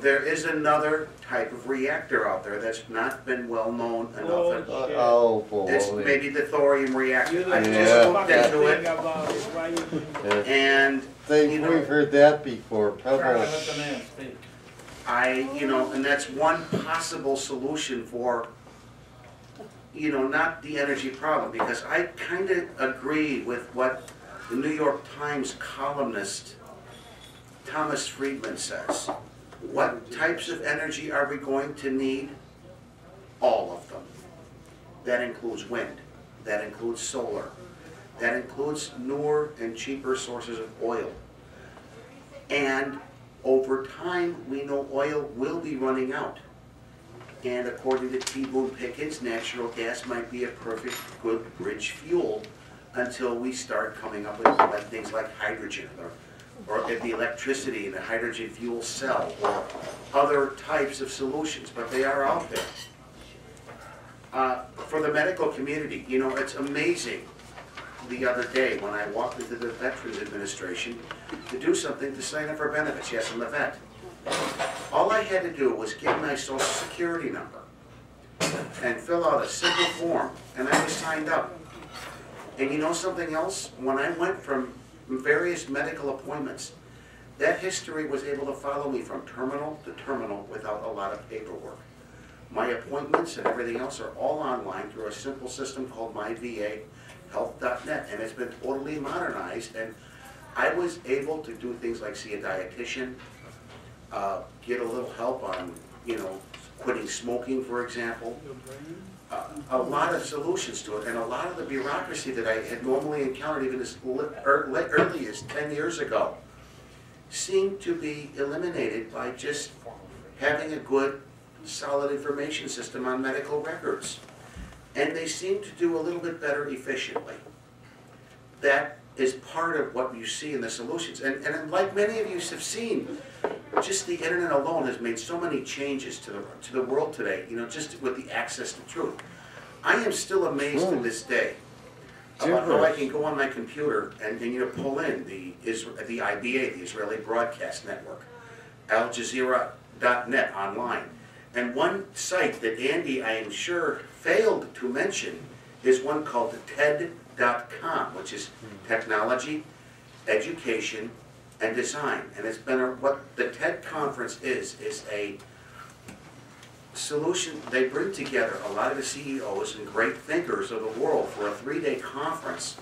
there is another type of reactor out there that's not been well known enough. Oh, boy. It's maybe the thorium reactor. I just looked into it. And you know, we've heard that before. You know, and that's one possible solution for, you know, not the energy problem, because I kind of agree with what the New York Times columnist Thomas Friedman says. What types of energy are we going to need? All of them. That includes wind. That includes solar. That includes newer and cheaper sources of oil. And over time, we know oil will be running out. And according to T. Boone Pickens, natural gas might be a perfect, good, bridge fuel until we start coming up with things like hydrogen, or the electricity in a hydrogen fuel cell, or other types of solutions, but they are out there. For the medical community, you know, it's amazing. The other day when I walked into the Veterans Administration to do something, to sign up for benefits, yes, I'm a vet. All I had to do was get my Social Security number and fill out a simple form, and I was signed up. And you know something else? When I went from various medical appointments, That history was able to follow me from terminal to terminal without a lot of paperwork. My appointments and everything else are all online through a simple system called myvahealth.net, and it's been totally modernized, and I was able to do things like see a dietitian, get a little help on, you know, quitting smoking, for example. A lot of solutions to it, and a lot of the bureaucracy that I had normally encountered even as early as 10 years ago seemed to be eliminated by just having a good, solid information system on medical records. And they seem to do a little bit better efficiently. That is part of what you see in the solutions. And like many of you have seen, just the internet alone has made so many changes to the world today, you know, just with the access to truth. I am still amazed to this day about how I can go on my computer and you know, pull in the IBA, the Israeli Broadcast Network, AlJazeera.net online. And one site that Andy, I am sure, failed to mention is one called TED.com, which is Technology, Education, and Design. And it's been what the TED conference is a solution. They bring together a lot of the CEOs and great thinkers of the world for a 3-day conference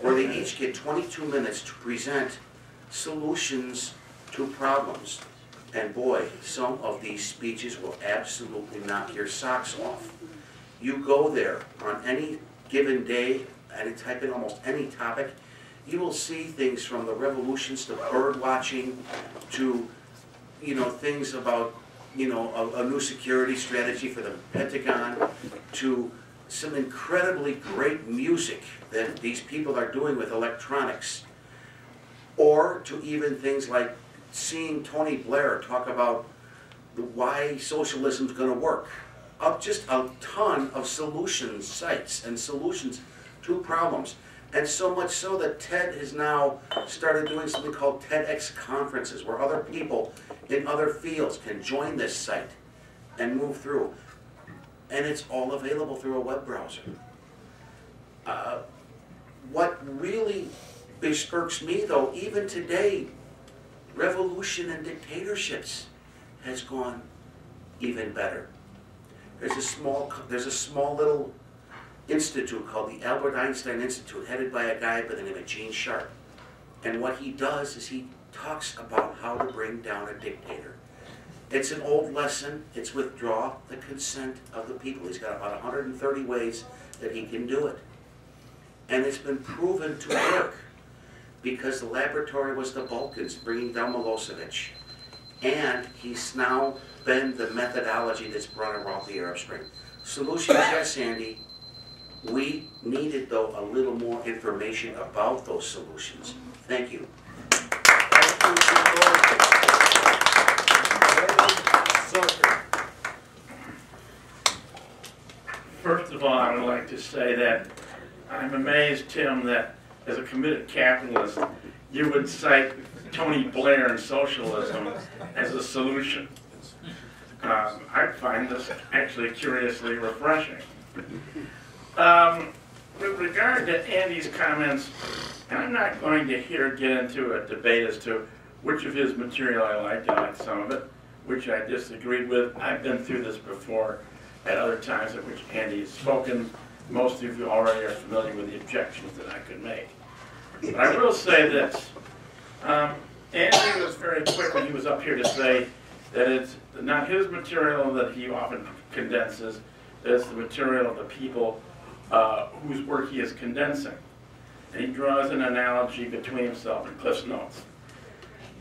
where they each get 22 minutes to present solutions to problems. And boy, some of these speeches will absolutely knock your socks off. You go there on any given day and type in almost any topic, you will see things from the revolutions to bird watching to, you know, things about, you know, a new security strategy for the Pentagon to some incredibly great music that these people are doing with electronics, or to even things like seeing Tony Blair talk about why socialism's going to work. Up just a ton of solution sites and solutions to problems. And so much so that TED has now started doing something called TEDx conferences, where other people in other fields can join this site and move through. And it's all available through a web browser. What really besmirks me, though, even today, revolution and dictatorships has gone even better. There's a small little institute called the Albert Einstein Institute, headed by a guy by the name of Gene Sharp. And what he does is he talks about how to bring down a dictator. It's an old lesson. It's withdraw the consent of the people. He's got about 130 ways that he can do it. And it's been proven to work, because the laboratory was the Balkans, bringing down Milosevic. And he's now been the methodology that's brought around the Arab Spring. Solutions, yes, Andy. We needed, though, a little more information about those solutions. Thank you. First of all, I would like to say that I'm amazed, Tim, that as a committed capitalist, you would cite Tony Blair and socialism as a solution. I find this actually curiously refreshing. With regard to Andy's comments, and I'm not going to here get into a debate as to which of his material I liked. I liked some of it, which I disagreed with. I've been through this before at other times at which Andy has spoken. Most of you already are familiar with the objections that I could make. But I will say this. Andy was very quick when he was up here to say that it's not his material that he often condenses, that it's the material of the people whose work he is condensing. And he draws an analogy between himself and Cliff's Notes.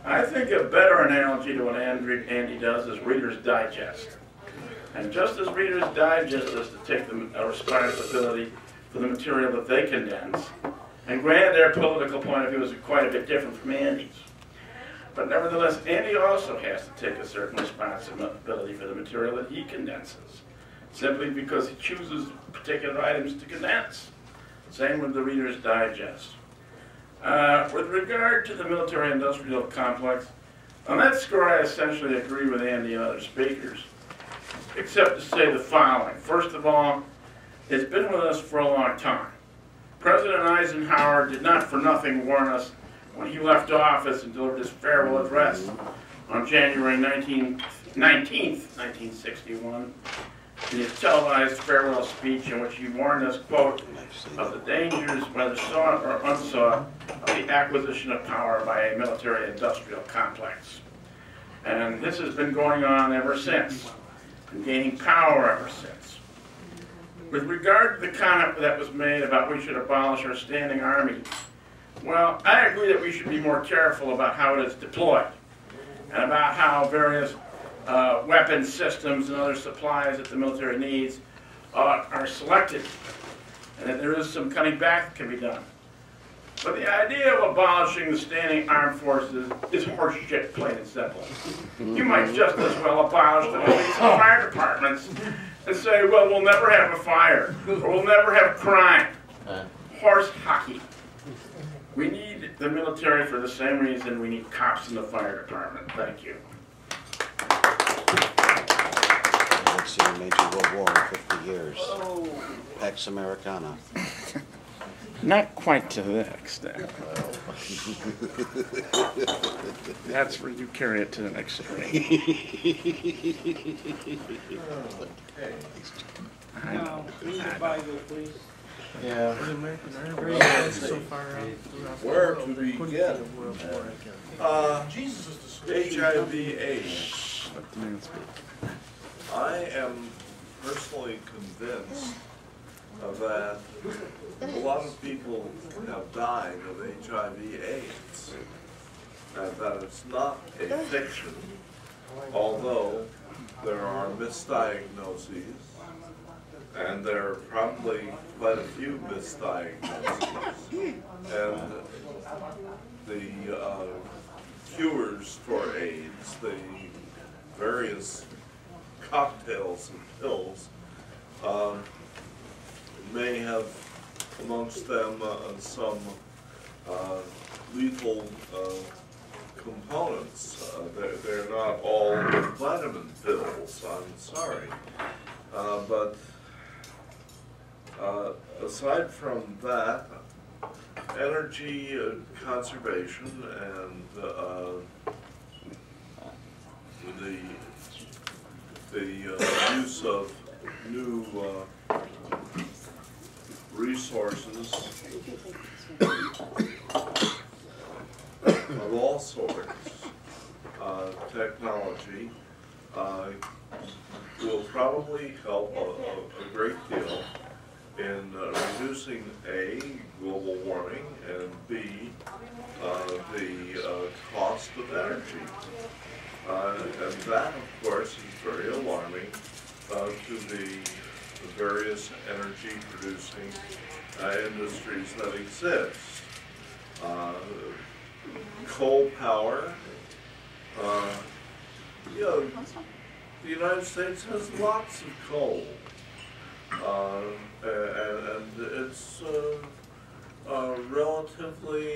I think a better analogy to what Andy does is Reader's Digest. And just as Reader's Digest is to take a responsibility for the material that they condense, and granted their political point of view is quite a bit different from Andy's, but nevertheless, Andy also has to take a certain responsibility for the material that he condenses, simply because he chooses particular items to condense. Same with the Reader's Digest. With regard to the military-industrial complex, on that score I essentially agree with Andy and other speakers, except to say the following. First of all, it's been with us for a long time. President Eisenhower did not for nothing warn us when he left office and delivered his farewell address on January 19th, 1961, in his televised farewell speech in which he warned us, quote, of the dangers, whether sought or unsought, of the acquisition of power by a military-industrial complex. And this has been going on ever since, and gaining power ever since. With regard to the comment that was made about we should abolish our standing army, well, I agree that we should be more careful about how it is deployed and about how various weapon systems and other supplies that the military needs are selected, and that there is some cutting back that can be done. But the idea of abolishing the standing armed forces is horseshit, plain and simple. You might just as well abolish the police and fire departments and say, well, we'll never have a fire, or we'll never have crime. Horse hockey. We need the military for the same reason we need cops in the fire department. Thank you. I haven't seen a major world war in 50 years. Whoa. Pax Americana. Not quite to the extent. That's where you carry it to the next extreme. No, please buy those, please. Yeah. Where do we get it? HIV/AIDS. I am personally convinced that a lot of people have died of HIV/AIDS, and that it's not a fiction, although there are misdiagnoses, and there are probably quite a few misdiagnoses, and the cures for AIDS, the various cocktails and pills, may have amongst them some lethal components. They're not all vitamin pills, I'm sorry. But aside from that, energy conservation and the use of new resources of all sorts, technology, will probably help a great deal in reducing A, global warming, and B, the cost of energy. And that, of course, is very alarming to the various energy-producing industries that exist. Coal power, you know, the United States has lots of coal, and it's relatively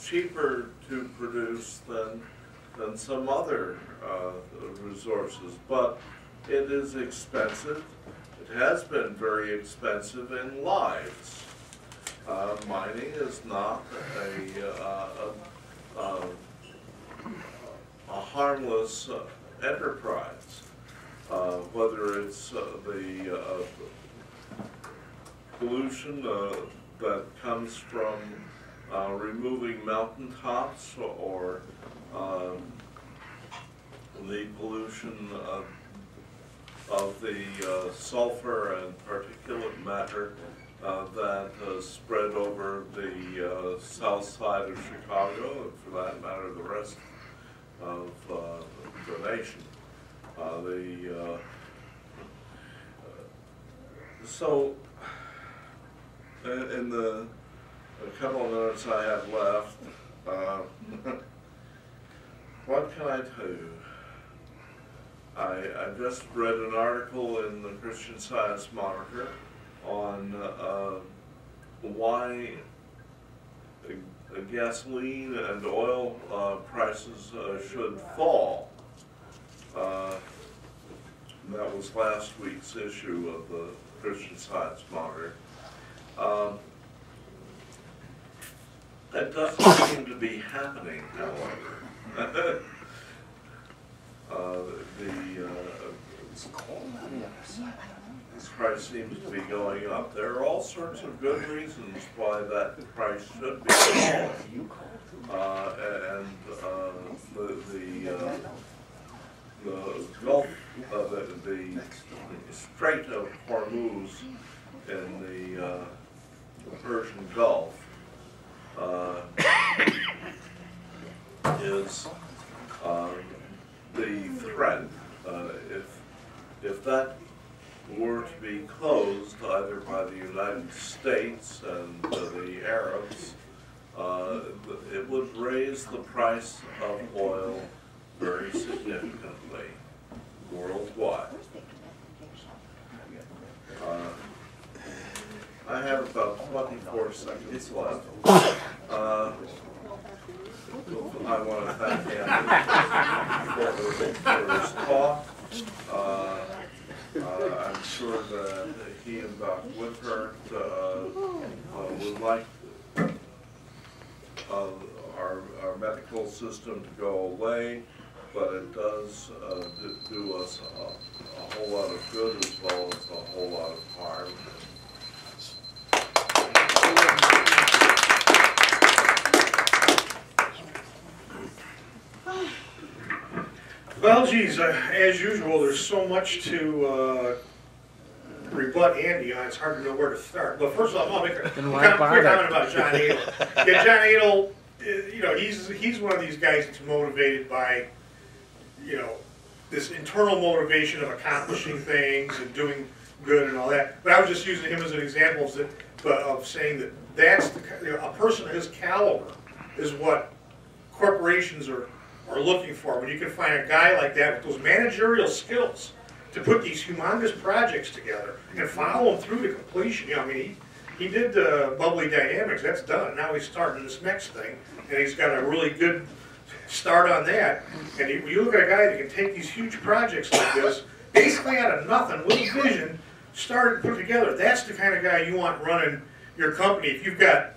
cheaper to produce than some other resources, but it is expensive. It has been very expensive in lives. Mining is not a harmless enterprise, whether it's the pollution that comes from removing mountaintops, or the pollution of the sulfur and particulate matter that spread over the south side of Chicago, and for that matter the rest of the nation. So, in the couple of minutes I have left, what can I tell you? I just read an article in the Christian Science Monitor on why gasoline and oil prices should fall. That was last week's issue of the Christian Science Monitor. That doesn't seem to be happening, however. This price seems to be going up. There are all sorts of good reasons why that price should be going up. The Strait of Hormuz in the Persian Gulf is the threat. If that were to be closed either by the United States and the Arabs, it would raise the price of oil very significantly worldwide. I have about 24 seconds left. I want to thank Andy for his talk. I'm sure that he and Doc Woodhart would like our medical system to go away, but it does do us a whole lot of good as well as a whole lot of harm. Well, geez, as usual, there's so much to rebut Andy on, it's hard to know where to start. But first of all, I'll make a quick comment about John Adel. Yeah, John Adel, you know, he's one of these guys that's motivated by, you know, this internal motivation of accomplishing things and doing good and all that. But I was just using him as an example of saying that that's the, you know, a person of his caliber is what corporations are looking for, when you can find a guy like that with those managerial skills to put these humongous projects together and follow them through to completion. You know, I mean, he did Bubbly Dynamics, that's done. Now he's starting this next thing, and he's got a really good start on that. And you look at a guy that can take these huge projects like this, basically out of nothing, with a vision, start and put together. That's the kind of guy you want running your company. If you've got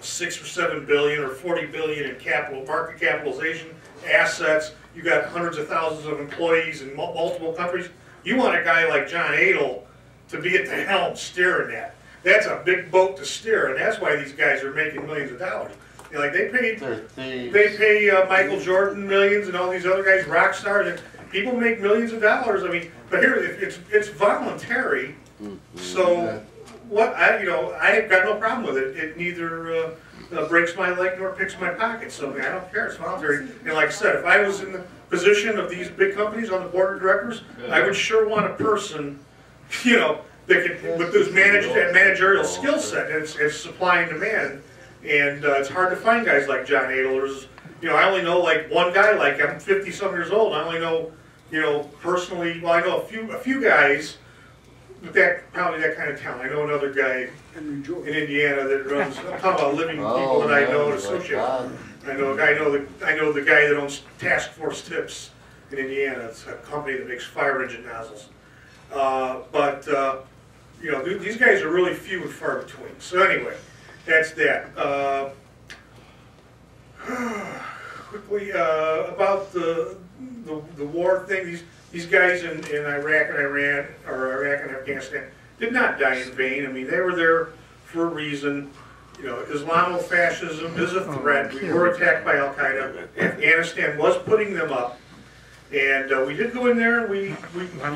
6 or 7 billion or 40 billion in capital, market capitalization, assets, you got hundreds of thousands of employees in multiple countries, you want a guy like John Adel to be at the helm steering that. That's a big boat to steer, and that's why these guys are making millions of dollars. You know, like they pay Michael Jordan millions and all these other guys, rock stars, and people make millions of dollars. I mean, but here it's voluntary, so. I've got no problem with it. It neither breaks my leg nor picks my pocket. So I don't care. It's voluntary. And like I said, if I was in the position of these big companies on the board of directors, I would sure want a person, you know, that could with those managerial skill set. It's supply and demand, and it's hard to find guys like John Adel. You know, I only know like one guy. Like I'm 50-some years old. I only know, you know, personally. Well, I know a few guys. But that probably that kind of talent. I know another guy in Indiana that runs. I'm talking about living people that I know and associate. I know the guy that owns Task Force Tips in Indiana. It's a company that makes fire engine nozzles. You know, these guys are really few and far between. So anyway, that's that. Quickly about the war thing. These guys in Iraq and Iran, or Iraq and Afghanistan, did not die in vain. I mean, they were there for a reason. You know, Islamofascism is a threat. We were attacked by Al-Qaeda. Afghanistan was putting them up. And we did go in there, and we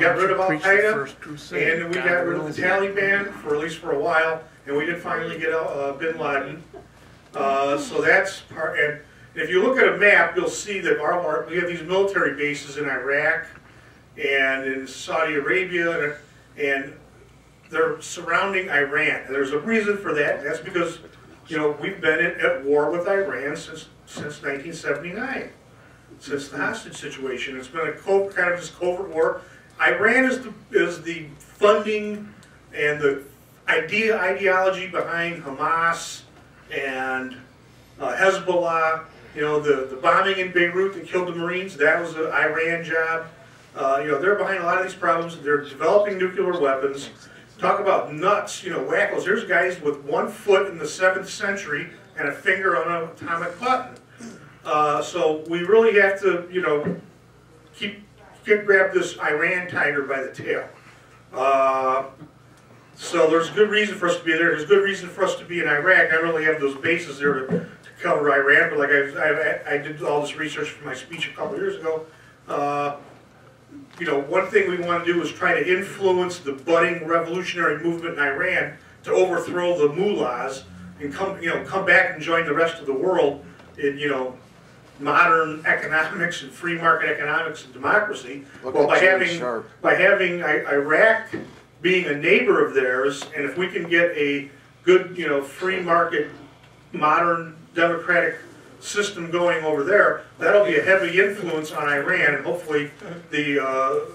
got rid of Al-Qaeda, and we got rid of the Taliban, for at least for a while, and we did finally get bin Laden. So that's part. And if you look at a map, you'll see that we have these military bases in Iraq, and in Saudi Arabia, and they're surrounding Iran. And there's a reason for that, and that's because, you know, we've been at war with Iran since 1979, since the hostage situation. It's been a kind of this covert war. Iran is the funding and the ideology behind Hamas and Hezbollah. You know, the bombing in Beirut that killed the Marines, that was an Iran job. You know, they're behind a lot of these problems. They're developing nuclear weapons. Talk about nuts, you know, wackos. There's guys with one foot in the 7th century and a finger on an atomic button. So we really have to, grab this Iran tiger by the tail. So there's good reason for us to be there. There's good reason for us to be in Iraq. I don't really have those bases there to cover Iran, but like I did all this research for my speech a couple of years ago. One thing we want to do is try to influence the budding revolutionary movement in Iran to overthrow the mullahs and come back and join the rest of the world in modern economics and free market economics and democracy. Well, by having Iraq being a neighbor of theirs, and if we can get a good free market modern democratic system going over there, that'll be a heavy influence on Iran, and hopefully the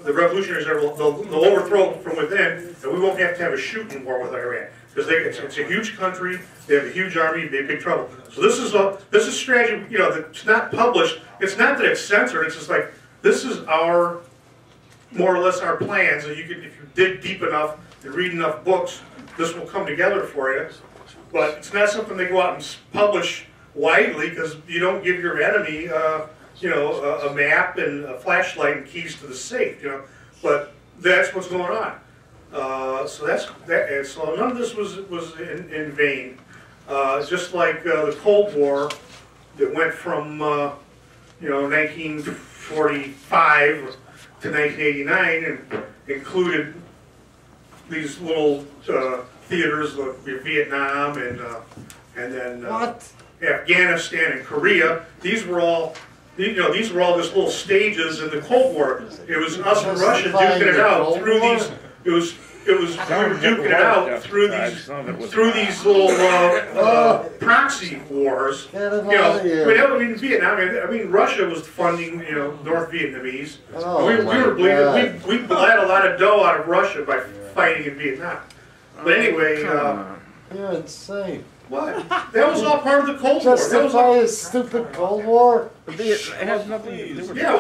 revolutionaries they'll overthrow from within, and we won't have to have a shooting war with Iran because it's a huge country, they have a huge army, it'd be in big trouble. So this is strategy. It's not published. It's not that it's censored. It's just like this is our more or less our plans. And if you dig deep enough and read enough books, this will come together for you. But it's not something they go out and publish widely, because you don't give your enemy, a map and a flashlight and keys to the safe, But that's what's going on. So none of this was in vain. Just like the Cold War, that went from 1945 to 1989, and included these little theaters like Vietnam and then Afghanistan and Korea. These were all just little stages in the Cold War. It was us and Russia duking it out through these. We were duking it out through these little proxy wars. I mean Vietnam. I mean Russia was funding North Vietnamese. We bled a lot of dough out of Russia by fighting in Vietnam. But anyway, you're insane. What? That was all part of the Cold War. That was all a stupid Cold War. It has nothing. Yeah. I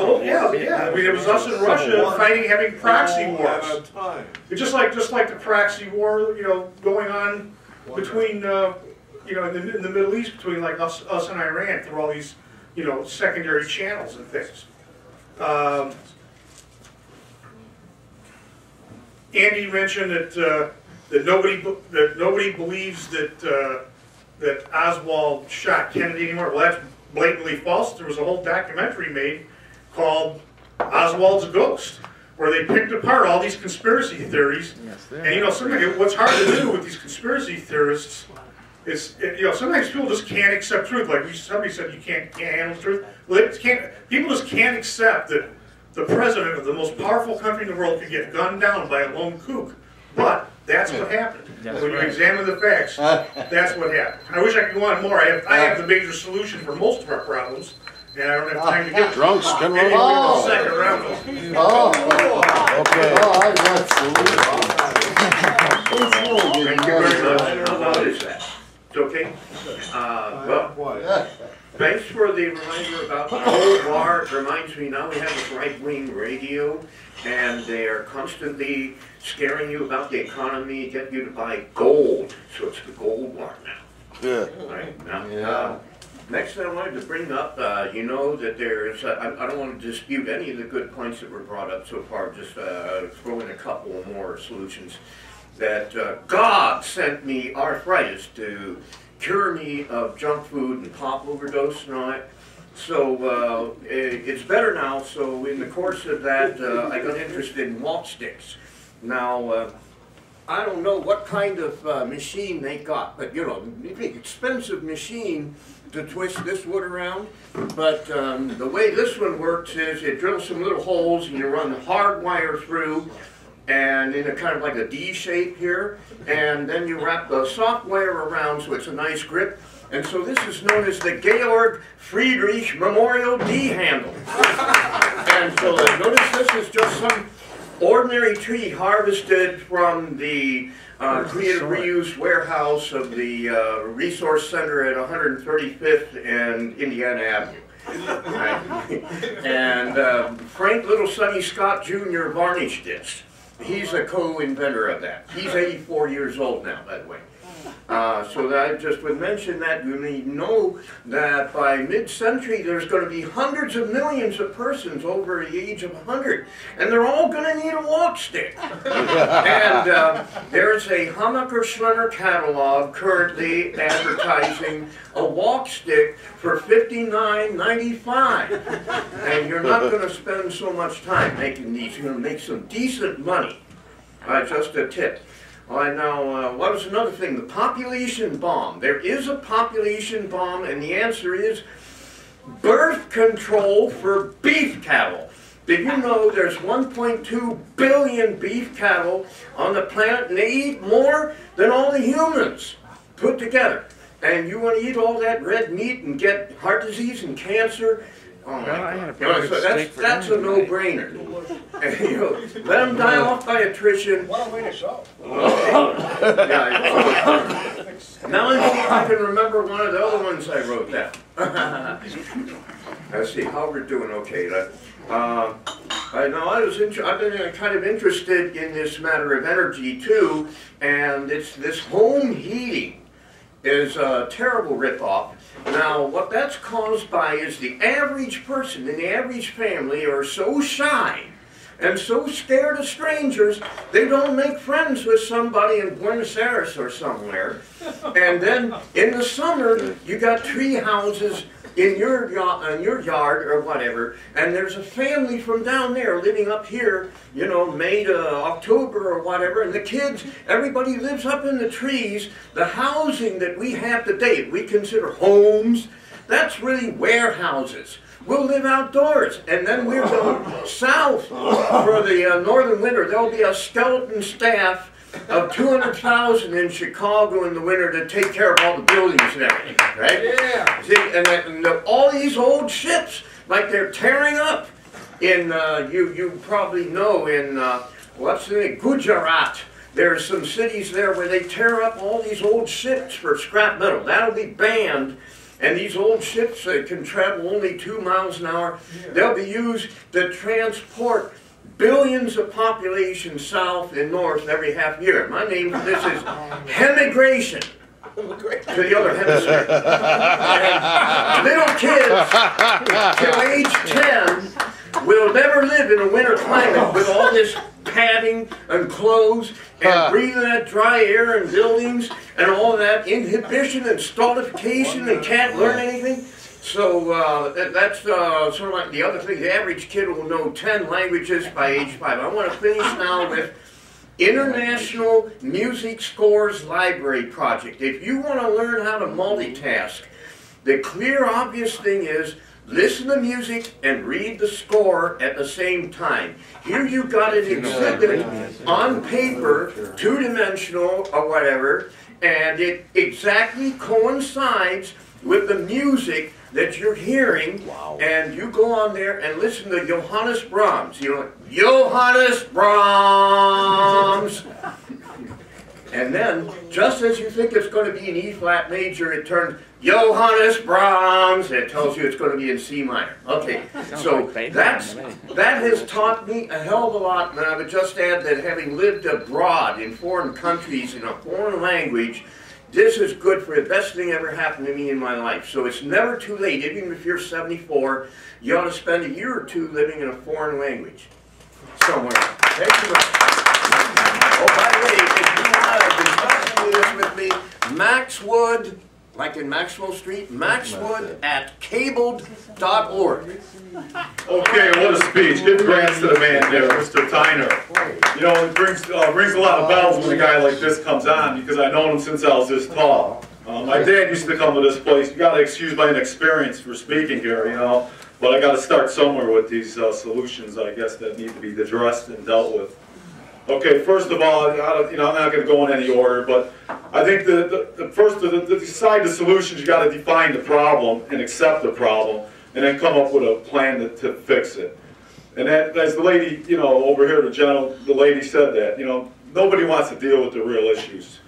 mean, it was us and Russia fighting, having proxy wars. It's just like the proxy war, going on between, in the Middle East, between like us and Iran through all these, secondary channels and things. Andy mentioned that nobody believes that. That Oswald shot Kennedy anymore. Well, that's blatantly false. There was a whole documentary made called Oswald's Ghost, where they picked apart all these conspiracy theories. Yes, and sometimes what's hard to do with these conspiracy theorists is, sometimes people just can't accept truth. Like somebody said, you can't handle truth. Well, people just can't accept that the president of the most powerful country in the world could get gunned down by a lone kook. But that's what happened. That's when you examine the facts, that's what happened. I wish I could go on more. I have the major solution for most of our problems, and I don't have time to get drunks. Can we have a second round? Okay. Oh, I got solution. Thank you very much. It's okay. Well, thanks for the reminder about the whole bar. It reminds me now we have this right-wing radio, and they are constantly scaring you about the economy, get you to buy gold. So it's the gold bar now. Yeah. Right now. Yeah. Next thing I wanted to bring up, that there's, I don't want to dispute any of the good points that were brought up so far, just throw in a couple more solutions. That God sent me arthritis to cure me of junk food and pop overdose and all that. So it's better now, so in the course of that, I got interested in walk sticks. Now, I don't know what kind of machine they got, but expensive machine to twist this wood around. But the way this one works is it drills some little holes and you run the hard wire through, and in a kind of like a D shape here, and then you wrap the soft wire around so it's a nice grip. And so this is known as the Georg Friedrich Memorial D handle. And so notice this is just some ordinary tree harvested from the creative reuse warehouse of the Resource Center at 135th and Indiana Avenue. And Frank Little Sonny Scott Jr. varnished this. He's a co-inventor of that. He's 84 years old now, by the way. So that I just would mention that you need know that by mid-century there's going to be hundreds of millions of persons over the age of 100, and they're all going to need a walk stick. And there's a Hummacher Schlemmer catalog currently advertising a walk stick for $59.95, and you're not going to spend so much time making these. You're going to make some decent money. Just a tip. All right, now, what was another thing? The population bomb. There is a population bomb, and the answer is birth control for beef cattle. Did you know there's 1.2 billion beef cattle on the planet, and they eat more than all the humans put together? And you want to eat all that red meat and get heart disease and cancer? Oh, well, I had a so that's a no-brainer. You know, let them die off by attrition. What a way to show. Now let's see if I can remember one of the other ones I wrote down. Let's see how we're doing. Okay. Now I've been kind of interested in this matter of energy too, and it's this home heating is a terrible ripoff. Now, what that's caused by is the average person and the average family are so shy and so scared of strangers, they don't make friends with somebody in Buenos Aires or somewhere. And then in the summer, you got tree houses in your yard or whatever, and there's a family from down there living up here, you know, May to October or whatever, and the kids, everybody lives up in the trees. The housing that we have today, we consider homes, that's really warehouses. We'll live outdoors, and then we're going south for the northern winter. There'll be a skeleton staff of 200,000 in Chicago in the winter to take care of all the buildings and everything, right? Yeah. See, and all these old ships, like they're tearing up in, you probably know in, what's the name, Gujarat. There's some cities there where they tear up all these old ships for scrap metal. That'll be banned. And these old ships that can travel only 2 miles an hour, yeah, they'll be used to transport billions of population south and north every half year. My name for this is Hemigration to the other hemisphere. And little kids till age 10 will never live in a winter climate with all this padding and clothes and breathing that dry air and buildings and all that inhibition and stultification and can't learn anything. So that's sort of like the other thing. The average kid will know 10 languages by age 5. I want to finish now with International Music Scores Library Project. If you want to learn how to multitask, the clear obvious thing is listen to music and read the score at the same time. Here you've got an exhibit on paper, two-dimensional or whatever, and it exactly coincides with the music that you're hearing. Wow. And you go on there and listen to Johannes Brahms. You know, Johannes Brahms! And then, just as you think it's going to be in E-flat major, it turns Johannes Brahms. It tells you it's going to be in C minor. Okay, so that has taught me a hell of a lot, and I would just add that having lived abroad in foreign countries in a foreign language, this is good for the best thing ever happened to me in my life. So it's never too late. Even if you're 74, you ought to spend a year or two living in a foreign language somewhere. Thank you. Oh, by the way, if you want to discuss this with me, Max Wood, like in Maxwell Street, maxwood at cabled.org. Okay, what a speech. Give grants to the man there, Mr. Tyner. You know, it rings a lot of bells when a guy like this comes on, because I've known him since I was this tall. My dad used to come to this place. You got to excuse my inexperience for speaking here, you know, but I got to start somewhere with these solutions, I guess, that need to be addressed and dealt with. Okay, first of all, you know, I'm not going to go in any order, but I think to decide the solutions, you got to define the problem and accept the problem, and then come up with a plan to fix it. And that, as the lady, you know, over here, the lady said that, you know, nobody wants to deal with the real issues.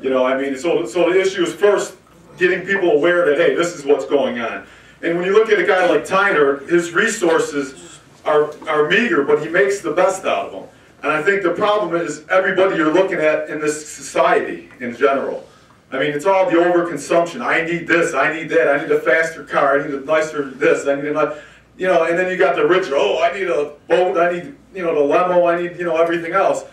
You know, I mean, so the issue is first getting people aware that, hey, this is what's going on. And when you look at a guy like Tyner, his resources are meager, but he makes the best out of them. And I think the problem is everybody you're looking at in this society in general. I mean, it's all the overconsumption. I need this, I need that, I need a faster car, I need a nicer this, I need a, you know, and then you got the rich, oh, I need a boat, I need, you know, the limo, I need, you know, everything else.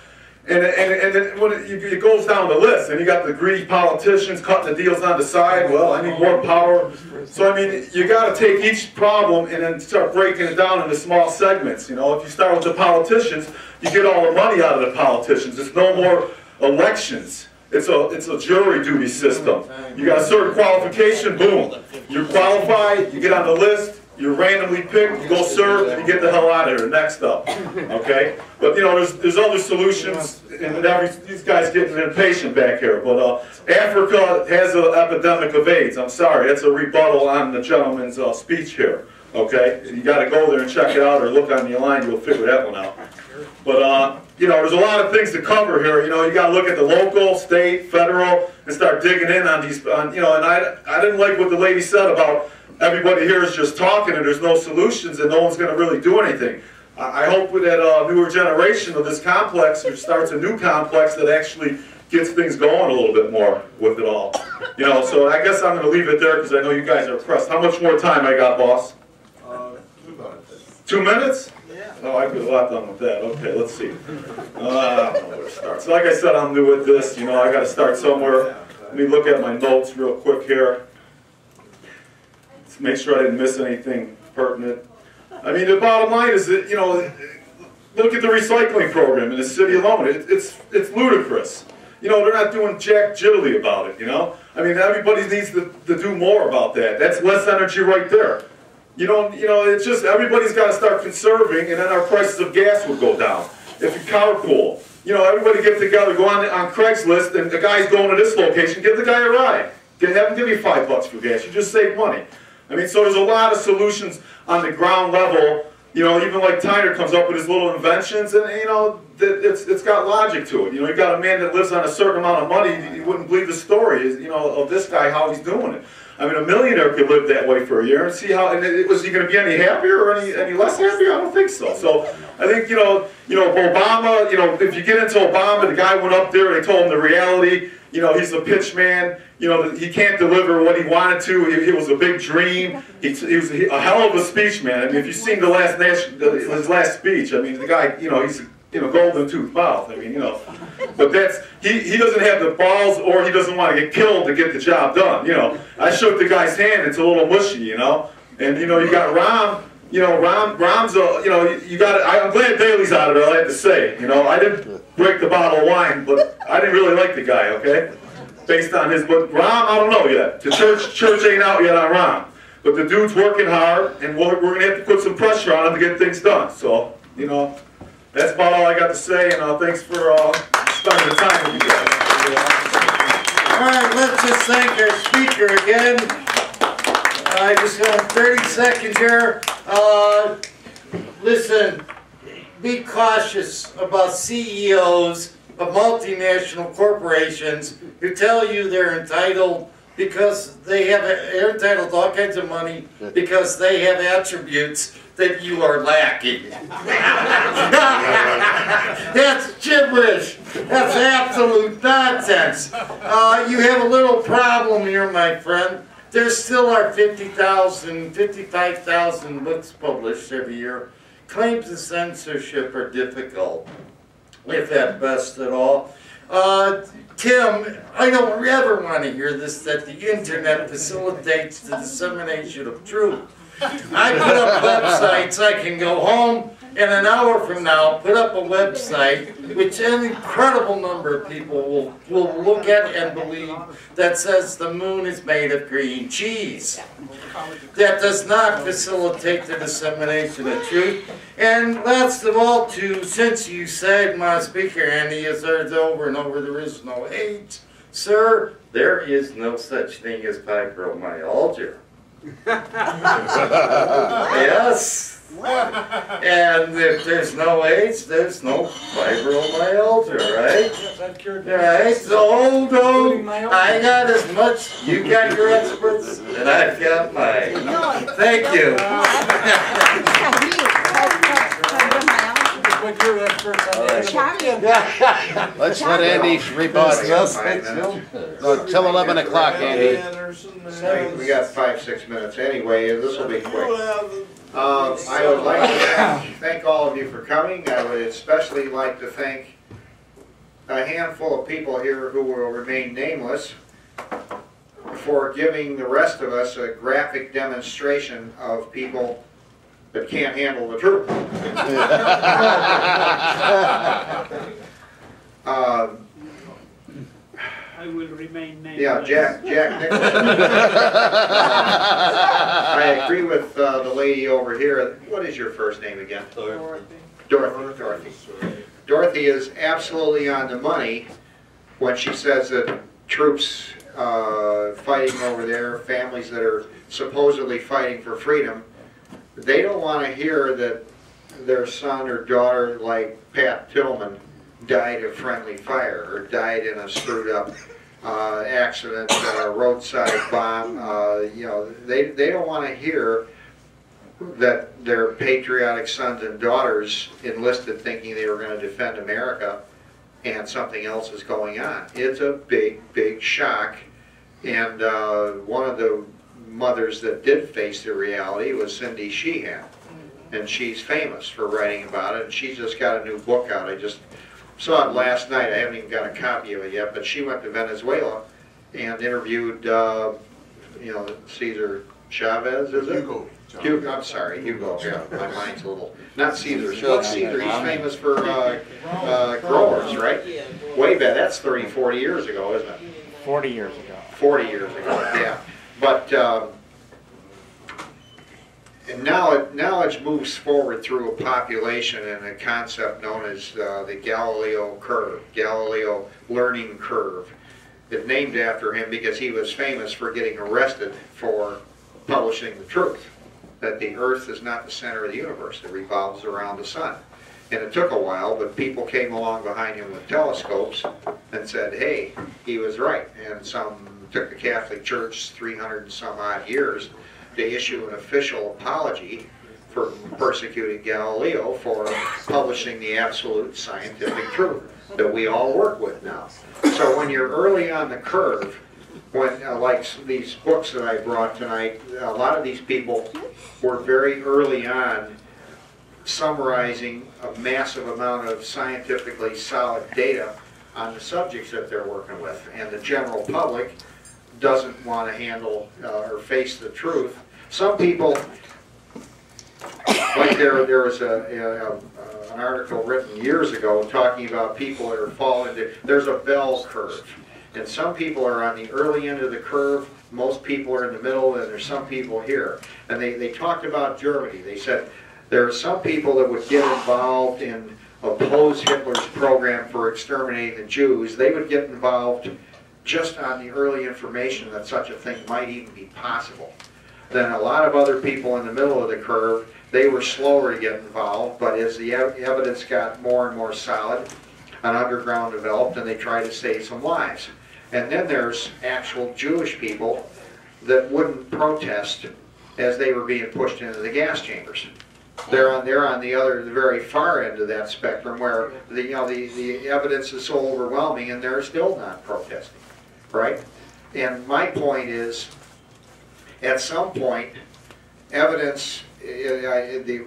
And then when it goes down the list, and you got the greedy politicians cutting the deals on the side, well, I need more power. So, I mean, you got to take each problem and then start breaking it down into small segments, you know. If you start with the politicians, you get all the money out of the politicians. It's no more elections. It's a jury duty system. You got a certain qualification, boom. You qualify, you get on the list, you're randomly picked, you go serve, and you get the hell out of here. Next up, okay? But, you know, there's other solutions, and these guys getting impatient back here. But Africa has an epidemic of AIDS. I'm sorry, that's a rebuttal on the gentleman's speech here, okay? You got to go there and check it out, or look on the line, you'll figure that one out. But, you know, there's a lot of things to cover here. You know, you got to look at the local, state, federal, and start digging in on these, you know, and I didn't like what the lady said about everybody here is just talking and there's no solutions and no one's going to really do anything. I hope that a newer generation of this complex starts a new complex that actually gets things going a little bit more with it all. You know, so I guess I'm going to leave it there because I know you guys are pressed. How much more time I got, boss? 2 minutes. 2 minutes? Oh, I could have got done with that. Okay, let's see. I don't know where to start. So like I said, I'm new at this. You know, I got to start somewhere. Let me look at my notes real quick here. Let's make sure I didn't miss anything pertinent. I mean, the bottom line is that, you know, look at the recycling program in the city alone. It's ludicrous. You know, they're not doing jack jiddly about it, you know. I mean, everybody needs to do more about that. That's less energy right there. You know, it's just everybody's got to start conserving, and then our prices of gas would go down. If you carpool, you know, everybody get together, go on Craigslist, and the guy's going to this location, give the guy a ride. Have him give me $5 for gas. You just save money. I mean, so there's a lot of solutions on the ground level. You know, even like Tyner comes up with his little inventions, and, you know, it's got logic to it. You know, you've got a man that lives on a certain amount of money. You wouldn't believe the story, you know, of this guy, how he's doing it. I mean, a millionaire could live that way for a year and see how. And was he going to be any happier or any less happy? I don't think so. So I think you know, Obama. You know, if you get into Obama, the guy went up there and they told him the reality. You know, he's a pitch man. You know, he can't deliver what he wanted to. It was a big dream. He was a hell of a speech man. I mean, if you've seen the last his last speech, I mean, the guy. You know, he's. You know, golden tooth mouth. I mean, you know, but that's he doesn't have the balls, or he doesn't want to get killed to get the job done. You know, I shook the guy's hand; it's a little mushy, you know. And you know, you got Rahm. You know, Rahm's a. You know, you got. I'm glad Daley's out of it. I have to say, you know, I didn't break the bottle of wine, but I didn't really like the guy. Okay, based on his. But Rahm, I don't know yet. The church ain't out yet on Rahm, but the dude's working hard, and we're gonna have to put some pressure on him to get things done. So, you know. That's about all I got to say, and thanks for spending the time with you guys. All right, let's just thank our speaker again. I just got 30 seconds here. Listen, be cautious about CEOs of multinational corporations who tell you they're entitled because they're entitled to all kinds of money because they have attributes that you are lacking. That's gibberish. That's absolute nonsense. You have a little problem here, my friend. There still are 50,000, 55,000 books published every year. Claims of censorship are difficult, if at best at all. Tim, I don't ever want to hear this, that the internet facilitates the dissemination of truth. I put up websites. I can go home and an hour from now put up a website which an incredible number of people will look at and believe that says the moon is made of green cheese. That does not facilitate the dissemination of truth. And last of all, too, since you said my speaker, Andy, has heard over and over, there is no hate. Sir, there is no such thing as fibromyalgia. Yes. And if there's no AIDS, there's no fibromyalgia, right? Yes, I've cured my right? So, dude, I got as much, you got your experts, and I've got mine. Thank you. Common Core experts on the Let's let Andy rebut. Till 11 o'clock, Andy. We got 5-6 minutes anyway. This will be quick. I would like to thank all of you for coming. I would especially like to thank a handful of people here who will remain nameless for giving the rest of us a graphic demonstration of people that can't handle the truth. I will remain nameless. Yeah, Jack Nicholson. I agree with the lady over here. What is your first name again? Dorothy. Dorothy is absolutely on the money when she says that troops fighting over there, families that are supposedly fighting for freedom, they don't want to hear that their son or daughter, like Pat Tillman, died of friendly fire or died in a screwed up accident, roadside bomb. You know, they don't want to hear that their patriotic sons and daughters enlisted thinking they were going to defend America and something else is going on. It's a big, big shock. And one of the mothers that did face the reality was Cindy Sheehan. And she's famous for writing about it. And she's just got a new book out. I just saw it last night. I haven't even got a copy of it yet. But she went to Venezuela and interviewed, you know, Cesar Chavez, is it? Hugo, I'm sorry, Hugo. Yeah, my mind's a little. Not Cesar. Cesar. He's famous for growers, right? Way back. That's 30, 40 years ago, isn't it? 40 years ago. 40 years ago. Yeah. But and knowledge moves forward through a population and a concept known as the Galileo curve, Galileo learning curve. It's named after him because he was famous for getting arrested for publishing the truth, that the earth is not the center of the universe, it revolves around the sun. And it took a while, but people came along behind him with telescopes and said, hey, he was right. And some took the Catholic Church 300 and some odd years to issue an official apology for persecuting Galileo for publishing the absolute scientific truth that we all work with now. So when you're early on the curve, when, like these books that I brought tonight, a lot of these people were very early on summarizing a massive amount of scientifically solid data on the subjects that they're working with. And the general public doesn't want to handle or face the truth. Some people, like there was an article written years ago talking about people that are falling into, there's a bell curve. And some people are on the early end of the curve, most people are in the middle, and there's some people here. And they talked about Germany. They said there are some people that would get involved and oppose Hitler's program for exterminating the Jews. They would get involved just on the early information that such a thing might even be possible. Then a lot of other people in the middle of the curve, they were slower to get involved, but as the evidence got more and more solid, an underground developed, and they tried to save some lives. And then there's actual Jewish people that wouldn't protest as they were being pushed into the gas chambers. They're on the very far end of that spectrum where the evidence is so overwhelming, and they're still not protesting, right? And my point is, at some point, evidence.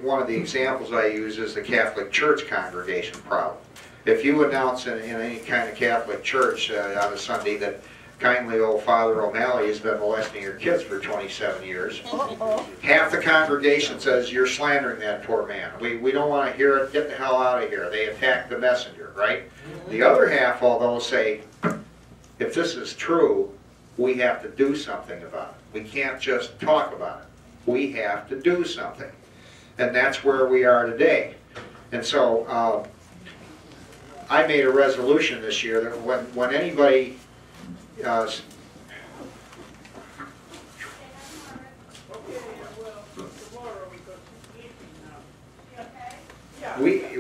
One of the examples I use is the Catholic Church congregation problem. If you announce in any kind of Catholic church on a Sunday that kindly old Father O'Malley has been molesting your kids for 27 years, half the congregation says you're slandering that poor man. We don't want to hear it. Get the hell out of here. They attack the messenger, right? The other half, although, say, if this is true, we have to do something about it. We can't just talk about it. We have to do something. And that's where we are today. And so, I made a resolution this year that when anybody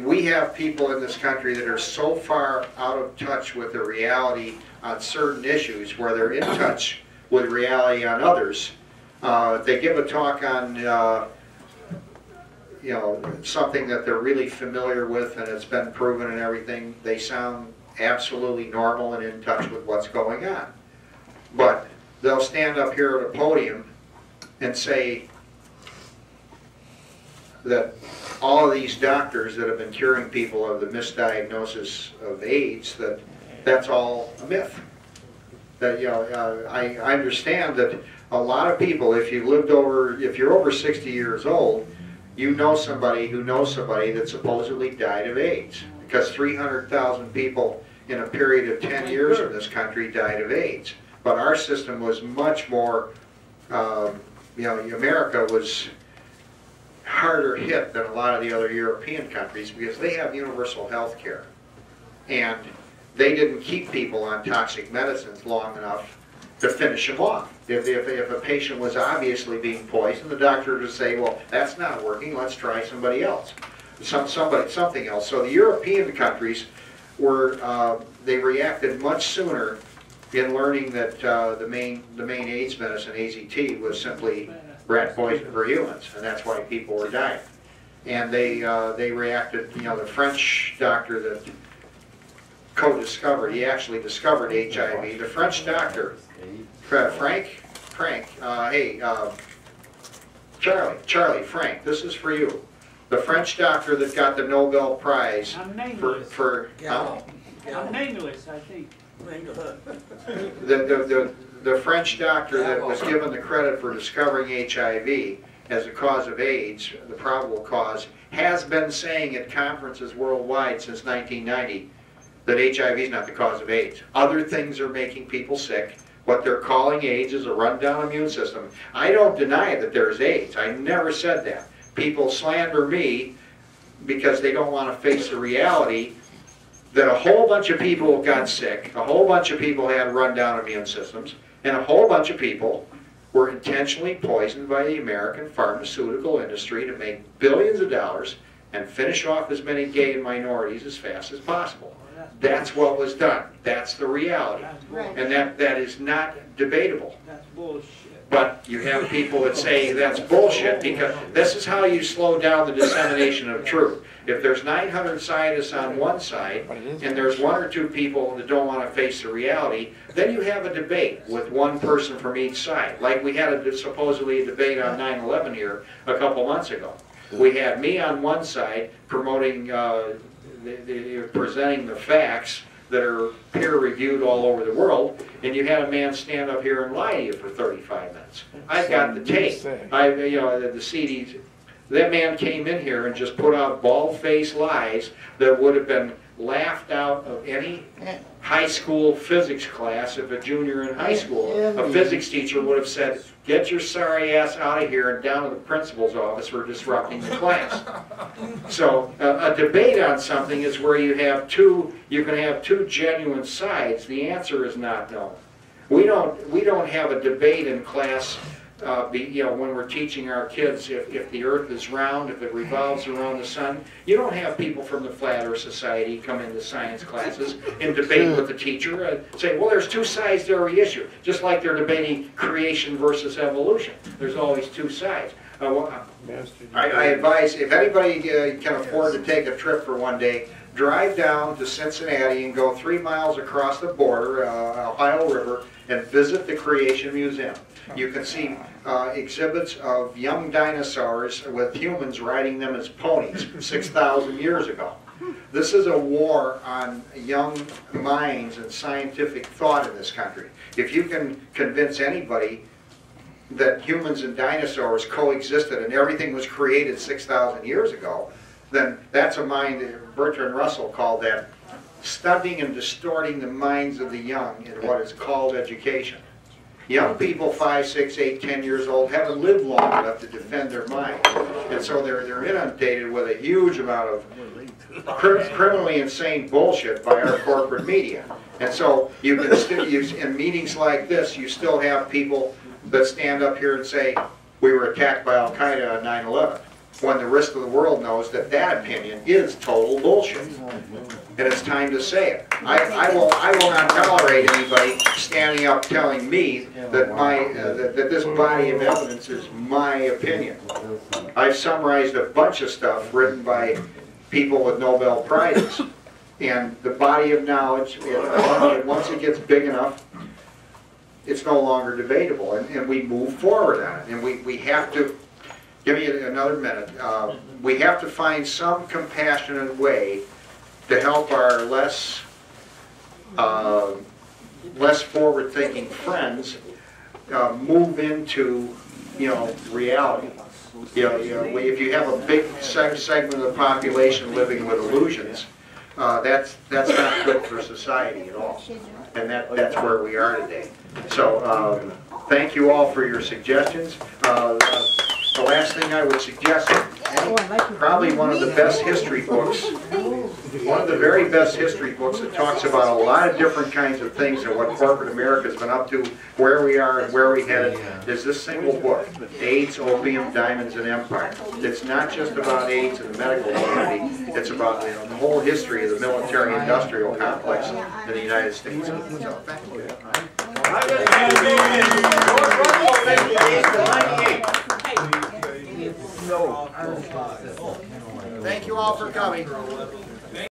we have people in this country that are so far out of touch with the reality on certain issues where they're in touch with reality on others. They give a talk on you know, something that they're really familiar with and it's been proven and everything, they sound absolutely normal and in touch with what's going on. But they'll stand up here at a podium and say that all of these doctors that have been curing people of the misdiagnosis of AIDS, that that's all a myth. That, you know, I understand that a lot of people, if you lived over, if you're over 60 years old, you know somebody who knows somebody that supposedly died of AIDS, because 300,000 people in a period of 10 years in this country died of AIDS. But our system was much more, you know, America was harder hit than a lot of the other European countries because they have universal health care. And they didn't keep people on toxic medicines long enough to finish them off. If a patient was obviously being poisoned, the doctor would say, well, that's not working, let's try somebody else, something else. So the European countries were, they reacted much sooner in learning that the main AIDS medicine, AZT, was simply rat poison for humans, and that's why people were dying. And they reacted, you know, the French doctor that co-discovered, he actually discovered HIV, the French doctor, Charlie Frank, this is for you. The French doctor that got the Nobel Prize the French doctor that was given the credit for discovering HIV as the cause of AIDS, the probable cause, has been saying at conferences worldwide since 1990 that HIV is not the cause of AIDS. Other things are making people sick. What they're calling AIDS is a rundown immune system. I don't deny that there's AIDS. I never said that. People slander me because they don't want to face the reality that a whole bunch of people got sick, a whole bunch of people had rundown immune systems, and a whole bunch of people were intentionally poisoned by the American pharmaceutical industry to make billions of dollars and finish off as many gay and minorities as fast as possible. That's what was done. That's the reality. And that is not debatable. That's bullshit. But you have people that say that's bullshit because this is how you slow down the dissemination of truth. If there's 900 scientists on one side and there's one or two people that don't want to face the reality, then you have a debate with one person from each side. Like we had supposedly a debate on 9/11 here a couple months ago. We had me on one side promoting presenting the facts that are peer-reviewed all over the world, and you had a man stand up here and lie to you for 35 minutes. I've got the tape. You know, the CDs. That man came in here and just put out bald-faced lies that would have been laughed out of any high school physics class. If a junior in high school, a physics teacher would have said, get your sorry ass out of here and down to the principal's office for disrupting the class. So a debate on something is where you have two genuine sides. The answer is not known. We don't have a debate in class. You know, when we're teaching our kids if the earth is round, if it revolves around the sun, you don't have people from the Flat Earth Society come into science classes and debate with the teacher and say, well, there's two sides to every issue, just like they're debating creation versus evolution. There's always two sides. Well, I advise, if anybody can afford to take a trip for one day, drive down to Cincinnati and go 3 miles across the border, Ohio River, and visit the Creation Museum. You can see exhibits of young dinosaurs with humans riding them as ponies 6,000 years ago. This is a war on young minds and scientific thought in this country. If you can convince anybody that humans and dinosaurs coexisted and everything was created 6,000 years ago, then that's a mind, Bertrand Russell called that stunting and distorting the minds of the young in what is called education. Young people, 5, 6, 8, 10 years old, haven't lived long enough to defend their minds. And so they're inundated with a huge amount of criminally insane bullshit by our corporate media. And so you can still, in meetings like this, you still have people that stand up here and say, we were attacked by Al-Qaeda on 9/11. when the rest of the world knows that that opinion is total bullshit. And it's time to say it. I will not tolerate anybody standing up telling me that that this body of evidence is my opinion. I've summarized a bunch of stuff written by people with Nobel Prizes. And the body of knowledge, once it gets big enough, it's no longer debatable. And we move forward on it. And we have to, give me another minute, we have to find some compassionate way to help our less forward-thinking friends move into, reality. If you have a big segment of the population living with illusions, that's not good for society at all. And that's where we are today. So thank you all for your suggestions. The last thing I would suggest, probably one of the best history books, one of the very best history books that talks about a lot of different kinds of things and what corporate America's been up to, where we are and where we headed, is this single book, AIDS, Opium, Diamonds, and Empire. It's not just about AIDS and the medical community, it's about the whole history of the military-industrial complex in the United States. So, thank you. Thank you all for coming.